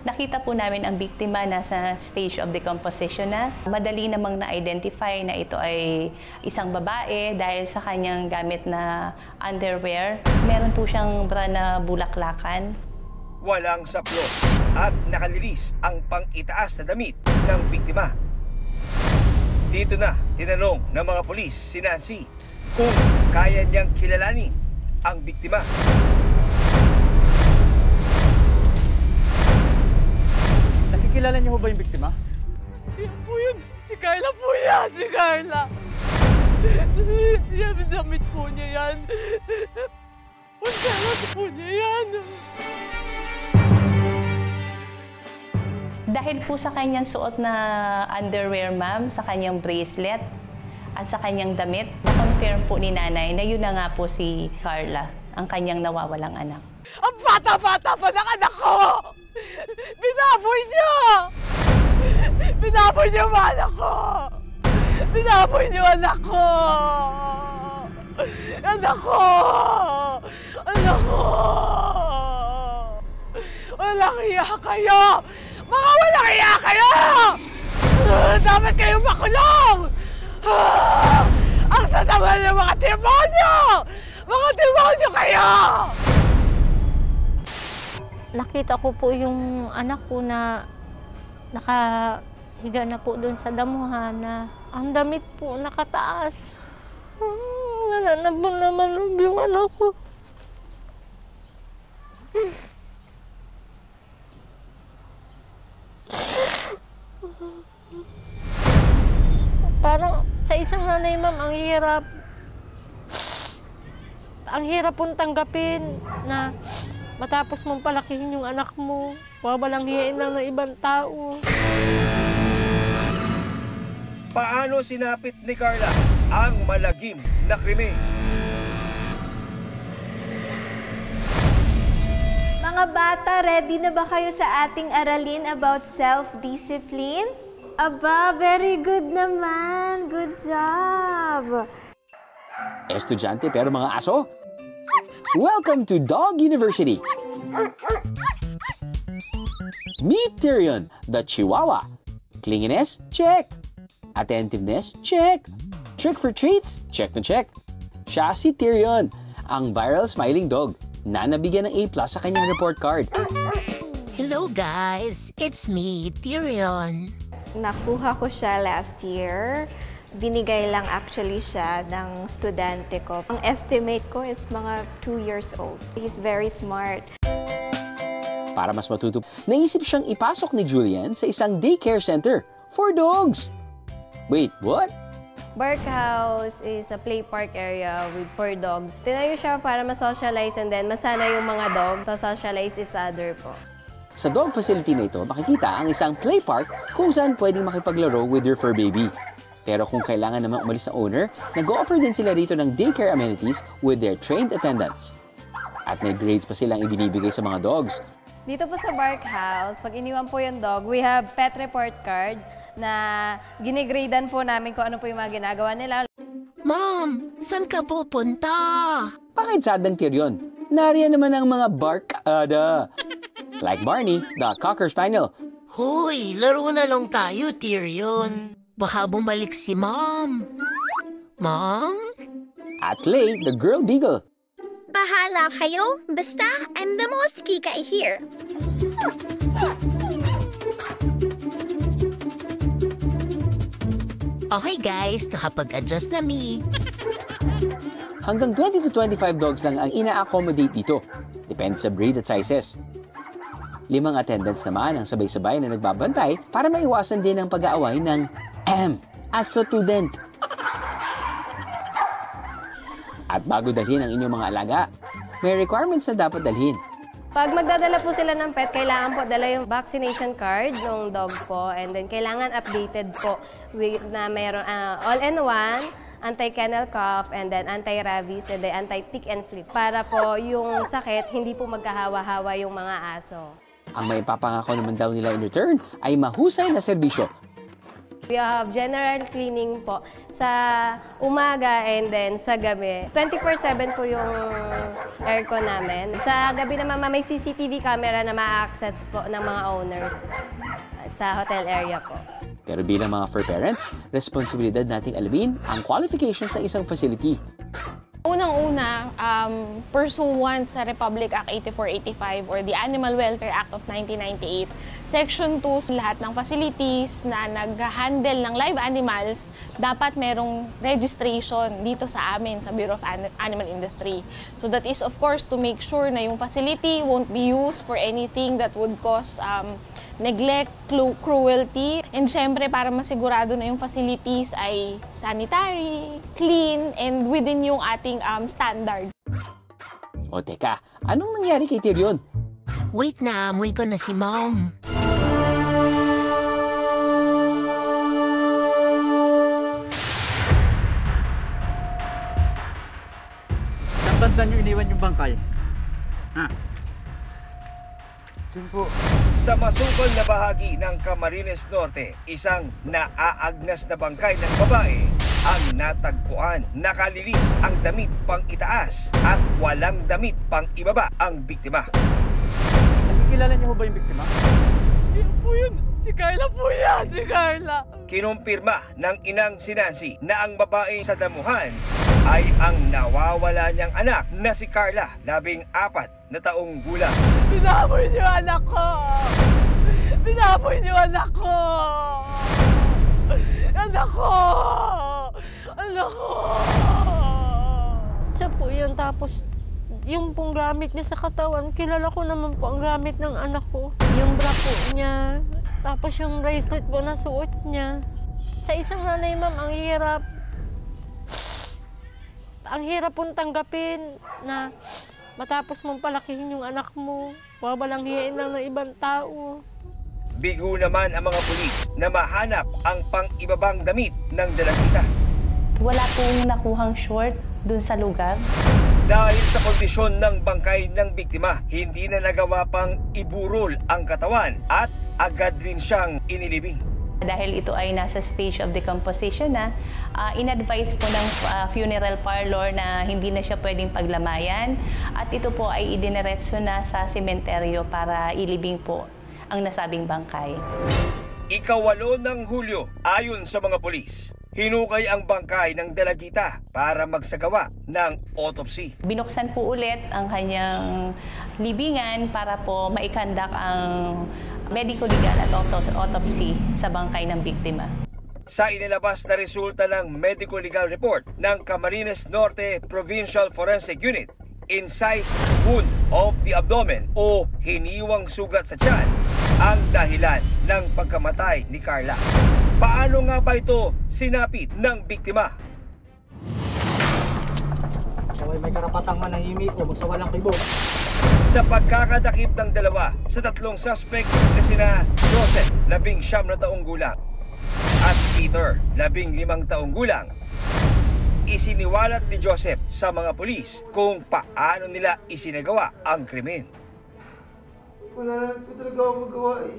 Nakita po namin ang biktima nasa stage of decomposition na. Madali namang na-identify na ito ay isang babae dahil sa kanyang gamit na underwear. Meron po siyang bra na bulaklakan. Walang saplot at nakalilis ang pang-itaas na damit ng biktima. Dito na tinanong ng mga pulis si Nancy kung kaya niyang kilalanin ang biktima. Kilala niyo ba yung biktima? Yan po yun. Si Carla po yan. Si Carla. Yan, damit po niya yan. Pantalas po niya yan. Dahil po sa kanyang suot na underwear, ma'am, sa kanyang bracelet at sa kanyang damit, na-confirm po ni nanay na yun na nga po si Carla, ang kanyang nawawalang anak. Ang bata-bata pa ng anak ko! Binaboy niyo! Binaboy niyo ang anak ko! Binaboy niyo ang anak ko! Anak ko! Anak ko! Walang hiya kayo! Mga walang hiya kayo! Dapat kayong makulong! Ang sasama niyo mga demonyo! Mga demonyo kayo! Nakita ko po yung anak ko na naka higa na po doon sa damuhan na ang damit po nakataas. Wala na po naman yung anak ko. Parang sa isang nanay, ma'am, ang hirap. Ang hirap pong tanggapin na matapos mong palakihin yung anak mo, wabalanghiin lang ng ibang tao. Paano sinapit ni Carla ang malagim na krimen? Mga bata, ready na ba kayo sa ating aralin about self-discipline? Aba, very good naman. Good job. Estudyante pero mga aso? Welcome to Dog University! Meet Tyrion, the Chihuahua. Clinginess? Check! Attentiveness? Check! Trick for treats? Check na check! Siya si Tyrion, ang viral smiling dog na nabigyan ng A+ sa kanyang report card. Hello guys! It's me, Tyrion. Nakuha ko siya last year. Binigay lang actually siya ng estudyante ko. Ang estimate ko is mga 2 years old. He's very smart. Para mas matuto, naisip siyang ipasok ni Julian sa isang daycare center for dogs. Wait, what? Bark House is a play park area for dogs. Tinayo siya para ma-socialize and then masana yung mga dog to socialize its other po. Sa dog facility na ito, makikita ang isang play park kung saan pwedeng makipaglaro with your fur baby. Pero kung kailangan naman umalis ng owner, nag-o-offer din sila rito ng daycare amenities with their trained attendants. At may grades pa silang ibinibigay sa mga dogs. Dito po sa Bark House, pag iniwan po yung dog, we have pet report card na ginigradean po namin kung ano po yung mga ginagawa nila. Mom, saan ka pupunta? Bakit sad ng Tyrion? Nariyan naman ang mga barkada. Like Barney, the Cocker Spaniel. Hoy, laro na lang tayo, Tyrion. Baka bumalik si Mom. Mom? At Late, the girl beagle. Bahala kayo. Basta, I'm the most kikay here. Okay guys, nakapag-adjust na me. Hanggang 20 to 25 dogs lang ang ina-accommodate dito. Depende sa breed at sizes. 5 attendants naman ang sabay-sabay na nagbabantay para maiwasan din ang pag-aaway ng as-student. At bago dalhin ang inyong mga alaga, may requirements na dapat dalhin. Pag magdadala po sila ng pet, kailangan po dala yung vaccination card ng dog po. And then kailangan updated po na mayroon all-in-one, anti-kennel cough, and then anti-rabies, and then anti-tick and flea. Para po yung sakit, hindi po magkahawa-hawa yung mga aso. Ang may papangako naman daw nila in return ay mahusay na serbisyo. We have general cleaning po sa umaga and then sa gabi. 24/7 po yung aircon namin. Sa gabi naman may CCTV camera na ma-access po ng mga owners sa hotel area po. Pero bilang mga fur parents, responsibilidad nating alamin ang qualifications sa isang facility. Unang-una, pursuant sa Republic Act 8485 or the Animal Welfare Act of 1998, Section 2, lahat ng facilities na nag-handle ng live animals, dapat merong registration dito sa amin, sa Bureau of Animal Industry. So that is, of course, to make sure na yung facility won't be used for anything that would cause neglect, cruelty, and syempre para masigurado na yung facilities ay sanitary, clean, and within yung ating standard. O teka, anong nangyari kay Tyrion? Wait na, amoy ko na si Mom. Tandaan nyo iniwan yung bangkay. Ha? Diyan po. Sa masukol na bahagi ng Camarines Norte, isang naaagnas na bangkay ng babae ang natagpuan. Nakalilis ang damit pang itaas at walang damit pang ibaba ang biktima. Nakikilala niyo ba yung biktima? Yan po yun! Si Carla po yan! Si Carla! Kinumpirma ng inang si Nancy na ang babae sa damuhan ay ang nawawala niyang anak na si Carla, 14 na taong gulang. Pinamoy niyo anak ko! Binaboy niyo anak ko! Anak ko! Anak ko! Siya po yun. Tapos, yung pong gamit niya sa katawan, kilala ko naman po ang gamit ng anak ko. Yung bra po niya, tapos yung bracelet po na suot niya. Sa isang nanay, ma'am, ang hirap. Ang hirap pong tanggapin na matapos mong palakihin yung anak mo, wabalanghiin lang ng ibang tao. Bigo naman ang mga pulis na mahanap ang pang-ibabang damit ng dalakita. Wala pong nakuhang short dun sa lugar. Dahil sa kondisyon ng bangkay ng biktima, hindi na nagawa pang iburol ang katawan at agad rin siyang inilibing. Dahil ito ay nasa stage of decomposition na, in-advise po ng funeral parlor na hindi na siya pwedeng paglamayan at ito po ay idineretso na sa sementeryo para ilibing po ang nasabing bangkay. Ikawalo ng Hulyo, ayon sa mga pulis, hinukay ang bangkay ng dalagita para magsagawa ng autopsy. Binuksan po ulit ang kanyang libingan para po maikandak ang medical legal at autopsy sa bangkay ng biktima. Sa inilabas na resulta ng medical legal report ng Camarines Norte Provincial Forensic Unit, incised wound of the abdomen o hiniwang sugat sa tiyan ang dahilan ng pagkamatay ni Carla. Paano nga ba ito sinapit ng biktima? So, may karapatang manahimik o magsawalang kibot. Sa pagkakadakip ng dalawa sa tatlong suspect na sina Joseph, 19 na taong gulang, at Peter, 15 taong gulang, isiniwalat ni Joseph sa mga pulis kung paano nila isinagawa ang krimen. Wala na po talaga ako magawa eh.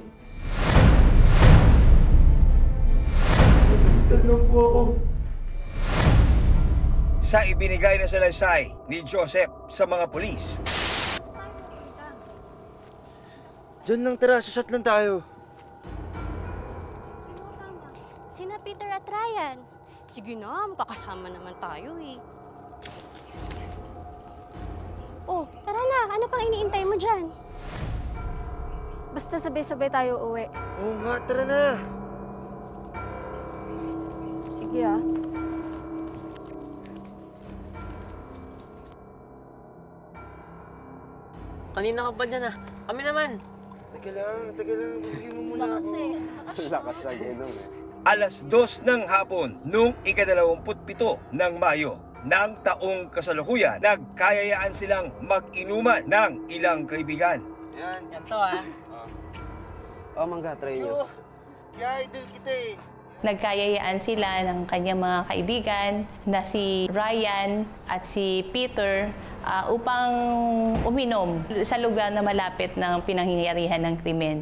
Nagitan lang po ako. Sa ibinigay na salaysay ni Joseph sa mga pulis, diyan lang tara, susat lang tayo. Sina Peter at Ryan. Sige na, makakasama naman tayo eh. Oh, tara na. Ano pang iniintay mo dyan? Basta sabay-sabay tayo uwi. Oo nga, tara na. Sige ah. Kanina ka ba dyan ah? Kami naman. Tagal lang. Bigyan mo muna ako. Lakas na gano'n eh. 2:00 ng hapon noong 27 ng Mayo ng taong kasalukuyan, nagkayayaan silang mag-inuman ng ilang kaibigan. Yan. Yan to ah. Oh, mangga, try nyo. Kaya idol kita eh. Nagkayayaan sila ng kanyang mga kaibigan na si Ryan at si Peter upang uminom sa lugar na malapit ng pinangyarihan ng krimen.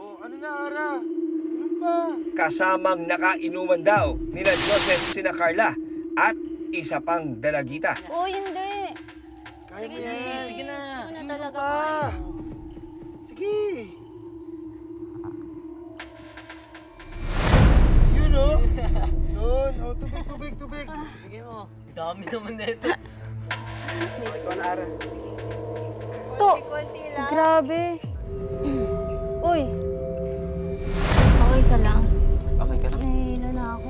Oh, ano na, Ara? Ano ba? Kasamang nakainuman daw nila Joseph, sina Carla at isa pang dalagita. Oh, hindi. Kaya mo yan. Sige na. Sige na pa. Sige. Yun, oh. Yun, oh, tubig. Bigay mo. Dami naman na ito. Ito na, Ara. Ito. Grabe. Uy. Okay ka lang? Okay ka lang? Nahihilo na ako.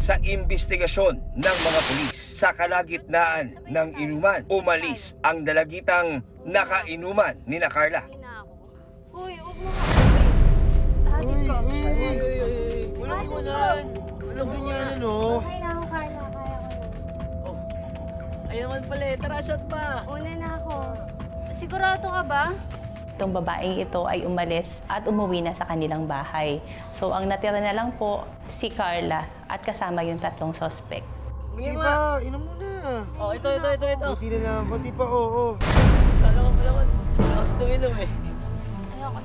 Sa imbestigasyon ng mga pulis, sa kalagitnaan ng inuman, umalis ang dalagitang nakainuman ni na Carla. Uy, huwag mo ka. Hatid ko. Walang iwanan. Walang ganyan, ano? Kaya ako, Carla. Kaya ko. Ayun naman pala, tara, shot pa. Una na ako. Sigurado ka ba? Itong babaeng ito ay umalis at umuwi na sa kanilang bahay. So ang natira na lang po si Carla at kasama yung tatlong suspect. Sige ba, inom muna. Oh, ito. Buti na lang, buti pa, oo. Kala ko pala, malakas tuminom eh. Ayoko.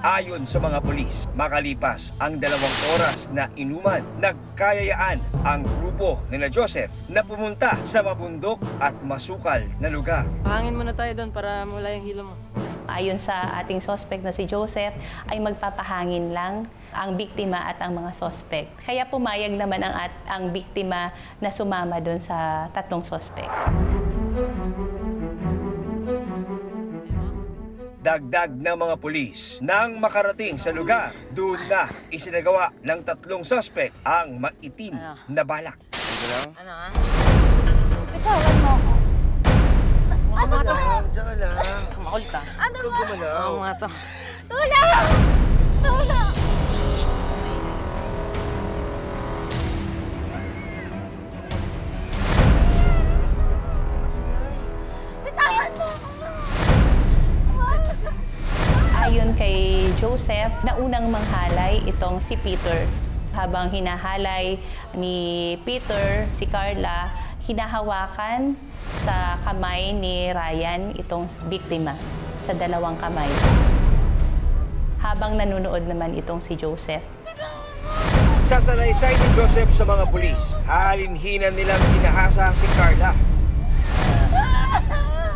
Ayon sa mga pulis, makalipas ang 2 oras na inuman, nagkayayaan ang grupo nila Joseph na pumunta sa mabundok at masukal na lugar. Hangin muna tayo doon para mula yung hilo mo. Ayon sa ating suspect na si Joseph, ay magpapahangin lang ang biktima at ang mga suspect. Kaya pumayag naman ang biktima na sumama doon sa 3 suspect. dagdag ng mga pulis. Nang makarating sa lugar, doon na isinagawa ng 3 suspect ang maitim na balak. Ano ha? Bitawan mo ako. Ano ba? Diyan lang. Kumakulit ah. Ano ba? Ano nga to? Tulong! Tulong! Bitawan mo ako! Ayon kay Joseph, naunang manghalay itong si Peter. Habang hinahalay ni Peter, si Carla, hinahawakan sa kamay ni Ryan itong biktima sa 2 kamay. Habang nanunood naman itong si Joseph. Sasalaysay ni Joseph sa mga pulis. Haalinhinan nilang hinahasa si Carla.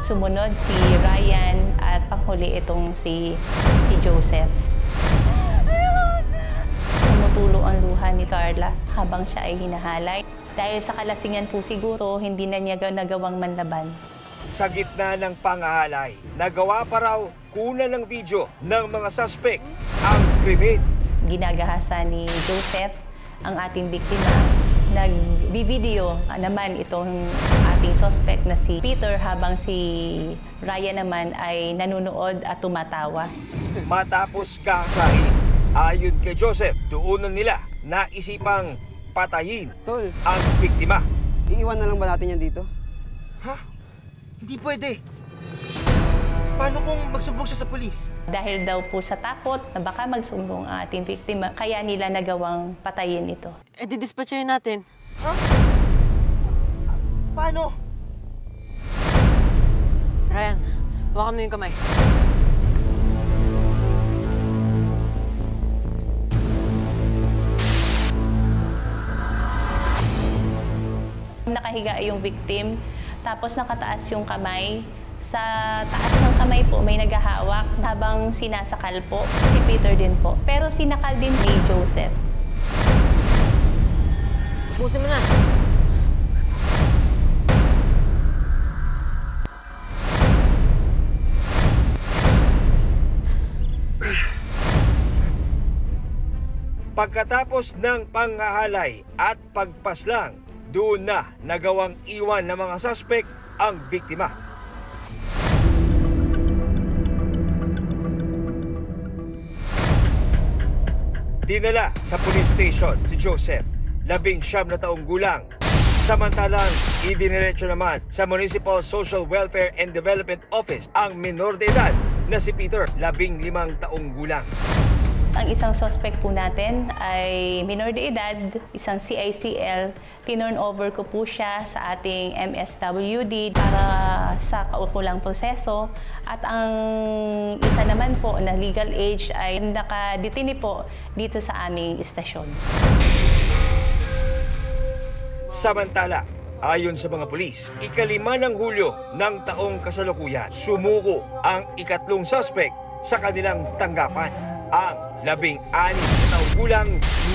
Sumunod si Ryan at panghuli itong si Joseph. Tumutulo ang luha ni Carla habang siya ay hinahalay. Dahil sa kalasingan po siguro, hindi na niya nagawang manlaban. Sa gitna ng pangahalay, nagawa pa raw kuna ng video ng mga suspect ang krimen. Ginagahasa ni Joseph ang ating biktima. Nagbivideo naman itong ating suspect na si Peter habang si Ryan naman ay nanunood at tumatawa. Matapos kahasain, ayon kay Joseph, doon nila naisipang patayin ang biktima. Iiwan na lang ba natin yan dito? Ha? Hindi pwede. Paano kung magsumbong siya sa pulis? Dahil daw po sa takot na baka magsumbong ang ating biktima, kaya nila nagawang patayin ito. Eh, didispatchayin natin. Huh? Paano? Ryan, hawakan mo yung kamay. Nakahiga yung victim, tapos nakataas yung kamay. Sa taas ng kamay po, may naghahawak habang sinasakal po si Peter din po. Pero sinakal din ni Joseph. Busin mo na! Pagkatapos ng panghahalay at pagpaslang, doon na nagawang iwan ng mga suspect ang biktima. Dinala sa police station si Joseph, 19 na taong gulang. Samantalang, idiniretso naman sa Municipal Social Welfare and Development Office ang menor de edad na si Peter, 15 taong gulang. Ang isang suspect po natin ay menor de edad, isang CICL. Tinurn over ko po siya sa ating MSWD para sa kaukulang proseso. At ang isa naman po na legal age ay nakadetini po dito sa aming istasyon. Samantala, ayon sa mga pulis, ika-5 ng Hulyo ng taong kasalukuyan, sumuko ang 3 suspect sa kanilang tanggapan. Ang 16 na taong gulang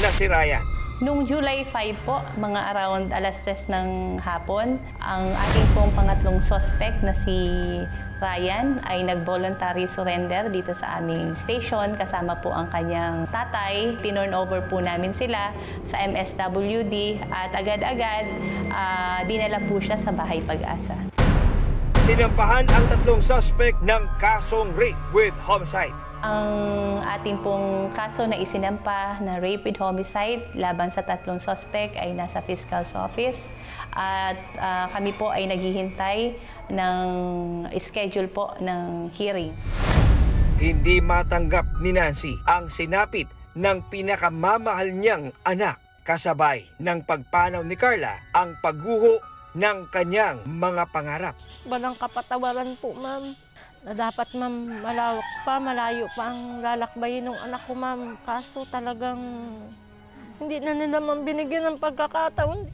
na si Ryan. Noong July 5 po, mga around alas 3 ng hapon, ang ating pong pangatlong suspect na si Ryan ay nag-voluntary surrender dito sa aming station. Kasama po ang kanyang tatay. Tinurn over po namin sila sa MSWD at agad-agad dinala po siya sa Bahay Pag-asa. Sinampahan ang 3 suspect ng kasong rape with homicide. Ang ating pong kaso na isinampa na rape with homicide laban sa 3 suspect ay nasa Fiscal's Office at kami po ay naghihintay ng schedule po ng hearing. Hindi matanggap ni Nancy ang sinapit ng pinakamamahal niyang anak kasabay ng pagpanaw ni Carla ang pagguho ng kanyang mga pangarap. Banang kapatawaran po, ma'am. Na dapat, ma'am, malawak pa, malayo pa ang lalakbayin ng anak ko, ma'am. Kaso talagang hindi na nila, ma'am, binigyan ng pagkakataon.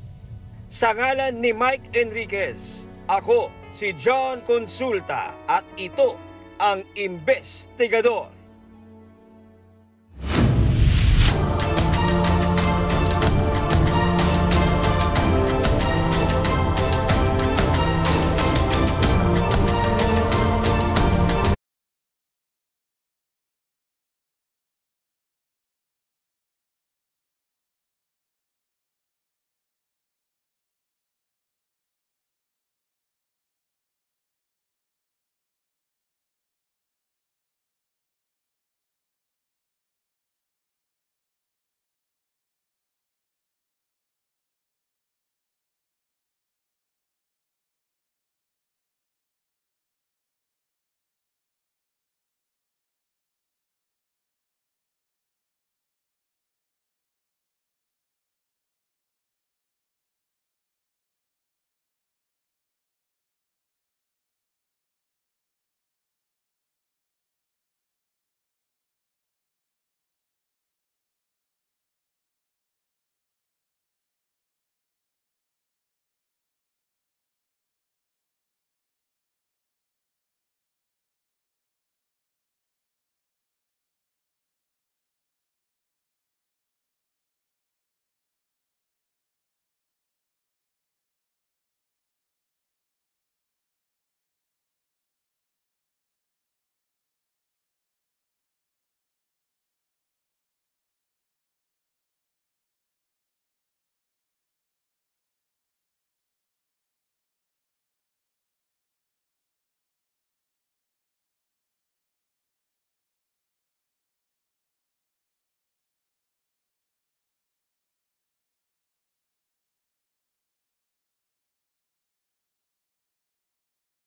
Sa ngalan ni Mike Enriquez, ako si John Consulta at ito ang Investigador.